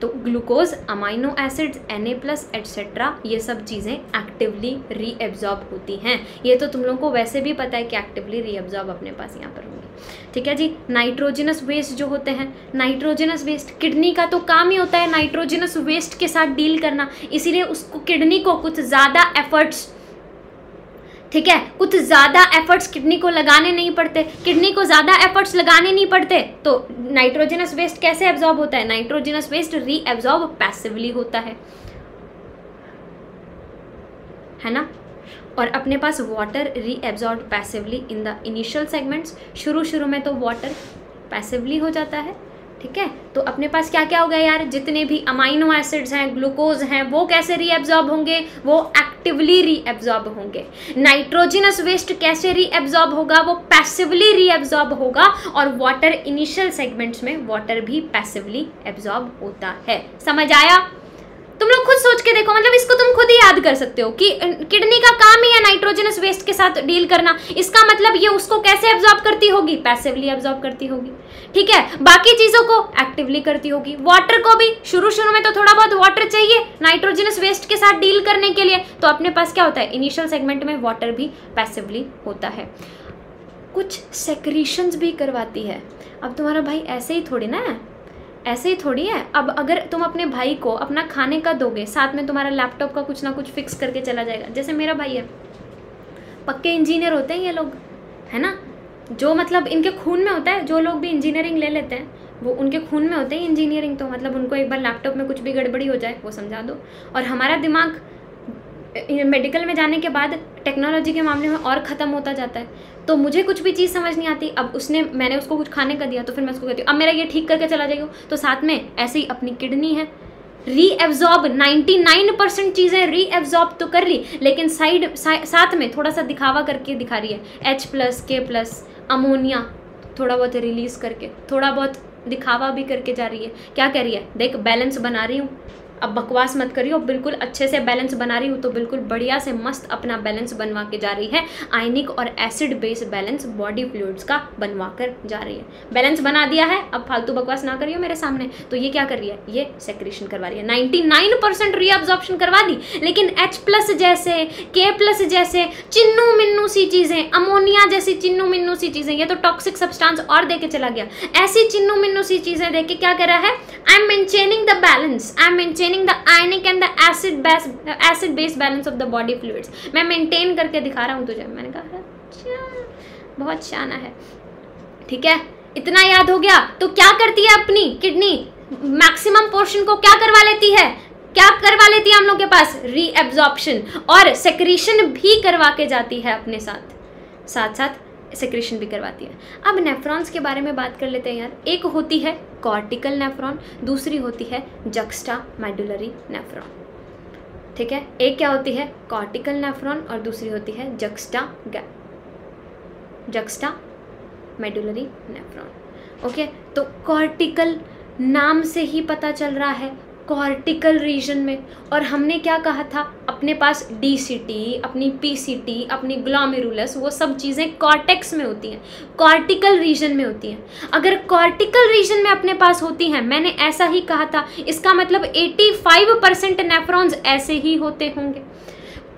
तो glucose, amino acids, Na+ etcetera ये सब चीज़ें एक्टिवली रीएब्जॉर्ब होती हैं। ये तो तुम लोगों को वैसे भी पता है कि एक्टिवली रीएब्जॉर्ब अपने पास यहाँ पर होंगी, ठीक है जी। नाइट्रोजिनस वेस्ट जो होते हैं, नाइट्रोजिनस वेस्ट, किडनी का तो काम ही होता है नाइट्रोजिनस वेस्ट के साथ डील करना, इसीलिए उसको किडनी को कुछ ज़्यादा एफर्ट्स, ठीक है, कुछ ज़्यादा एफर्ट्स किडनी को लगाने नहीं पड़ते, किडनी को ज़्यादा एफर्ट्स लगाने नहीं पड़ते। तो नाइट्रोजनस वेस्ट कैसे एब्जॉर्ब होता है, नाइट्रोजनस वेस्ट रीएब्जॉर्ब पैसिवली होता है ना। और अपने पास water reabsorb passively in the initial segments, शुरू में तो वाटर पैसिवली हो जाता है, ठीक है। तो अपने पास क्या क्या हो गया यार, जितने भी अमाइनो एसिड्स हैं, ग्लूकोज हैं, वो कैसे रीएब्जॉर्ब होंगे, वो एक्टिवली रीएब्जॉर्ब होंगे। नाइट्रोजिनस वेस्ट कैसे रीएब्जॉर्ब होगा, वो पैसिवली रीएब्जॉर्ब होगा। और वाटर इनिशियल सेगमेंट्स में वाटर भी पैसिवली एब्जॉर्ब होता है। समझ आया? तुम लोग खुद सोच के देखो, मतलब इसको तुम खुद ही याद कर सकते हो कि किडनी का काम ही है नाइट्रोजिनस वेस्ट के साथ डील करना। इसका मतलब ये उसको कैसे एब्जॉर्ब करती होगी, पैसिवली एब्जॉर्ब करती होगी, ठीक है। बाकी चीज़ों को एक्टिवली करती होगी, वाटर को भी। शुरू में तो थोड़ा बहुत वाटर चाहिए नाइट्रोजिनस वेस्ट के साथ डील करने के लिए। तो अपने पास क्या होता है, इनिशियल सेगमेंट में वाटर भी पैसिवली होता है, कुछ सेक्रीशंस भी करवाती है। अब तुम्हारा भाई ऐसे ही थोड़ी ना है, ऐसे ही थोड़ी है। अब अगर तुम अपने भाई को अपना खाने का दोगे, साथ में तुम्हारा लैपटॉप का कुछ ना कुछ फिक्स करके चला जाएगा। जैसे मेरा भाई है, पक्के इंजीनियर होते हैं ये लोग, है ना, जो मतलब इनके खून में होता है। जो लोग भी इंजीनियरिंग ले लेते हैं वो उनके खून में होते हैं इंजीनियरिंग। तो मतलब उनको एक बार लैपटॉप में कुछ भी गड़बड़ी हो जाए वो समझा दो। और हमारा दिमाग मेडिकल में जाने के बाद टेक्नोलॉजी के मामले में और ख़त्म होता जाता है। तो मुझे कुछ भी चीज़ समझ नहीं आती, अब उसने मैंने उसको कुछ खाने का दिया तो फिर मैं उसको कहती हूँ अब मेरा ये ठीक करके चला जाएगा। तो साथ में ऐसे ही अपनी किडनी है, रीएब्जॉर्ब 99% चीज़ें रीएब्जॉर्ब तो कर ली, लेकिन साथ में थोड़ा सा दिखावा करके दिखा रही है। H+, K+, अमोनिया थोड़ा बहुत रिलीज़ करके, थोड़ा बहुत दिखावा भी करके जा रही है। क्या कह रही है, देख बैलेंस बना रही हूँ, अब बकवास मत करियो, बिल्कुल अच्छे से बैलेंस बना रही हूँ। तो बिल्कुल बढ़िया से मस्त अपना बैलेंस बनवा के जा रही है, आयनिक और acid base balance body fluids का बनवा कर जा रही है। बैलेंस बना दिया है, अब फालतू बकवास ना करियो मेरे सामने। तो ये क्या कर रही है, ये सेक्रीशन करवा रही है। 99% रीअब्जॉर्प्शन करवा दी, लेकिन H+ जैसे, K+ जैसे चिन्नू मिन्नू सी चीज़ें, अमोनिया जैसी चिन्नू मिन्नू सी चीज़ें, ये तो टॉक्सिक सब्सटेंस और दे के चला गया। ऐसी चिन्नू मिन्नू सी चीज़ें दे के क्या कर रहा है, I am maintaining the balance, I am the ionic and the acid base balance of the body fluids। मैं मेंटेन करके दिखा रहा हूँ तुझे। मैंने कहा अच्छा बहुत शाना है, ठीक है। इतना याद हो गया। तो क्या करती है अपनी किडनी, मैक्सिमम पोर्शन को क्या करवा लेती है, क्या करवा लेती है हम लोग के पास, रीएब्जॉर्प्शन और सेक्रीशन भी करवा के जाती है अपने साथ, साथ सेक्रेशन भी करवाती है। अब नेफ्रॉन्स के बारे में बात कर लेते हैं यार। एक होती है कॉर्टिकल नेफ्रॉन, दूसरी होती है जक्स्टा मेडुलरी नेफ्रॉन, ठीक है। एक क्या होती है कॉर्टिकल नेफ्रॉन और दूसरी होती है जक्स्टा मेडुलरी नेफ्रॉन, ओके। तो कॉर्टिकल नाम से ही पता चल रहा है कॉर्टिकल रीजन में। और हमने क्या कहा था, अपने पास डीसीटी, अपनी पीसीटी, अपनी ग्लोमेरुलस, वो सब चीज़ें कॉर्टेक्स में होती हैं, कॉर्टिकल रीजन में होती हैं। अगर कॉर्टिकल रीजन में अपने पास होती हैं, मैंने ऐसा ही कहा था, इसका मतलब 85% नेफ्रॉन्स ऐसे ही होते होंगे।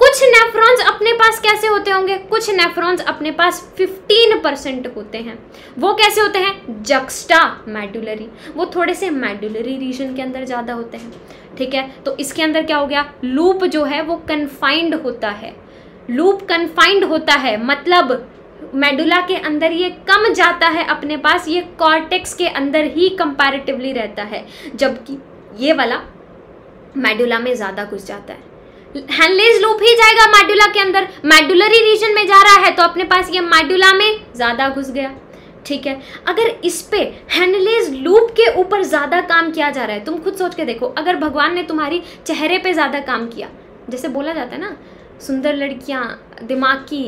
कुछ नेफ्रॉन्स अपने पास कैसे होते होंगे, कुछ नेफ्रॉन्स अपने पास 15% होते हैं। वो कैसे होते हैं, जक्स्टा मेडुलरी, वो थोड़े से मेडुलरी रीजन के अंदर ज़्यादा होते हैं। ठीक है, तो इसके अंदर क्या हो गया, लूप जो है वो कन्फाइंड होता है, लूप कन्फाइंड होता है, मतलब मेडुला के अंदर ये कम जाता है अपने पास, ये कॉर्टेक्स के अंदर ही कंपैरेटिवली रहता है, जबकि ये वाला मेडुला में ज़्यादा घुस जाता है। हैनलेज लूप ही जाएगा मेडुला के अंदर, मेडुलरी रीजन में जा रहा है तो अपने पास ये मेडुला में ज़्यादा घुस गया। ठीक है, अगर इस पे हैनलेज लूप के ऊपर ज़्यादा काम किया जा रहा है, तुम खुद सोच के देखो, अगर भगवान ने तुम्हारी चेहरे पे ज़्यादा काम किया, जैसे बोला जाता है ना, सुंदर लड़कियाँ दिमाग की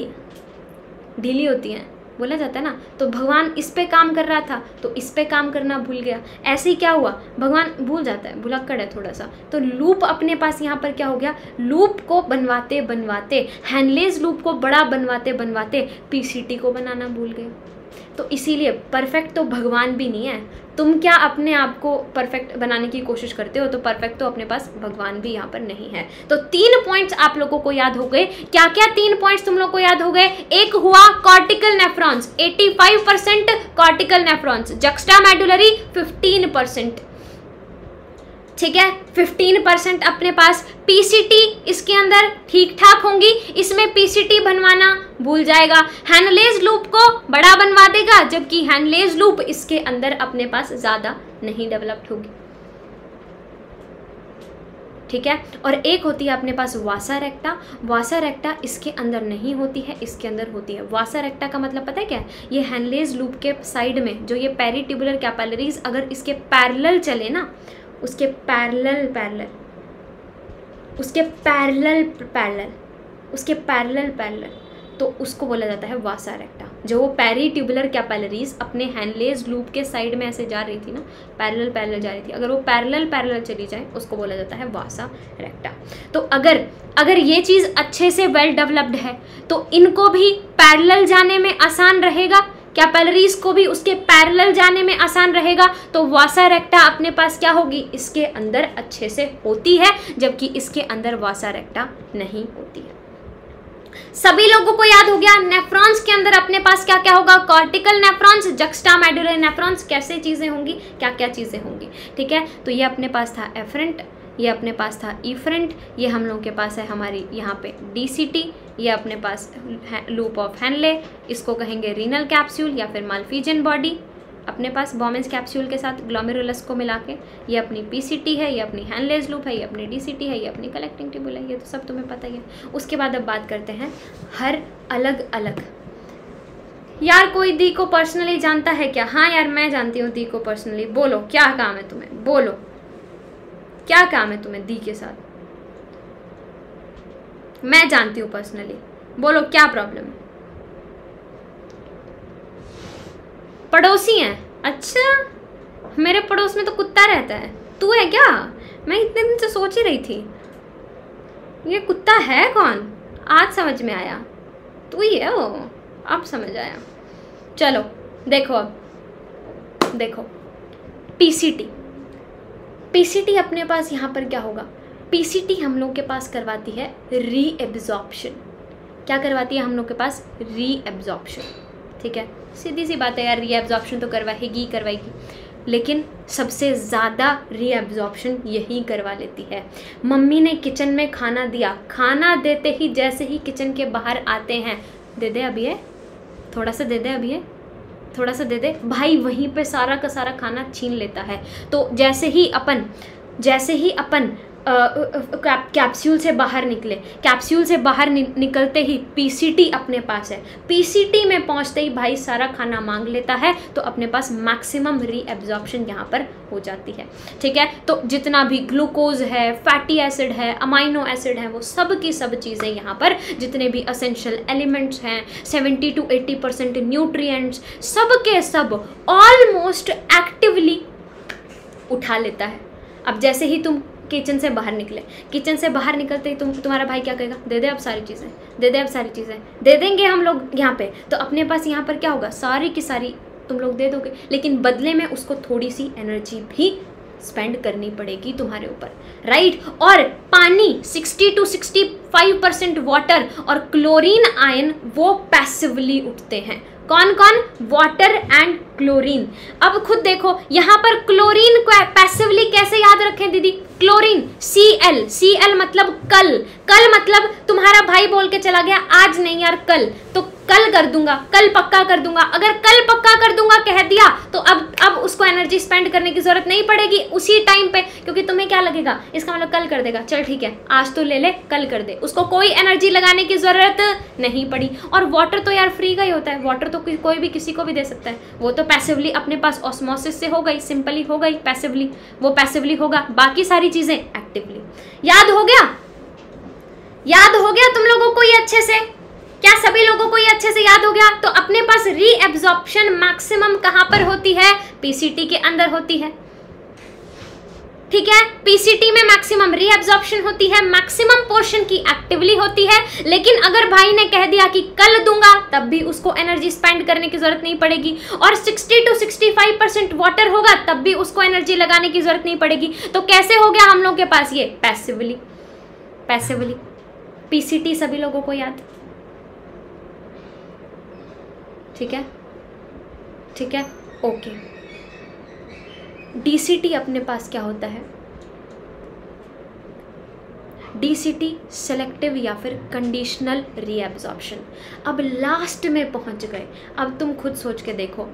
ढीली होती हैं, बोला जाता है ना, तो भगवान इस पे काम कर रहा था तो इस पे काम करना भूल गया। ऐसे ही क्या हुआ, भगवान भूल जाता है, भुलक्कड़ है थोड़ा सा, तो लूप अपने पास यहाँ पर क्या हो गया, लूप को बनवाते बनवाते, हैनलेज लूप को बड़ा बनवाते बनवाते पीसीटी को बनाना भूल गए। तो इसीलिए परफेक्ट तो भगवान भी नहीं है, तुम क्या अपने आप को परफेक्ट बनाने की कोशिश करते हो, तो परफेक्ट तो अपने पास भगवान भी यहाँ पर नहीं है। तो 3 पॉइंट्स आप लोगों को याद हो गए। क्या क्या 3 पॉइंट्स तुम लोग को याद हो गए, एक हुआ cortical nephrons, 85% cortical nephrons, juxta medullary 15%, ठीक है, 15% अपने पास पीसीटी इसके अंदर ठीक ठाक होंगी, इसमें पीसीटी बनवाना भूल जाएगा, हैनलेज लूप को बड़ा बनवा देगा, जबकि हैनलेज लूप इसके अंदर अपने पास ज़्यादा नहीं डेवलप्ड होगी। ठीक है, और एक होती है अपने पास वासा रेक्टा, वासा रेक्टा इसके अंदर नहीं होती है, इसके अंदर होती है। वासा रेक्टा का मतलब पता है क्या है, ये हैनलेज लूप के साइड में जो ये पेरिट्यूबुलर कैपिलरीज अगर इसके पैरेलल चले ना, उसके पैरेलल पैरेलल, उसके पैरेलल पैरेलल, उसके पैरेलल पैरेलल, तो उसको बोला जाता है वासा रेक्टा। जो वो पेरिट्यूबुलर कैपिलरीज अपने हैनलेज लूप के साइड में ऐसे जा रही थी ना, पैरेलल पैरेलल जा रही थी, अगर वो पैरेलल पैरेलल चली जाए, उसको बोला जाता है वासा रेक्टा। तो अगर ये चीज़ अच्छे से वेल डेवलप्ड है तो इनको भी पैरेलल जाने में आसान रहेगा, कैपिलरीज को भी उसके पैरेलल जाने में आसान रहेगा, तो वासा रेक्टा अपने पास क्या होगी, इसके अंदर अच्छे से होती है, जबकि इसके अंदर वासा रेक्टा नहीं होती है। सभी लोगों को याद हो गया, नेफ्रॉन्स के अंदर अपने पास क्या क्या होगा, cortical nephrons, juxtamedullary nephrons, कैसे चीज़ें होंगी, क्या क्या चीज़ें होंगी। ठीक है, तो ये अपने पास था एफरेंट, ये अपने पास था इफरेंट, ये हम लोगों के पास है हमारी यहाँ पे डीसीटी, ये अपने पास लूप ऑफ हैनले, इसको कहेंगे रीनल कैप्सूल या फिर मालफीजियन बॉडी, अपने पास बॉमेंस कैप्सूल के साथ ग्लोमेरुलस को मिला के, ये अपनी पीसीटी है, ये अपनी हैनलेज लूप है, ये अपनी डीसीटी है, ये अपनी कलेक्टिंग टिब्यूल है, ये तो सब तुम्हें पता ही है। उसके बाद अब बात करते हैं हर अलग अलग। यार कोई दी को पर्सनली जानता है क्या? हाँ यार मैं जानती हूँ दी को पर्सनली। बोलो क्या काम है तुम्हें, बोलो क्या काम है तुम्हें दी के साथ? मैं जानती हूँ पर्सनली, बोलो क्या प्रॉब्लम है? पड़ोसी हैं? अच्छा, मेरे पड़ोस में तो कुत्ता रहता है, तू है क्या? मैं इतने दिन से सोच ही रही थी ये कुत्ता है कौन, आज समझ में आया, तू ही है वो, अब समझ आया। चलो देखो, अब देखो पीसीटी, पीसीटी अपने पास यहाँ पर क्या होगा, पीसीटी हम लोग के पास करवाती है री एब्जॉर्प्शन। क्या करवाती है हम लोग के पास? री एब्जॉर्प्शन। ठीक है, सीधी सी बात है यार, री एब्जॉर्प्शन तो करवाएगी करवाएगी, लेकिन सबसे ज़्यादा री एब्जॉर्प्शन यही करवा लेती है। मम्मी ने किचन में खाना दिया, खाना देते ही जैसे ही किचन के बाहर आते हैं, दे दे अभी है, थोड़ा सा दे दे अभी है, थोड़ा सा दे दे भाई, वहीं पे सारा का सारा खाना छीन लेता है। तो जैसे ही अपन कैप्सूल से बाहर निकले, कैप्सूल से बाहर निकलते ही पीसीटी अपने पास है, पीसीटी में पहुंचते ही भाई सारा खाना मांग लेता है, तो अपने पास मैक्सिमम री एब्जॉर्प्शन यहाँ पर हो जाती है। ठीक है, तो जितना भी ग्लूकोज है, फैटी एसिड है, अमाइनो एसिड है, वो सब की सब चीज़ें यहाँ पर, जितने भी असेंशियल एलिमेंट्स हैं, 70 to 80% न्यूट्रिएंट्स, सब के सब ऑलमोस्ट एक्टिवली उठा लेता है। अब जैसे ही तुम किचन से बाहर निकले। किचन से बाहर निकलते ही तुम्हारा भाई क्या कहेगा, दे दे अब सारी चीज़ें, दे दे अब सारी चीज़ें, दे देंगे हम लोग यहाँ पे। तो अपने पास यहाँ पर क्या होगा, सारी की सारी तुम लोग दे दोगे, लेकिन बदले में उसको थोड़ी सी एनर्जी भी स्पेंड करनी पड़ेगी तुम्हारे ऊपर, राइट। और पानी 60 to 65% वाटर और क्लोरीन आयन वो पैसिवली उठते हैं। कौन कौन, वाटर एंड क्लोरीन। अब खुद देखो यहाँ पर क्लोरीन को पैसिवली कैसे याद रखें दीदी, क्लोरीन Cl मतलब कल मतलब तुम्हारा भाई बोल के चला गया आज नहीं यार कल, तो कल कर दूंगा, कल पक्का कर दूंगा। अगर कल पक्का कर दूंगा कह दिया तो अब उसको एनर्जी स्पेंड करने की जरूरत नहीं पड़ेगी उसी टाइम पे, क्योंकि तुम्हें क्या लगेगा इसका मतलब कल कर देगा, चल ठीक है आज तो ले ले कल कर दे, उसको कोई एनर्जी लगाने की जरूरत नहीं पड़ी। और वाटर तो यार फ्री का ही होता है, वाटर तो कोई भी किसी को भी दे सकता है, वो तो पैसिवली अपने पास ऑस्मोसिस से हो गई, सिंपली हो गई पैसिवली, वो पैसिवली होगा, बाकी सारी चीजें एक्टिवली। याद हो गया, याद हो गया तुम लोगों को ये अच्छे से? क्या सभी लोगों को ये अच्छे से याद हो गया? तो अपने पास रीएब्जॉर्प्शन मैक्सिमम कहां पर होती है, पीसीटी के अंदर होती है, ठीक है। पीसीटी में मैक्सिमम रीएब्जॉर्प्शन होती है, मैक्सिमम पोर्शन की एक्टिवली होती है। लेकिन अगर भाई ने कह दिया कि कल दूंगा तब भी उसको एनर्जी स्पेंड करने की जरूरत नहीं पड़ेगी, और 60 to 65% वाटर होगा तब भी उसको एनर्जी लगाने की जरूरत नहीं पड़ेगी। तो कैसे हो गया हम लोग के पास ये, पैसिवली पैसिवली। पीसीटी सभी लोगों को याद, ठीक है, ठीक है, ओके। डीसीटी अपने पास क्या होता है, डीसीटी सेलेक्टिव या फिर कंडीशनल रीएब्जॉर्प्शन। अब लास्ट में पहुंच गए, अब तुम खुद सोच के देखो,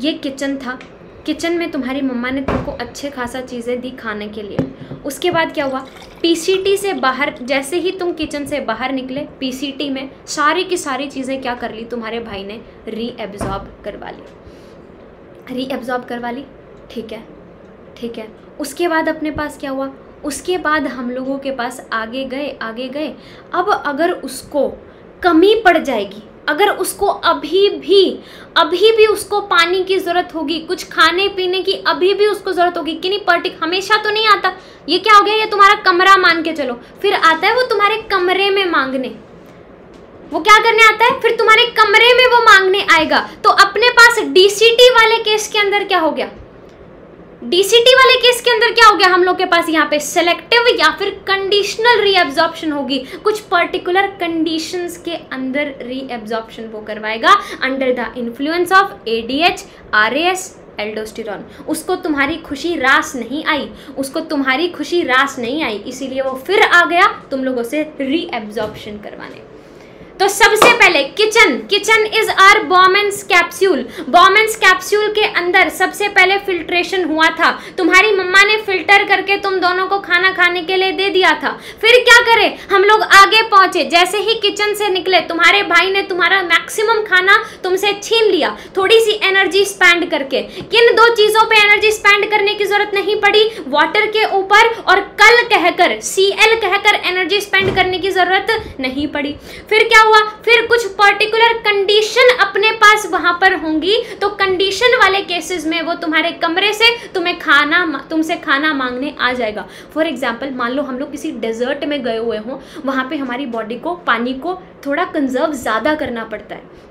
ये किचन था, किचन में तुम्हारी मम्मा ने तुमको अच्छे खासा चीज़ें दी खाने के लिए, उसके बाद क्या हुआ, पीसीटी से बाहर जैसे ही तुम किचन से बाहर निकले, पीसीटी में सारी की सारी चीज़ें क्या कर ली, तुम्हारे भाई ने रीएब्जॉर्ब करवा ली, रीएब्जॉर्ब करवा ली, ठीक है, ठीक है। उसके बाद अपने पास क्या हुआ, उसके बाद हम लोगों के पास आगे गए, आगे गए। अब अगर उसको कमी पड़ जाएगी, अगर उसको अभी भी उसको पानी की ज़रूरत होगी, कुछ खाने पीने की अभी भी उसको ज़रूरत होगी, किन्हीं पर्टिक हमेशा तो नहीं आता। ये क्या हो गया, ये तुम्हारा कमरा मान के चलो, फिर आता है वो तुम्हारे कमरे में मांगने, वो क्या करने आता है, फिर तुम्हारे कमरे में वो मांगने आएगा। तो अपने पास डीसीटी वाले केस के अंदर क्या हो गया, डीसीटी वाले केस के अंदर क्या हो गया, हम लोग के पास यहाँ पे सेलेक्टिव या फिर कंडीशनल रीएब्जॉर्प्शन होगी, कुछ पर्टिकुलर कंडीशंस के अंदर रीएब्जॉर्प्शन वो करवाएगा under the influence of ADH, RAS, aldosterone. उसको तुम्हारी खुशी रास नहीं आई, उसको तुम्हारी खुशी रास नहीं आई, इसीलिए वो फिर आ गया तुम लोगों से रीएब्जॉर्प्शन करवाने। तो सबसे पहले kitchen, kitchen is our Bowman's capsule, Bowman's capsule के अंदर सबसे पहले फिल्ट्रेशन हुआ था, तुम्हारी मम्मा ने फिल्टर करके तुम दोनों को खाना खाने के लिए दे दिया था। फिर क्या करे, हम लोग आगे पहुंचे, जैसे ही किचन से निकले तुम्हारे भाई ने तुम्हारा मैक्सिमम खाना तुमसे छीन लिया, थोड़ी सी एनर्जी स्पेंड करके। किन दो चीजों पर एनर्जी स्पेंड करने की जरूरत नहीं पड़ी, वाटर के ऊपर और कल कहकर Cl कहकर एनर्जी स्पेंड करने की जरूरत नहीं पड़ी। फिर क्या हुआ? फिर कुछ पर्टिकुलर कंडीशन अपने पास वहां पर होंगी, तो कंडीशन वाले केसेस में वो तुम्हारे कमरे से तुमसे खाना मांगने आ जाएगा। फॉर एग्जाम्पल, मान लो हम लोग किसी डेजर्ट में गए हुए हों, वहां पे हमारी बॉडी को पानी को थोड़ा कंजर्व ज्यादा करना पड़ता है।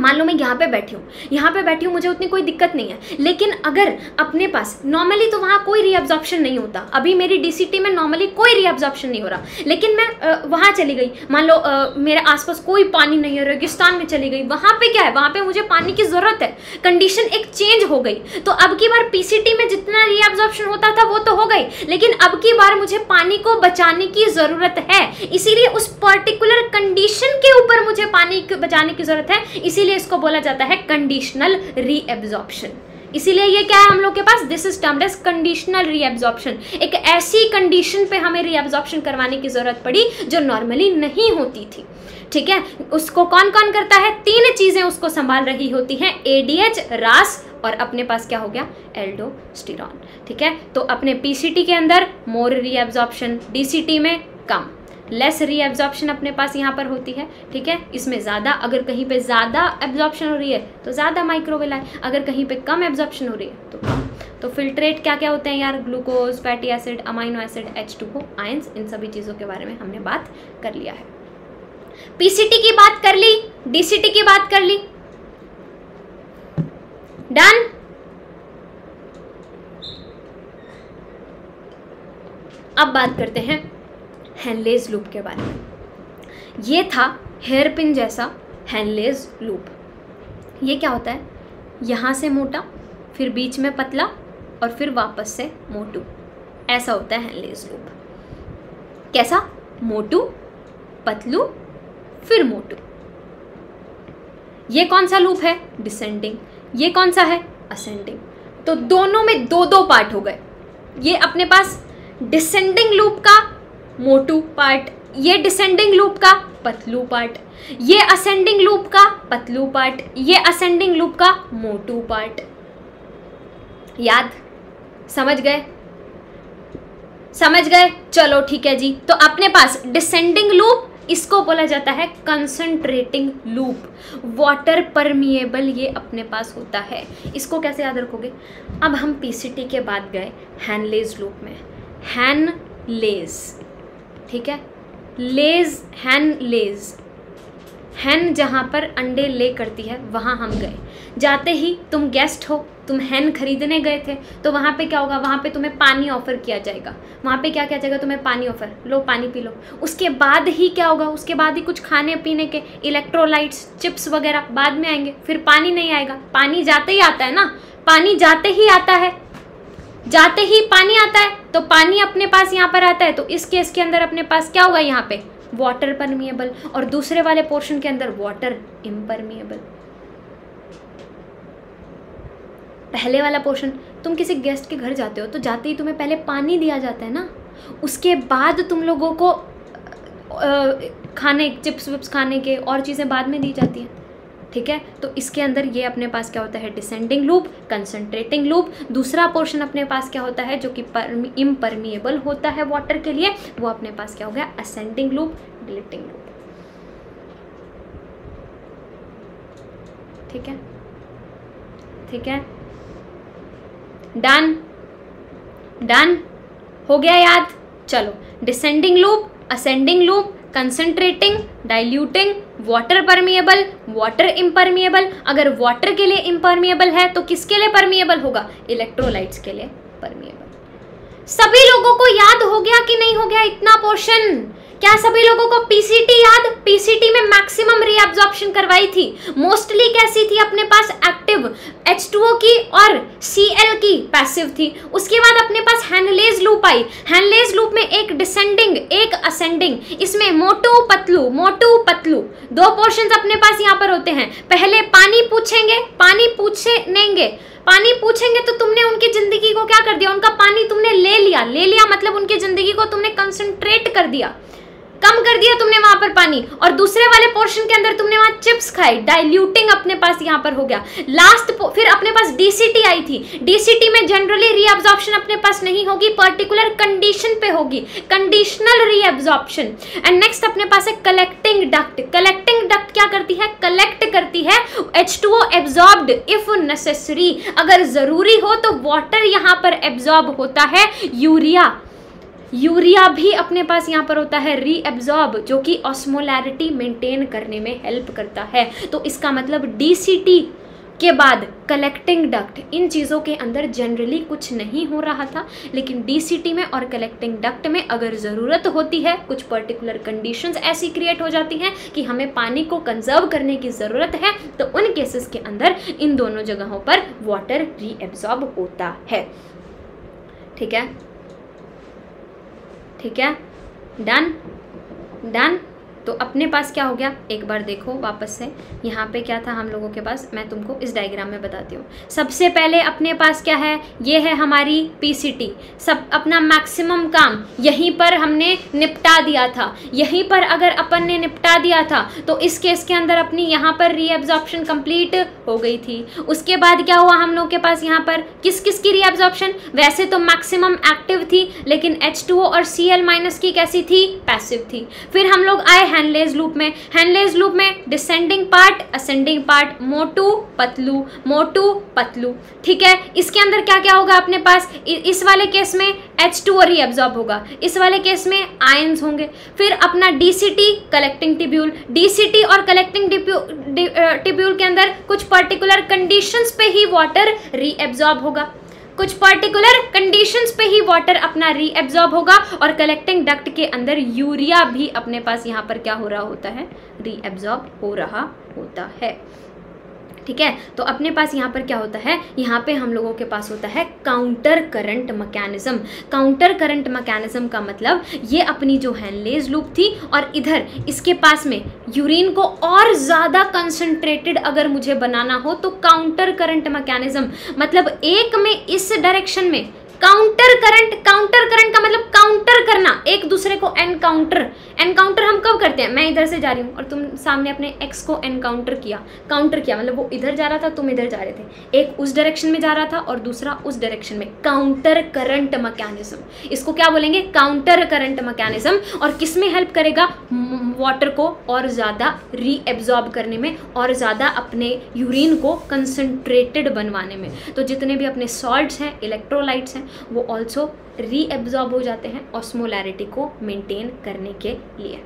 मान लो मैं यहाँ पे बैठी हूँ, मुझे उतनी कोई दिक्कत नहीं है, लेकिन अगर अपने पास नॉर्मली तो वहाँ कोई रीअब्जॉर्प्शन नहीं होता, अभी मेरी डीसीटी में नॉर्मली कोई रीअब्जॉर्प्शन नहीं हो रहा, लेकिन मैं वहाँ चली गई, मान लो मेरे आसपास कोई पानी नहीं है, रेगिस्तान में चली गई, वहाँ पे क्या है, वहाँ पे मुझे पानी की ज़रूरत है, कंडीशन एक चेंज हो गई। तो अब की बार पीसीटी में जितना रीअब्जॉर्प्शन होता था वो तो हो गई, लेकिन अब की बार मुझे पानी को बचाने की ज़रूरत है, इसीलिए उस पर्टिकुलर कंडीशन के ऊपर मुझे पानी बचाने की ज़रूरत है, इसीलिए इसको बोला जाता है कंडीशनल रीएब्जॉर्प्शन। इसीलिए ये क्या है हम लोग के पास, this is termed as conditional reabsorption. एक ऐसी कंडीशन पे हमें रीएब्जॉर्प्शन करवाने की जरूरत पड़ी जो नॉर्मली नहीं होती थी, ठीक है। उसको कौन कौन करता है, तीन चीजें उसको संभाल रही होती हैं, एडीएच, रास और अपने पास क्या हो गया, एल्डोस्टेरॉन, ठीक है। तो अपने पीसीटी के अंदर मोर रीएब्जॉर्प्शन, डीसीटी में कम, लेस रीएब्जॉर्प्शन अपने पास यहाँ पर होती है, ठीक है। इसमें ज़्यादा, अगर कहीं पे ज़्यादा एब्जॉर्प्शन हो रही है तो ज़्यादा माइक्रोवेल आए, अगर कहीं पे कम एब्जॉर्प्शन हो रही है तो कम। तो फिल्ट्रेट क्या क्या होते हैं यार, glucose, fatty acid, amino acid, H2O, ions, इन सभी चीज़ों के बारे में हमने बात कर लिया है। PCT की बात कर ली, DCT की बात कर ली, डन। अब बात करते हैं हैनलेज लूप के बारे में। ये था हेयर पिन जैसा हैनलेज लूप। ये क्या होता है, यहाँ से मोटा, फिर बीच में पतला और फिर वापस से मोटू, ऐसा होता है हैनलेज लूप। कैसा, मोटू पतलू फिर मोटू। ये कौन सा लूप है, डिसेंडिंग। ये कौन सा है, असेंडिंग। तो दोनों में दो दो पार्ट हो गए। ये अपने पास डिसेंडिंग लूप का मोटू पार्ट, ये डिसेंडिंग लूप का पतलू पार्ट, ये असेंडिंग लूप का पतलू पार्ट, ये असेंडिंग लूप का मोटू पार्ट। याद, समझ गए, समझ गए, चलो ठीक है जी। तो अपने पास डिसेंडिंग लूप, इसको बोला जाता है कंसंट्रेटिंग लूप, वाटर परमिएबल, ये अपने पास होता है। इसको कैसे याद रखोगे। अब हम पीसीटी के बाद गए हैनलेज लूप में, हैनलेज, ठीक है, लेज, हैनलेज, हैन जहाँ पर अंडे ले करती है वहाँ हम गए। जाते ही तुम गेस्ट हो, तुम हैन खरीदने गए थे, तो वहाँ पे क्या होगा, वहाँ पे तुम्हें पानी ऑफर किया जाएगा। वहाँ पे क्या किया जाएगा, तुम्हें पानी ऑफर, लो पानी पी लो। उसके बाद ही क्या होगा, उसके बाद ही कुछ खाने पीने के इलेक्ट्रोलाइट्स, चिप्स वगैरह बाद में आएंगे, फिर पानी नहीं आएगा। पानी जाते ही आता है ना, पानी जाते ही आता है, जाते ही पानी आता है। तो पानी अपने पास यहाँ पर आता है, तो इस केस के अंदर अपने पास क्या होगा, यहाँ पे वाटर परमिएबल, और दूसरे वाले पोर्शन के अंदर वाटर इम्परमिएबल। पहले वाला पोर्शन, तुम किसी गेस्ट के घर जाते हो तो जाते ही तुम्हें पहले पानी दिया जाता है ना, उसके बाद तुम लोगों को खाने, चिप्स विप्स खाने के और चीज़ें बाद में दी जाती हैं, ठीक है। तो इसके अंदर ये अपने पास क्या होता है, डिसेंडिंग लूप, कंसंट्रेटिंग लूप। दूसरा पोर्शन अपने पास क्या होता है, जो कि इम्परमिएबल होता है वाटर के लिए, वो अपने पास क्या हो गया, असेंडिंग लूप, डिसेंडिंग लूप, ठीक है, ठीक है, डन, डन हो गया, याद। चलो, descending loop, ascending loop, concentrating, diluting, water permeable, water impermeable. अगर वाटर के लिए इम्परमिएबल है तो किसके लिए परमिएबल होगा, इलेक्ट्रोलाइट्स के लिए परमिएबल। सभी लोगों को याद हो गया कि नहीं हो गया इतना पोर्शन? क्या सभी लोगों को पीसीटी याद? पीसीटी में मैक्सिमम रीअब्जॉर्प्शन करवाई थी। मोस्टली कैसी थी अपने पास, एक्टिव, H2O की और Cl की पैसिव थी। उसके बाद अपने पास हैनलेज लूप आई। हैनलेज लूप में एक डिसेंडिंग, एक असेंडिंग, इसमें मोटू पतलू, मोटू पतलू, दो पोर्शंस अपने पास यहाँ पर होते हैं। पहले पानी पूछेंगे, पानी पूछेंगे, पानी पूछेंगे, तो तुमने उनकी जिंदगी को क्या कर दिया, उनका पानी तुमने ले लिया। ले लिया मतलब उनकी जिंदगी को तुमने कंसंट्रेट कर दिया, कम कर दिया तुमने वहां पर पानी, और दूसरे वाले पोर्शन के अंदर तुमने वहां चिप्स खाए, डाइल्यूटिंग अपने पास यहाँ पर हो गया। लास्ट फिर अपने पास डीसीटी आई थी। डीसीटी में जनरली रीअब्जॉर्प्शन अपने पास नहीं होगी, पर्टिकुलर कंडीशन पे होगी, कंडीशनल रीअब्जॉर्प्शन। एंड नेक्स्ट अपने पास है कलेक्टिंग डक्ट। कलेक्टिंग डक्ट क्या करती है, कलेक्ट करती है H2O एब्जॉर्ब्ड इफ नेसेसरी, अगर जरूरी हो तो वाटर यहाँ पर एब्जॉर्ब होता है। यूरिया, यूरिया भी अपने पास यहाँ पर होता है रीएब्जॉर्ब, जो कि ऑस्मोलैरिटी मेंटेन करने में हेल्प करता है। तो इसका मतलब डीसीटी के बाद कलेक्टिंग डक्ट, इन चीज़ों के अंदर जनरली कुछ नहीं हो रहा था, लेकिन डीसीटी में और कलेक्टिंग डक्ट में अगर ज़रूरत होती है, कुछ पर्टिकुलर कंडीशंस ऐसी क्रिएट हो जाती हैं कि हमें पानी को कंजर्व करने की ज़रूरत है, तो उन केसेस के अंदर इन दोनों जगहों पर वाटर रीएब्जॉर्ब होता है, ठीक है, ठीक है, डन, डन। तो अपने पास क्या हो गया, एक बार देखो वापस से, यहाँ पे क्या था हम लोगों के पास, मैं तुमको इस डायग्राम में बताती हूँ। सबसे पहले अपने पास क्या है, ये है हमारी पीसीटी। सब अपना मैक्सिमम काम यहीं पर हमने निपटा दिया था, यहीं पर अगर अपन ने निपटा दिया था तो इस केस के अंदर अपनी यहाँ पर रीअब्जॉर्प्शन कंप्लीट हो गई थी। उसके बाद क्या हुआ, हम लोग के पास यहाँ पर किस किस की रीअब्जॉर्प्शन, वैसे तो मैक्सिमम एक्टिव थी, लेकिन H2O और Cl- की कैसी थी, पैसिव थी। फिर हम लोग आए हैंडलेज लूप में। हैंडलेज लूप में डिसेंडिंग पार्ट, असेंडिंग पार्ट, मोटू पतलू, मोटू पतलू, ठीक है। इसके अंदर क्या क्या होगा अपने पास, इस वाले केस में H2O रीअब्सॉर्ब होगा, इस वाले केस में आयंस होंगे। फिर अपना DCT कलेक्टिंग ट्यूब्यूल, DCT और कलेक्टिंग ट्यूब्यूल के अंदर कुछ पर्टिकुलर कंडीशंस पे ही वाटर रीअब्सॉर्ब होगा, कुछ पर्टिकुलर कंडीशंस पे ही वाटर अपना रीएब्जॉर्ब होगा। और कलेक्टिंग डक्ट के अंदर यूरिया भी अपने पास यहाँ पर क्या हो रहा होता है, रीएब्जॉर्ब हो रहा होता है, ठीक है। तो अपने पास यहाँ पर क्या होता है, यहाँ पे हम लोगों के पास होता है counter current mechanism. Counter current mechanism का मतलब ये अपनी जो हैंडलेज लूप थी और इधर इसके पास में यूरिन को और ज़्यादा कंसंट्रेटेड अगर मुझे बनाना हो तो काउंटर करंट मैकेनिज्म, मतलब एक में इस डायरेक्शन में काउंटर करंट। काउंटर करंट का मतलब काउंटर करना, एक दूसरे को एनकाउंटर। एनकाउंटर हम कब करते हैं, मैं इधर से जा रही हूँ और तुम सामने अपने एक्स को एनकाउंटर किया, काउंटर किया, मतलब वो इधर जा रहा था, तुम इधर जा रहे थे, एक उस डायरेक्शन में जा रहा था और दूसरा उस डायरेक्शन में। काउंटर करंट मैकेनिज्म, इसको क्या बोलेंगे, काउंटर करंट मैकेनिज्म। और किस में हेल्प करेगा, वाटर को और ज़्यादा रीएब्जॉर्ब करने में और ज़्यादा अपने यूरिन को कंसनट्रेटेड बनवाने में। तो जितने भी अपने सॉल्ट्स हैं, इलेक्ट्रोलाइट्स हैं, वो ऑल्सो रीएब्जॉर्ब हो जाते हैं ऑस्मोलैरिटी को मेंटेन करने के लिए।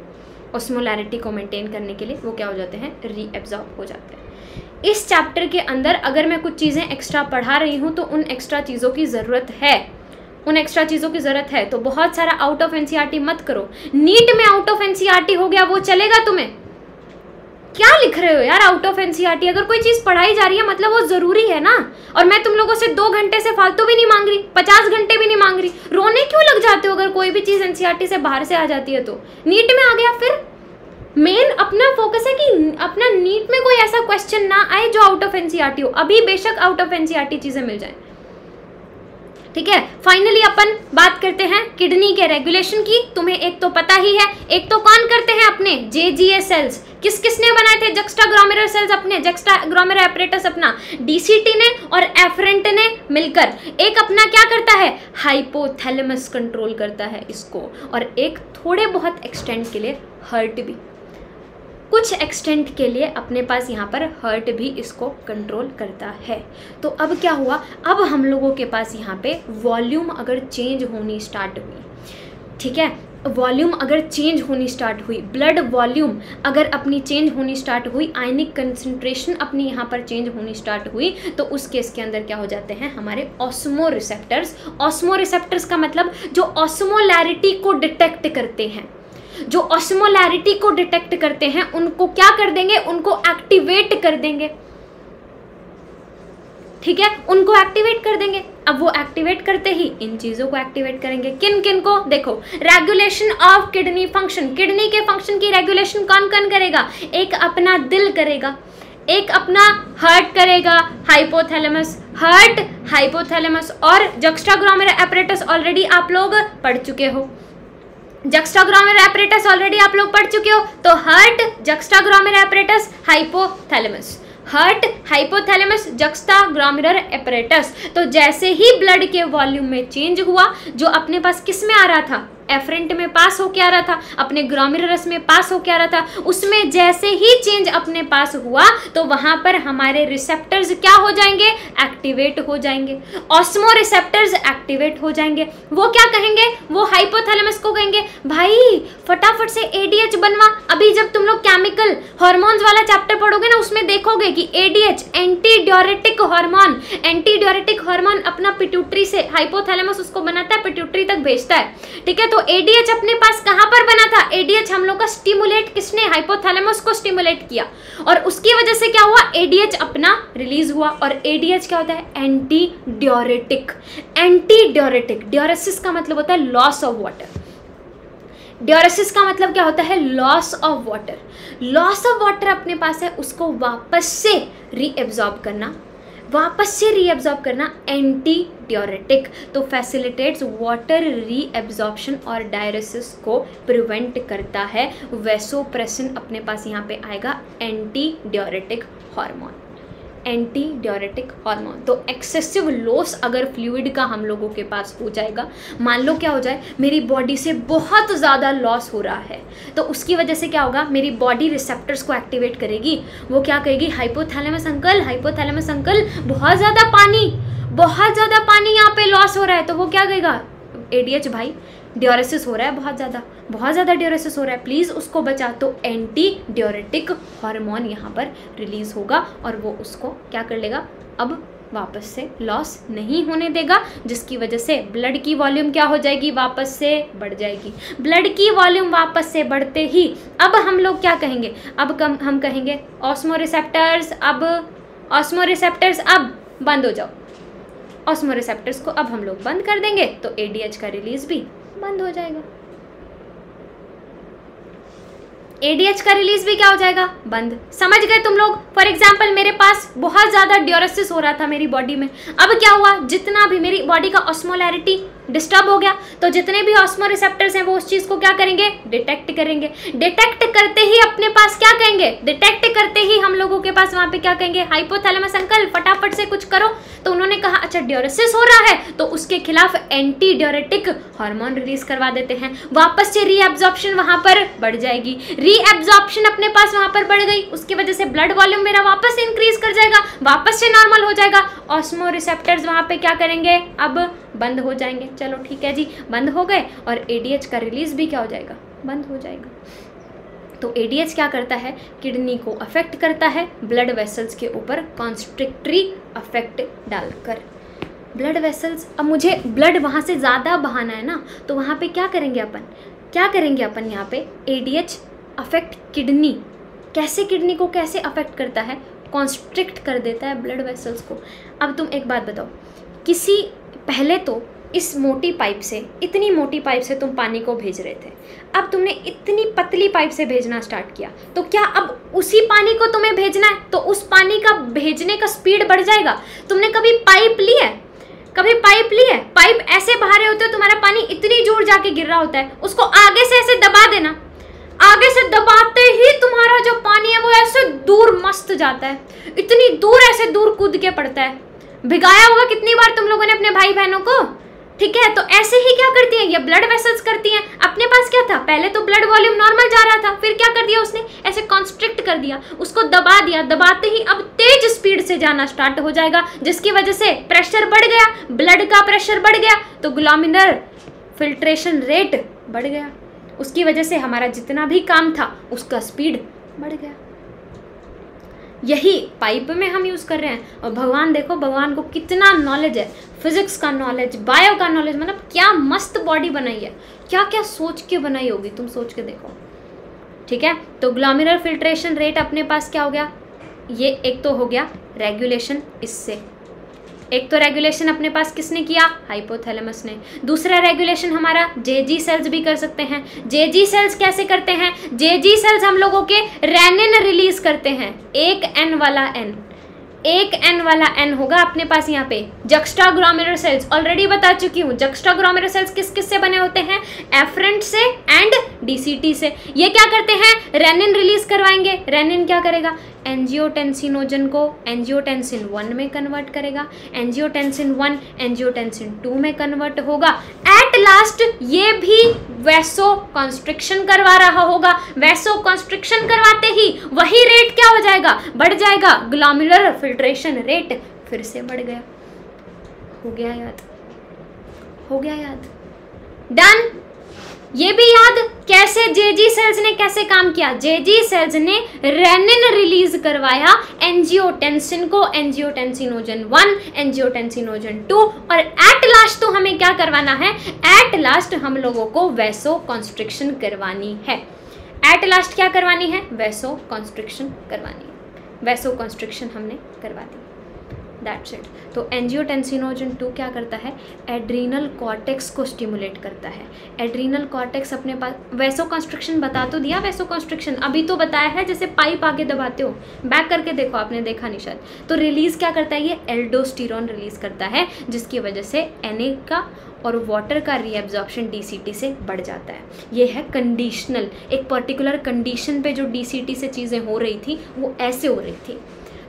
ऑस्मोलैरिटी को मेंटेन करने के लिए वो क्या हो जाते हैं, रीएब्जॉर्ब हो जाते हैं। इस चैप्टर के अंदर अगर मैं कुछ चीज़ें एक्स्ट्रा पढ़ा रही हूँ तो उन एक्स्ट्रा चीज़ों की ज़रूरत है, उन एक्स्ट्रा चीज़ों की ज़रूरत है। तो बहुत सारा आउट ऑफ एनसीईआरटी मत करो। नीट में आउट ऑफ एनसीईआरटी हो गया वो चलेगा, तुम्हें क्या लिख रहे हो यार आउट ऑफ एनसीईआरटी। अगर कोई चीज़ पढ़ाई जा रही है मतलब वो ज़रूरी है ना। और मैं तुम लोगों से 2 घंटे से फालतू भी नहीं मांग रही, 50 घंटे भी नहीं मांग रही। रोने क्यों लग जाते हो अगर कोई भी चीज़ एनसीईआरटी से बाहर से आ जाती है तो। नीट में आ गया, फिर मेन अपना फोकस है कि अपना नीट में कोई ऐसा क्वेश्चन ना आए जो आउट ऑफ एनसीईआरटी हो। अभी बेशक आउट ऑफ एनसीईआरटी चीज़ें मिल जाएँ, ठीक है। फाइनली अपन बात करते हैं किडनी के रेगुलेशन की। तुम्हें एक तो पता ही है, एक तो कौन करते हैं अपने JGA सेल्स, किस किसने बनाए थे, जक्स्टाग्लोमेरुलर सेल्स, अपने जक्स्टाग्लोमेरुलर एपरेटस अपना DCT ने और एफरेंट ने मिलकर एक अपना क्या करता है, हाइपोथैलेमस कंट्रोल करता है इसको, और एक थोड़े बहुत एक्सटेंट के लिए हर्ट भी, कुछ एक्सटेंट के लिए अपने पास यहाँ पर हर्ट भी इसको कंट्रोल करता है। तो अब क्या हुआ, अब हम लोगों के पास यहाँ पे वॉल्यूम अगर चेंज होनी स्टार्ट हुई, ठीक है, वॉल्यूम अगर चेंज होनी स्टार्ट हुई, ब्लड वॉल्यूम अगर अपनी चेंज होनी स्टार्ट हुई, आयनिक कंसंट्रेशन अपनी यहाँ पर चेंज होनी स्टार्ट हुई, तो उस केस के अंदर क्या हो जाते हैं हमारे ऑस्मो रिसेप्टर्स। ऑस्मो रिसेप्टर्स का मतलब जो ऑस्मोलैरिटी को डिटेक्ट करते हैं, जो ऑस्मोलैरिटी को डिटेक्ट करते हैं, उनको क्या कर देंगे, उनको एक्टिवेट कर देंगे, ठीक है, उनको एक्टिवेट कर देंगे। अब वो एक्टिवेट करते ही इन चीज़ों को एक्टिवेट करेंगे। किन किन को, देखो, regulation of kidney function, kidney के फंक्शन की रेगुलेशन कौन कौन करेगा, एक अपना दिल करेगा, एक अपना हार्ट करेगा, हाइपोथैलेमस, हार्ट, हाइपोथैलेमस और जक्स्टाग्लोमेरुलर एपरेटस ऑलरेडी आप लोग पढ़ चुके हो, जक्स्टाग्लोमेरुलर एपरेटस ऑलरेडी आप लोग पढ़ चुके हो। तो heart, juxtaglomerular apparatus, hypothalamus, heart, hypothalamus, juxtaglomerular apparatus. तो जैसे ही ब्लड के वॉल्यूम में चेंज हुआ, जो अपने पास किस में आ रहा था, एफरेंट में पास होके आ रहा था, अपने ग्लोमेरुलस में पास होके आ रहा था, उसमें जैसे ही चेंज अपने पास हुआ तो वहां पर हमारे रिसेप्टर्स क्या हो जाएंगे, एक्टिवेट हो जाएंगे, ऑस्मो रिसेप्टर्स एक्टिवेट हो जाएंगे। वो क्या कहेंगे, वो हाइपोथैलेमस को कहेंगे, भाई फटाफट से ADH बनवा। अभी जब तुम लोग केमिकल हॉर्मोन्स वाला चैप्टर पढ़ोगे ना, उसमें देखोगे कि ADH antidiuretic hormone, antidiuretic hormone अपना पिट्यूटरी से, हाइपोथैलेमस उसको बनाता है, पिट्यूटरी तक भेजता है, ठीक है। तो ADH अपने पास कहां पर बना था, ADH हम लोग का स्टिमुलेट किसने, हाइपोथैलेमस को स्टिमुलेट किया, और उसकी वजह से क्या हुआ, ADH अपना रिलीज हुआ। और ADH क्या होता है, anti diuretic, anti diuretic. Diuresis का मतलब होता है लॉस ऑफ वाटर, ड्यूरेसिस का मतलब क्या होता है, loss of water. Loss of water अपने पास है, उसको वापस से रीएब्जॉर्ब करना, वापस से रीएब्जॉर्ब करना, एंटी ड्यूरेटिक। तो फैसिलिटेट्स वाटर रीएब्जॉर्प्शन और डायरेसिस को प्रिवेंट करता है। वैसोप्रेसिन अपने पास यहाँ पे आएगा, anti diuretic hormone, anti diuretic hormone. तो एक्सेसिव लॉस अगर फ्लूइड का हम लोगों के पास हो जाएगा, मान लो क्या हो जाए, मेरी बॉडी से बहुत ज़्यादा लॉस हो रहा है, तो उसकी वजह से क्या होगा, मेरी बॉडी रिसेप्टर्स को एक्टिवेट करेगी। वो क्या कहेगी, हाइपोथैलेमस अंकल, हाइपोथैलेमस अंकल बहुत ज़्यादा पानी, बहुत ज़्यादा पानी यहाँ पे लॉस हो रहा है। तो वो क्या कहेगा, एडीएच भाई ड्यूरेसिस हो रहा है, बहुत ज़्यादा ड्यूरेसिस हो रहा है, प्लीज़ उसको बचा। तो एंटी ड्यूरेटिक हार्मोन यहाँ पर रिलीज़ होगा और वो उसको क्या कर लेगा, अब वापस से लॉस नहीं होने देगा, जिसकी वजह से ब्लड की वॉल्यूम क्या हो जाएगी, वापस से बढ़ जाएगी। ब्लड की वॉल्यूम वापस से बढ़ते ही अब हम लोग क्या कहेंगे, अब हम कहेंगे ऑस्मोरिसेप्टर्स, अब ऑस्मोरिसेप्टर्स अब बंद हो जाओ, ऑस्मोरिसेप्टर्स को अब हम लोग बंद कर देंगे, तो एडीएच का रिलीज भी बंद हो जाएगा, एडीएच का रिलीज भी क्या हो जाएगा, बंद। समझ गए तुम लोग। फॉर एग्जाम्पल मेरे पास बहुत ज़्यादा ड्यूरेसिस हो रहा था मेरी बॉडी में, अब क्या हुआ, जितना भी मेरी बॉडी का ऑस्मोलैरिटी डिस्टर्ब हो गया, तो जितने भी ऑस्मो रिसेप्टर्स हैं वो उस चीज़ को क्या करेंगे, डिटेक्ट करेंगे। डिटेक्ट करते ही अपने पास क्या कहेंगे, डिटेक्ट करते ही हम लोगों के पास वहाँ पे क्या कहेंगे, हाइपोथैलेमस अंकल फटाफट से कुछ करो। तो उन्होंने कहा अच्छा ड्यूरेसिस हो रहा है, तो उसके खिलाफ एंटी ड्यूरेटिक हार्मोन रिलीज करवा देते हैं, वापस से रीएब्जॉर्प्शन वहाँ पर बढ़ जाएगी। रीएब्जॉर्प्शन अपने पास वहाँ पर बढ़ गई, उसकी वजह से ब्लड वॉल्यूम मेरा वापस इंक्रीज कर जाएगा, वापस से नॉर्मल हो जाएगा। ऑस्मो रिसेप्टर्स वहाँ पर क्या करेंगे, अब बंद हो जाएंगे। चलो ठीक है जी, बंद हो गए और एडीएच का रिलीज भी क्या हो जाएगा, बंद हो जाएगा। तो एडीएच क्या करता है, किडनी को अफेक्ट करता है, ब्लड वेसल्स के ऊपर कॉन्स्ट्रिक्टरी अफेक्ट डालकर। ब्लड वेसल्स, अब मुझे ब्लड वहाँ से ज़्यादा बहाना है ना, तो वहाँ पे क्या करेंगे अपन, यहाँ पे एडीएच अफेक्ट किडनी, कैसे किडनी को कैसे अफेक्ट करता है, कॉन्स्ट्रिक्ट कर देता है ब्लड वेसल्स को। अब तुम एक बात बताओ, किसी पहले तो इस मोटी पाइप से, इतनी मोटी पाइप से तुम पानी को भेज रहे थे, अब तुमने इतनी पतली पाइप से भेजना स्टार्ट किया, तो क्या अब उसी पानी को तुम्हें भेजना है, तो उस पानी का भेजने का स्पीड बढ़ जाएगा। तुमने कभी पाइप ली है, पाइप ऐसे बहा होते हो, तुम्हारा पानी इतनी जोर जाके गिर रहा होता है, उसको आगे से ऐसे दबा देना, आगे से दबाते ही तुम्हारा जो पानी है वो ऐसे दूर मस्त जाता है, इतनी दूर ऐसे दूर कूद के पड़ता है। भिगाया होगा कितनी बार तुम लोगों ने अपने भाई बहनों को, ठीक है। तो ऐसे ही क्या करती हैं ये ब्लड वेसल्स करती हैं। अपने पास क्या था, पहले तो ब्लड वॉल्यूम नॉर्मल जा रहा था, फिर क्या कर दिया उसने, ऐसे कॉन्स्ट्रिक्ट कर दिया, उसको दबा दिया, दबाते ही अब तेज स्पीड से जाना स्टार्ट हो जाएगा, जिसकी वजह से प्रेशर बढ़ गया, ब्लड का प्रेशर बढ़ गया, तो ग्लोमेरुलर फिल्ट्रेशन रेट बढ़ गया, उसकी वजह से हमारा जितना भी काम था उसका स्पीड बढ़ गया। यही पाइप में हम यूज़ कर रहे हैं। और भगवान, देखो भगवान को कितना नॉलेज है, फिजिक्स का नॉलेज, बायो का नॉलेज, मतलब क्या मस्त बॉडी बनाई है, क्या क्या सोच के बनाई होगी, तुम सोच के देखो, ठीक है। तो ग्लोमेरुलर फिल्ट्रेशन रेट अपने पास क्या हो गया, ये एक तो हो गया रेगुलेशन, इससे एक तो रेगुलेशन अपने पास किसने किया, हाइपोथैलेमस ने। दूसरा रेगुलेशन हमारा जेजी सेल्स भी कर सकते हैं। जेजी सेल्स कैसे करते हैं, जेजी सेल्स हम लोगों के रेनिन रिलीज करते हैं, एक एन वाला एन होगा अपने पास यहाँ पे जक्स्टाग्लोमेरुलर सेल्स। ऑलरेडी बता चुकी हूँ जक्स्टाग्लोमेरुलर सेल्स किस किस से बने होते हैं, एफरेंट से एंड डीसीटी से। ये क्या करते हैं, रेनिन रिलीज करवाएंगे। रेनिन क्या करेगा, एंजियोटेंसिनोजन को एंजियोटेंसिन 1 में कन्वर्ट करेगा, एंजियोटेंसिन 1 एंजियोटेंसिन 2 में कन्वर्ट होगा। एट लास्ट ये भी वैसो कॉन्स्ट्रिक्शन करवा रहा होगा। वैसो कॉन्स्ट्रिक्शन करवाते ही वही रेट क्या हो जाएगा, बढ़ जाएगा। ग्लोमेरुलर फिल्ट्रेशन रेट फिर से बढ़ गया। हो गया याद, डन। ये भी याद, कैसे जेजी सेल्स ने कैसे काम किया, जेजी सेल्स ने रेनिन रिलीज करवाया एंजियोटेंसिन को, एंजियोटेंसिनोजन 1 एंजियोटेंसिनोजन 2 और एट लास्ट तो हमें क्या करवाना है, एट लास्ट हम लोगों को वैसो कॉन्स्ट्रिक्शन करवानी है। एट लास्ट क्या करवानी है, वैसो कॉन्स्ट्रिक्शन करवानी है। वैसो कॉन्स्ट्रिक्शन हमने करवा दी, दैट्स इट। तो एंजियोटेंसिनोजन 2 क्या करता है, एड्रीनल कॉर्टेक्स को स्टिमुलेट करता है। एड्रीनल कॉर्टेक्स अपने पास, वैसो कॉन्स्ट्रिक्शन बता तो दिया, वैसो कॉन्स्ट्रिक्शन अभी तो बताया है, जैसे पाइप आगे दबाते हो, बैक करके देखो, आपने देखा नहीं शायद। तो रिलीज़ क्या करता है, ये एल्डोस्टेरोन रिलीज़ करता है, जिसकी वजह से Na का और वाटर का रीएब्जॉर्प्शन डीसीटी से बढ़ जाता है। ये है कंडीशनल, एक पर्टिकुलर कंडीशन पे जो डीसीटी से चीज़ें हो रही थी वो ऐसे हो रही थी।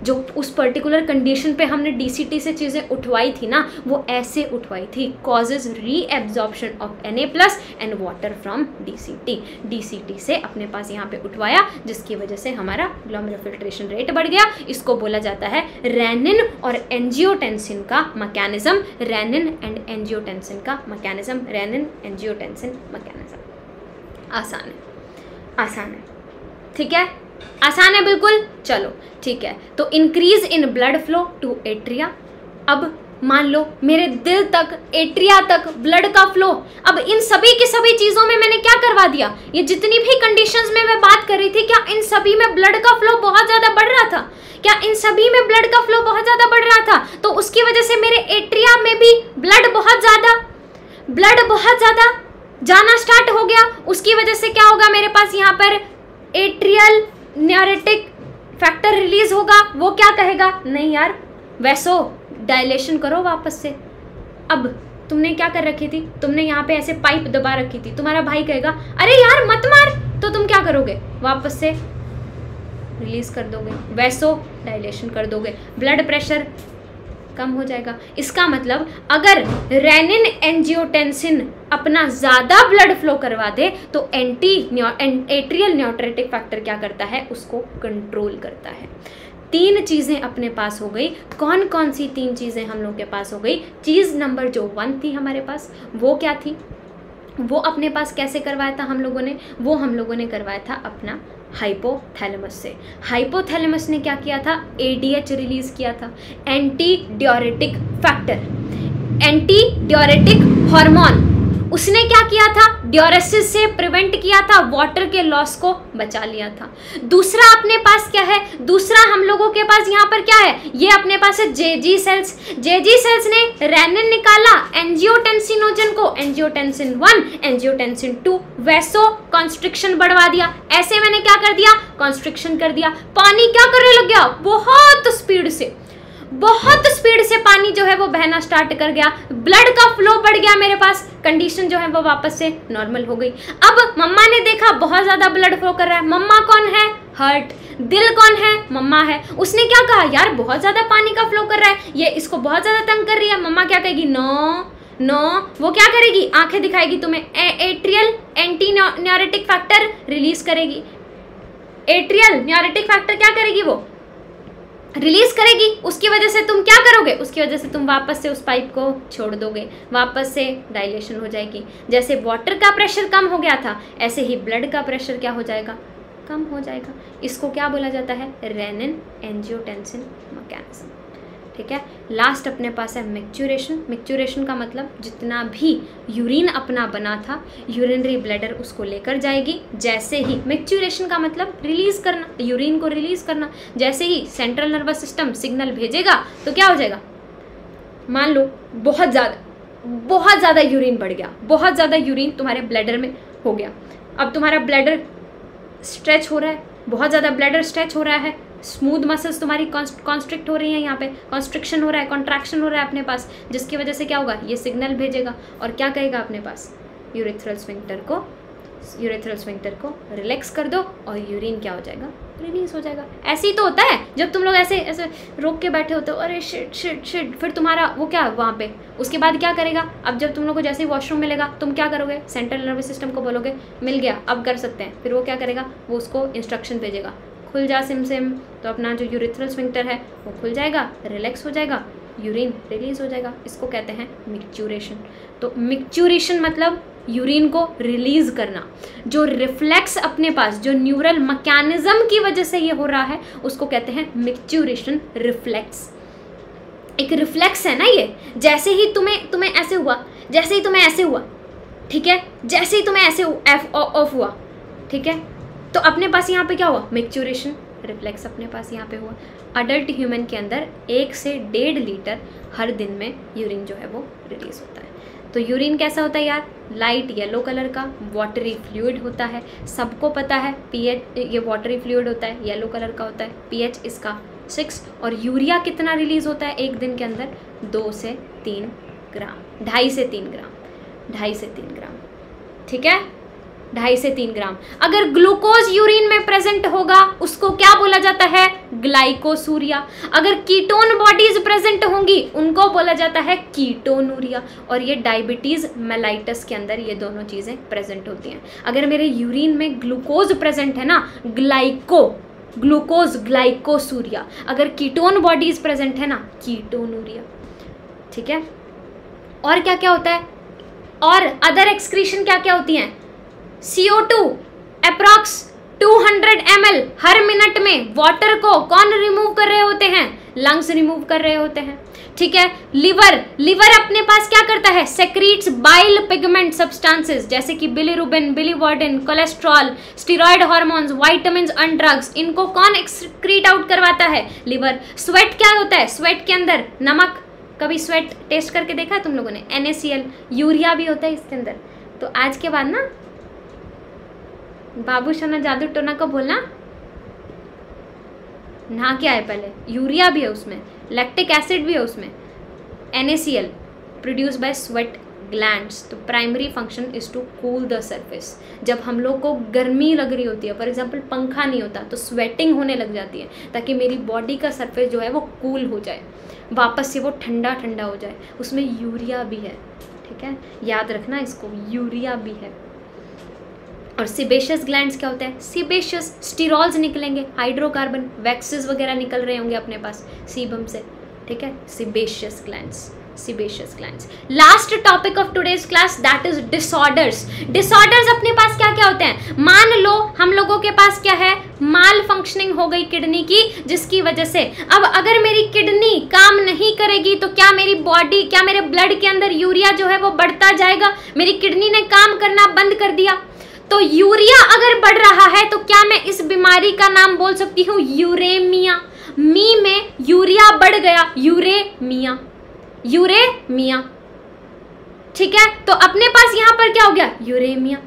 जो उस पर्टिकुलर कंडीशन पे हमने डीसीटी से चीज़ें उठवाई थी ना, वो ऐसे उठवाई थी, causes reabsorption of Na+ and water from DCT. DCT से अपने पास यहाँ पे उठवाया, जिसकी वजह से हमारा ग्लोमेरुलर फिल्ट्रेशन रेट बढ़ गया। इसको बोला जाता है रेनिन और एंजियोटेंसिन का मैकेनिज्म, रेनिन एंड एंजियोटेंसिन का मैकेनिज्म, रेनिन एंजियोटेंसिन मैकेनिज्म। आसान है, आसान है, ठीक है, आसान है बिल्कुल। चलो ठीक है, तो increase in blood flow to atria. अब मान लो मेरे दिल तक, एट्रिया तक ब्लड का फ्लो, अब इन सभी की सभी चीज़ों में मैंने क्या करवा दिया, ये जितनी भी कंडीशंस में मैं बात कर रही थी, क्या इन सभी में ब्लड का फ्लो बहुत ज़्यादा बढ़ रहा था? क्या इन सभी में ब्लड का फ्लो बहुत ज़्यादा बढ़ रहा था? तो उसकी वजह से मेरे एट्रिया में भी ब्लड बहुत ज़्यादा जाना स्टार्ट हो गया। उसकी वजह से क्या होगा, मेरे पास यहाँ पर एट्रियल न्यूरेटिक फैक्टर रिलीज होगा। वो क्या कहेगा, नहीं यार वैसो डायलेशन करो वापस से, अब तुमने क्या कर रखी थी, तुमने यहाँ पे ऐसे पाइप दबा रखी थी। तुम्हारा भाई कहेगा अरे यार मत मार, तो तुम क्या करोगे, वापस से रिलीज कर दोगे, वैसो डायलेशन कर दोगे, ब्लड प्रेशर कम हो जाएगा। इसका मतलब अगर रेनिन एंजियोटेंसिन अपना ज़्यादा ब्लड फ्लो करवा दे तो एट्रियल न्यूरेटिक फैक्टर क्या करता है, उसको कंट्रोल करता है। तीन चीज़ें अपने पास हो गई। कौन कौन सी तीन चीज़ें हम लोग के पास हो गई? चीज़ नंबर जो 1 थी हमारे पास, वो क्या थी, वो अपने पास कैसे करवाया था हम लोगों ने, वो हम लोगों ने करवाया था अपना हाइपोथैलेमस से। हाइपोथैलेमस ने क्या किया था, एडीएच रिलीज किया था, anti diuretic factor, anti diuretic hormone. उसने क्या किया था, ड्यूरेसिस से प्रिवेंट किया था, वाटर के लॉस को बचा लिया था। दूसरा अपने पास क्या है, दूसरा हम लोगों के पास यहाँ पर क्या है, ये अपने पास है जेजी सेल्स। जेजी सेल्स ने रेनिन निकाला, एंजियोटेंसिनोजन को, एंजियोटेंसिन 1, एंजियोटेंसिन 2, वैसो कॉन्स्ट्रिक्शन बढ़वा दिया। ऐसे मैंने क्या कर दिया, कॉन्स्ट्रिक्शन कर दिया। पानी क्या करने लग गया, बहुत स्पीड से पानी जो है वो बहना स्टार्ट कर गया, ब्लड का फ्लो बढ़ गया, मेरे पास कंडीशन जो है वो वापस से नॉर्मल हो गई। अब मम्मा ने देखा बहुत ज़्यादा ब्लड फ्लो कर रहा है, मम्मा कौन है, हार्ट। दिल कौन है, मम्मा है। उसने क्या कहा, यार बहुत ज़्यादा पानी का फ्लो कर रहा है, ये इसको बहुत ज़्यादा तंग कर रही है। मम्मा क्या कहेगी, नो, वो क्या करेगी, आंखें दिखाएगी तुम्हें, atrial anti natriuretic factor release करेगी। एट्रियल न्यूरेटिक फैक्टर क्या करेगी, वो रिलीज करेगी। उसकी वजह से तुम क्या करोगे, उसकी वजह से तुम वापस से उस पाइप को छोड़ दोगे, वापस से डायलेशन हो जाएगी। जैसे वाटर का प्रेशर कम हो गया था, ऐसे ही ब्लड का प्रेशर क्या हो जाएगा, कम हो जाएगा। इसको क्या बोला जाता है, रेनिन एंजियोटेंसिन मैकेनिज्म, ठीक है। लास्ट अपने पास है मैक्चुरेशन। मैक्चुरेशन का मतलब जितना भी यूरिन अपना बना था, यूरिनरी ब्लैडर उसको लेकर जाएगी। जैसे ही मैक्चुरेशन का मतलब रिलीज़ करना, यूरिन को रिलीज़ करना। जैसे ही सेंट्रल नर्वस सिस्टम सिग्नल भेजेगा तो क्या हो जाएगा, मान लो बहुत ज़्यादा यूरिन बढ़ गया, बहुत ज़्यादा यूरिन तुम्हारे ब्लैडर में हो गया। अब तुम्हारा ब्लैडर स्ट्रेच हो रहा है, बहुत ज़्यादा ब्लैडर स्ट्रेच हो रहा है, स्मूथ मसल्स तुम्हारी कॉन्स्ट्रिक्ट हो रही हैं, यहाँ पे कॉन्स्ट्रिक्शन हो रहा है, कॉन्ट्रैक्शन हो रहा है अपने पास, जिसकी वजह से क्या होगा, ये सिग्नल भेजेगा और क्या कहेगा अपने पास, यूरेथ्रल स्फिंक्टर को रिलैक्स कर दो और यूरिन क्या हो जाएगा, रिलीज हो जाएगा। ऐसे ही तो होता है, जब तुम लोग ऐसे ऐसे रोक के बैठे होते हो, अरे शिट, फिर तुम्हारा वो क्या वहाँ पे, उसके बाद क्या करेगा, अब जब तुम लोग को जैसे ही वॉशरूम मिलेगा, तुम क्या करोगे, सेंट्रल नर्वस सिस्टम को बोलोगे मिल गया अब कर सकते हैं। फिर वो क्या करेगा, वो उसको इंस्ट्रक्शन भेजेगा, खुल जा सिम, तो अपना जो यूरेथ्रल स्फिंक्टर है वो खुल जाएगा, रिलैक्स हो जाएगा, यूरिन रिलीज हो जाएगा। इसको कहते हैं मैक्चुरेशन। तो मैक्चुरेशन मतलब यूरिन को रिलीज़ करना। जो रिफ्लेक्स अपने पास, जो न्यूरल मैकेनिज्म की वजह से ये हो रहा है, उसको कहते हैं मैक्चुरेशन रिफ्लेक्स। एक रिफ्लेक्स है ना ये, जैसे ही तुम्हें ऐसे हुआ, जैसे ही तुम्हें ऐसे हुआ, ठीक है, जैसे ही तुम्हें ऐसे ऑफ हुआ, ठीक है, तो अपने पास यहाँ पे क्या हुआ, मैक्चुरेशन रिफ्लेक्स अपने पास यहाँ पे हुआ। अडल्ट ह्यूमन के अंदर 1 से 1.5 लीटर हर दिन में यूरिन जो है वो रिलीज़ होता है। तो यूरिन कैसा होता है यार, लाइट येलो कलर का वाटरी फ्लूइड होता है। सबको पता है पीएच, ये वाटरी फ्लूइड होता है, येलो कलर का होता है, पीएच इसका 6। और यूरिया कितना रिलीज़ होता है एक दिन के अंदर, 2 से 3 ग्राम, 2.5 से 3 ग्राम, ठीक है। 2.5 से 3 ग्राम। अगर ग्लूकोज यूरिन में प्रेजेंट होगा उसको क्या बोला जाता है? ग्लाइकोसूरिया। अगर कीटोन बॉडीज प्रेजेंट होंगी उनको बोला जाता है कीटोनूरिया। और ये डायबिटीज मेलाइटस के अंदर ये दोनों चीजें प्रेजेंट होती हैं। अगर मेरे यूरिन में ग्लूकोज प्रेजेंट है ना, ग्लूकोज ग्लाइकोसूरिया। अगर कीटोन बॉडीज प्रेजेंट है ना, कीटोनूरिया। ठीक है। और क्या क्या होता है? और अदर एक्सक्रीशन क्या क्या होती हैं? CO2 अप्रॉक्स 200 ml हर मिनट में वाटर को कौन रिमूव कर रहे होते हैं? लंग्स रिमूव कर रहे होते हैं। ठीक है। लिवर अपने पास क्या करता है? सेक्रीट्स बाइल पिगमेंट सब्सटेंसेस जैसे कि bilirubin, biliverdin, cholesterol, steroid hormones, vitamin and drugs. इनको कौन एक्सक्रीट आउट करवाता है? लिवर। स्वेट क्या होता है? स्वेट के अंदर नमक, कभी स्वेट टेस्ट करके देखा है तुम लोगों ने? NaCl, यूरिया भी होता है इसके अंदर। तो आज के बाद ना बाबू शाना जादू टोना को बोलना नहा के आए पहले, यूरिया भी है उसमें, लैक्टिक एसिड भी है उसमें। NaCl produce by sweat glands. तो primary function is to cool the surface. जब हम लोग को गर्मी लग रही होती है, फॉर एग्जांपल पंखा नहीं होता तो स्वेटिंग होने लग जाती है, ताकि मेरी बॉडी का सरफेस जो है वो कूल हो जाए, वापस से वो ठंडा ठंडा हो जाए। उसमें यूरिया भी है। ठीक है, याद रखना इसको, यूरिया भी है। और सीबेशियस ग्लैंड्स क्या होते हैं? सीबेशियस स्टीरोल्स निकलेंगे, हाइड्रोकार्बन, वैक्सेस वगैरह निकल रहे होंगे अपने पास सीबम से। ठीक है, sebaceous glands, sebaceous glands. Last topic of today's class, that is disorders. Disorders अपने पास क्या क्या होते हैं? मान लो हम लोगों के पास क्या है, माल फंक्शनिंग हो गई किडनी की, जिसकी वजह से अब अगर मेरी किडनी काम नहीं करेगी तो क्या मेरी बॉडी, क्या मेरे ब्लड के अंदर यूरिया जो है वो बढ़ता जाएगा? मेरी किडनी ने काम करना बंद कर दिया तो यूरिया अगर बढ़ रहा है तो क्या मैं इस बीमारी का नाम बोल सकती हूँ? यूरेमिया। मी में यूरिया बढ़ गया, यूरेमिया, यूरेमिया। ठीक है, तो अपने पास यहां पर क्या हो गया? यूरेमिया।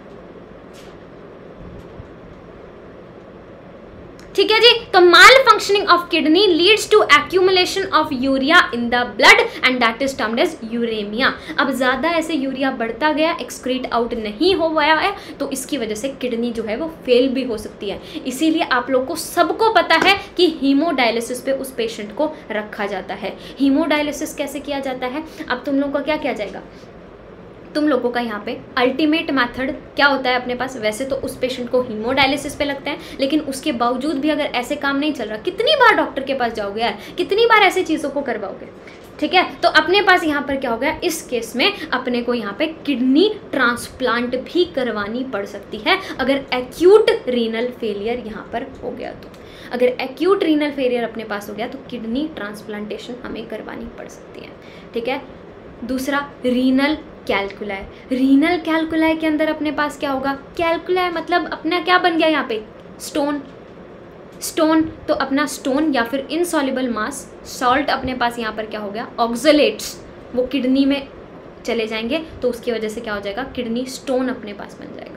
ठीक है जी। तो malfunctioning of kidney leads to accumulation of urea in the blood and that is termed as uraemia. अब ज्यादा ऐसे यूरिया बढ़ता गया, एक्सक्रीट आउट नहीं हो गया है, तो इसकी वजह से किडनी जो है वो फेल भी हो सकती है। इसीलिए आप लोग को सबको पता है कि हीमोडायलिसिस पे उस पेशेंट को रखा जाता है। हीमोडायलिसिस कैसे किया जाता है? अब तुम लोग का क्या किया जाएगा? तुम लोगों का यहाँ पे अल्टीमेट मेथड क्या होता है अपने पास? वैसे तो उस पेशेंट को हीमोडायलिसिस पे लगता है, लेकिन उसके बावजूद भी अगर ऐसे काम नहीं चल रहा, कितनी बार डॉक्टर के पास जाओगे यार, कितनी बार ऐसे चीज़ों को करवाओगे? ठीक है, तो अपने पास यहाँ पर क्या हो गया? इस केस में अपने को यहाँ पे किडनी ट्रांसप्लांट भी करवानी पड़ सकती है अगर एक्यूट रीनल फेलियर यहाँ पर हो गया तो। अगर एक्यूट रीनल फेलियर अपने पास हो गया तो किडनी ट्रांसप्लांटेशन हमें करवानी पड़ सकती है। ठीक है। दूसरा, रीनल कैलकुलाई। रीनल कैलकुलाई के अंदर अपने पास क्या होगा? कैलकुलाई मतलब अपना क्या बन गया यहाँ पे? स्टोन। तो अपना स्टोन या फिर इनसॉल्युबल मास, सॉल्ट अपने पास यहाँ पर क्या हो गया? ऑक्सलेट्स, वो किडनी में चले जाएंगे तो उसकी वजह से क्या हो जाएगा? किडनी स्टोन अपने पास बन जाएगा।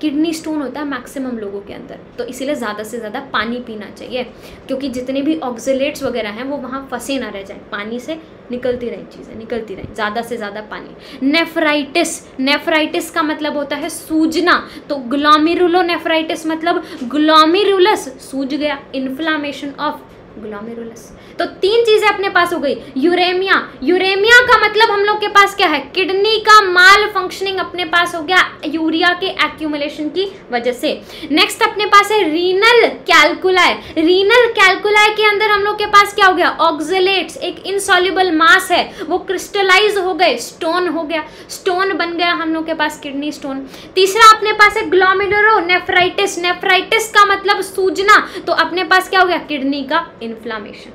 किडनी स्टोन होता है मैक्सिमम लोगों के अंदर, तो इसीलिए ज़्यादा से ज़्यादा पानी पीना चाहिए, क्योंकि जितने भी ऑक्सलेट्स वगैरह हैं वो वहाँ फंसे ना रह जाए, पानी से निकलती रहें चीज़ें, निकलती रहें, ज़्यादा से ज़्यादा पानी। नेफ्राइटिस, नेफ्राइटिस का मतलब होता है सूजना, तो ग्लोमेरुलोनेफ्राइटिस मतलब ग्लोमेरुलस सूज गया, इन्फ्लामेशन ऑफ ग्लोमेरुलस। तो तीन चीजें अपने पास हो गई। यूरेमिया, यूरेमिया का मतलब हम लोग के पास क्या है? किडनी का माल फंक्शनिंग अपने पास हो गया यूरिया के एक्यूमुलेशन की वजह से। नेक्स्ट अपने पास है रीनल कैलकुलाई। रीनल कैलकुलाई के अंदर हम लोग के पास क्या हो गया? ऑक्सलेट्स, एक इनसॉल्युबल मास है, वो क्रिस्टलाइज हो गए, स्टोन हो गया, स्टोन बन गया हम लोग के पास, किडनी स्टोन। तीसरा अपने पास है ग्लोमेरुलोनेफ्राइटिस। नेफ्राइटिस का मतलब सूजना, तो अपने पास क्या हो गया? किडनी का इन्फ्लामेशन।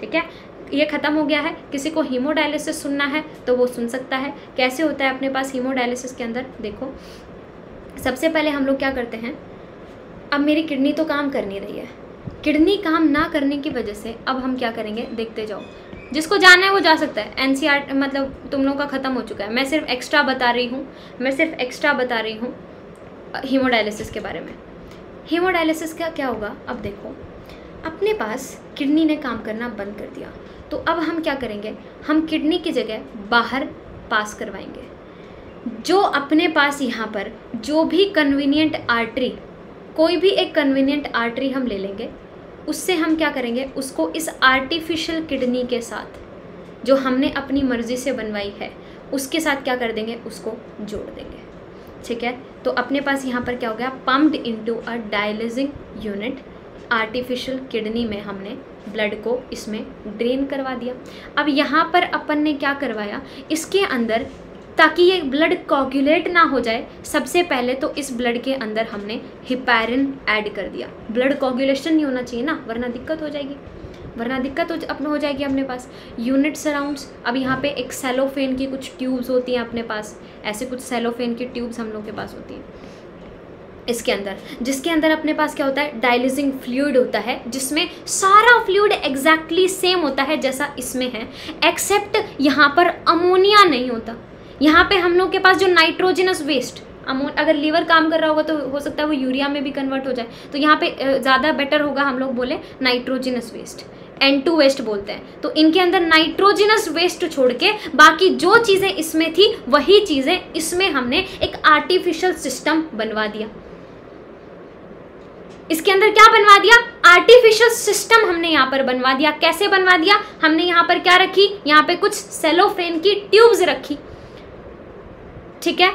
ठीक है, ये खत्म हो गया है। किसी को हीमोडायलिसिस सुनना है तो वो सुन सकता है। कैसे होता है अपने पास हीमोडायलिसिस के अंदर? देखो, सबसे पहले हम लोग क्या करते हैं, अब मेरी किडनी तो काम कर नहीं रही है, किडनी काम ना करने की वजह से अब हम क्या करेंगे, देखते जाओ, जिसको जाना है वो जा सकता है। NCERT मतलब तुम लोगों का खत्म हो चुका है, मैं सिर्फ एक्स्ट्रा बता रही हूँ, हीमोडायलिसिस के बारे में। हीमोडायलिसिस का क्या होगा? अब देखो, अपने पास किडनी ने काम करना बंद कर दिया, तो अब हम क्या करेंगे, हम किडनी की जगह बाहर पास करवाएंगे। जो अपने पास यहाँ पर जो भी कन्वीनियंट आर्टरी, कोई भी एक कन्वीनियंट आर्टरी हम ले लेंगे, उससे हम क्या करेंगे, उसको इस आर्टिफिशियल किडनी के साथ जो हमने अपनी मर्जी से बनवाई है उसके साथ क्या कर देंगे, उसको जोड़ देंगे। ठीक है, तो अपने पास यहाँ पर क्या हो गया, pumped into a dialysing unit, artificial kidney में हमने ब्लड को इसमें ड्रेन करवा दिया। अब यहाँ पर अपन ने क्या करवाया इसके अंदर, ताकि ये ब्लड कोगुलेट ना हो जाए, सबसे पहले तो इस ब्लड के अंदर हमने हिपैरिन ऐड कर दिया। ब्लड कोगुलेशन नहीं होना चाहिए ना, वरना दिक्कत हो जाएगी, अपने पास यूनिट सराउंड्स। अब यहाँ पे एक सेलोफेन की कुछ ट्यूब्स होती हैं अपने पास, ऐसे कुछ सेलोफेन की ट्यूब्स हम लोग के पास होती हैं इसके अंदर, जिसके अंदर अपने पास क्या होता है, डायलिसिंग फ्लूइड होता है, जिसमें सारा फ्लूइड एग्जैक्टली सेम होता है जैसा इसमें है, एक्सेप्ट यहाँ पर अमोनिया नहीं होता। यहाँ पे हम लोग के पास जो नाइट्रोजिनस वेस्ट, अगर लीवर काम कर रहा होगा तो हो सकता है वो यूरिया में भी कन्वर्ट हो जाए, तो यहाँ पे ज़्यादा बेटर होगा हम लोग बोले नाइट्रोजिनस वेस्ट, N2 वेस्ट बोलते हैं। तो इनके अंदर नाइट्रोजिनस वेस्ट छोड़ के बाकी जो चीज़ें इसमें थी वही चीज़ें इसमें हमने एक आर्टिफिशियल सिस्टम बनवा दिया। इसके अंदर क्या बनवा दिया, आर्टिफिशियल सिस्टम हमने यहाँ पर बनवा दिया। कैसे बनवा दिया, हमने यहाँ पर क्या रखी, यहाँ पे कुछ सेलोफेन की ट्यूब्स रखी। ठीक है,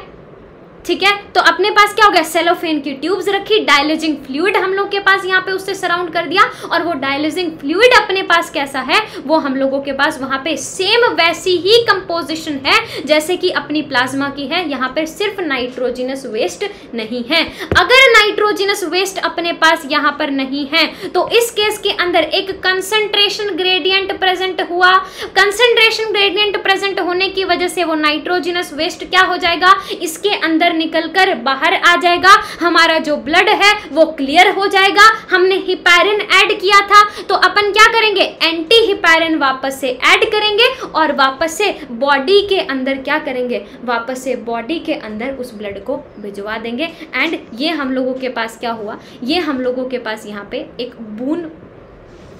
ठीक है, तो अपने पास क्या हो गया, सेलोफेन की ट्यूब्स रखी, डायलिसिंग फ्लूइड हम लोग के पास यहाँ पे उससे सराउंड कर दिया, और वो डायलिसिंग फ्लूइड अपने पास कैसा है, वो हम लोगों के पास वहाँ पे सेम वैसी ही कंपोजिशन है जैसे कि अपनी प्लाज्मा की है। यहाँ पे सिर्फ नाइट्रोजिनस वेस्ट नहीं है। अगर नाइट्रोजिनस वेस्ट अपने पास यहाँ पर नहीं है तो इस केस के अंदर एक कंसंट्रेशन ग्रेडियंट प्रेजेंट हुआ। कंसंट्रेशन ग्रेडियंट प्रेजेंट होने की वजह से वो नाइट्रोजिनस वेस्ट क्या हो जाएगा, इसके अंदर निकलकर बाहर आ जाएगा, हमारा जो ब्लड है वो क्लियर हो जाएगा। हमने हिपैरिन ऐड किया था, तो अपन क्या करेंगे, एंटी हिपैरिन वापस से ऐड करेंगे और वापस से बॉडी के अंदर क्या करेंगे, वापस से बॉडी के अंदर उस ब्लड को भिजवा देंगे। एंड ये हम लोगों के पास क्या हुआ, ये हम लोगों के पास यहाँ पे एक बून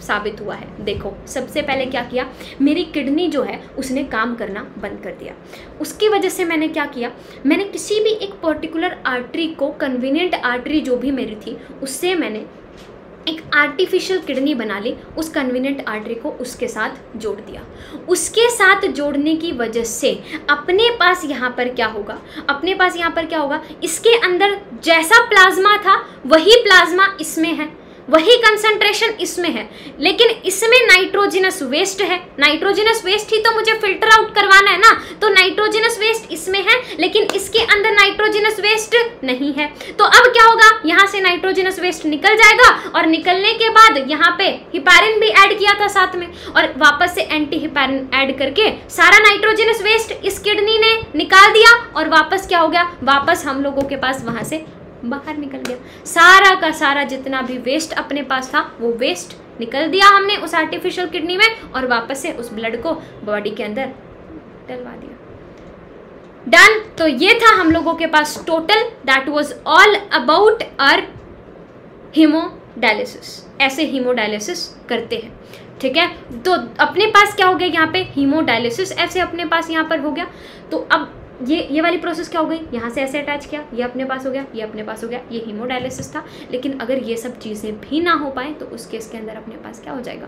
साबित हुआ है। देखो, सबसे पहले क्या किया, मेरी किडनी जो है उसने काम करना बंद कर दिया। उसकी वजह से मैंने क्या किया, मैंने किसी भी एक पर्टिकुलर आर्टरी को, कन्वीनियंट आर्टरी जो भी मेरी थी, उससे मैंने एक आर्टिफिशियल किडनी बना ली, उस कन्वीनियंट आर्टरी को उसके साथ जोड़ दिया। उसके साथ जोड़ने की वजह से अपने पास यहाँ पर क्या होगा, अपने पास यहाँ पर क्या होगा, इसके अंदर जैसा प्लाज्मा था वही प्लाज्मा इसमें है, वही कंसंट्रेशन इसमें है, लेकिन इसमें नाइट्रोजिनस वेस्ट है। नाइट्रोजिनस वेस्ट ही तो मुझे फिल्टर आउट करवाना है ना, तो नाइट्रोजिनस वेस्ट इसमें है लेकिन इसके अंदर नाइट्रोजिनस वेस्ट नहीं है। तो अब क्या होगा, यहाँ से नाइट्रोजिनस वेस्ट निकल जाएगा, और निकलने के बाद यहाँ पे हिपैरिन भी ऐड किया था साथ में, और वापस से एंटी हिपैरिन ऐड करके सारा नाइट्रोजिनस वेस्ट इस किडनी ने निकाल दिया, और वापस क्या हो गया, वापस हम लोगों के पास वहाँ से बाहर निकल गया। सारा का सारा जितना भी वेस्ट अपने पास था वो वेस्ट निकल दिया हमने उस आर्टिफिशियल किडनी में, और वापस से उस ब्लड को बॉडी के अंदर डलवा दिया। डन। तो ये था हम लोगों के पास total, that was all about our haemodialysis. ऐसे हीमोडायलिसिस करते हैं, ठीक है। तो अपने पास क्या हो गया, यहाँ पे हीमोडायलिसिस ऐसे अपने पास यहाँ पर हो गया। तो अब ये वाली प्रोसेस क्या हो गई, यहाँ से ऐसे अटैच किया, ये अपने पास हो गया, ये अपने पास हो गया, ये हीमोडायलिसिस था। लेकिन अगर ये सब चीज़ें भी ना हो पाए तो उस केस के अंदर अपने पास क्या हो जाएगा,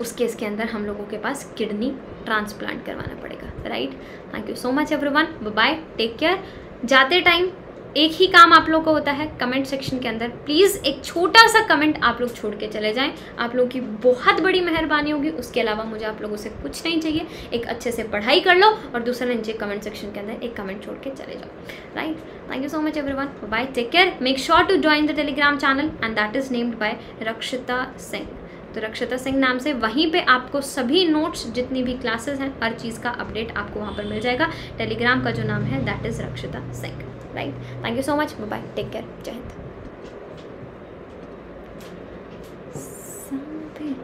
उस केस के अंदर हम लोगों के पास किडनी ट्रांसप्लांट करवाना पड़ेगा। Right. Thank you so much everyone, bye, take care. जाते टाइम एक ही काम आप लोग को होता है, कमेंट सेक्शन के अंदर प्लीज़ एक छोटा सा कमेंट आप लोग छोड़ के चले जाएं, आप लोगों की बहुत बड़ी मेहरबानी होगी। उसके अलावा मुझे आप लोगों से कुछ नहीं चाहिए। एक अच्छे से पढ़ाई कर लो और दूसरा नीचे कमेंट सेक्शन के अंदर एक कमेंट छोड़ के चले जाओ। Right. Thank you so much everyone, bye, take care. Make sure to join the Telegram channel and that is named by Rakshita Singh. तो रक्षिता सिंह नाम से वहीं पे आपको सभी नोट्स, जितनी भी क्लासेस हैं, हर चीज़ का अपडेट आपको वहाँ पर मिल जाएगा। टेलीग्राम का जो नाम है that is Rakshita Singh. Right. Thank you so much, bye, take care, जय हिंद।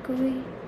कोई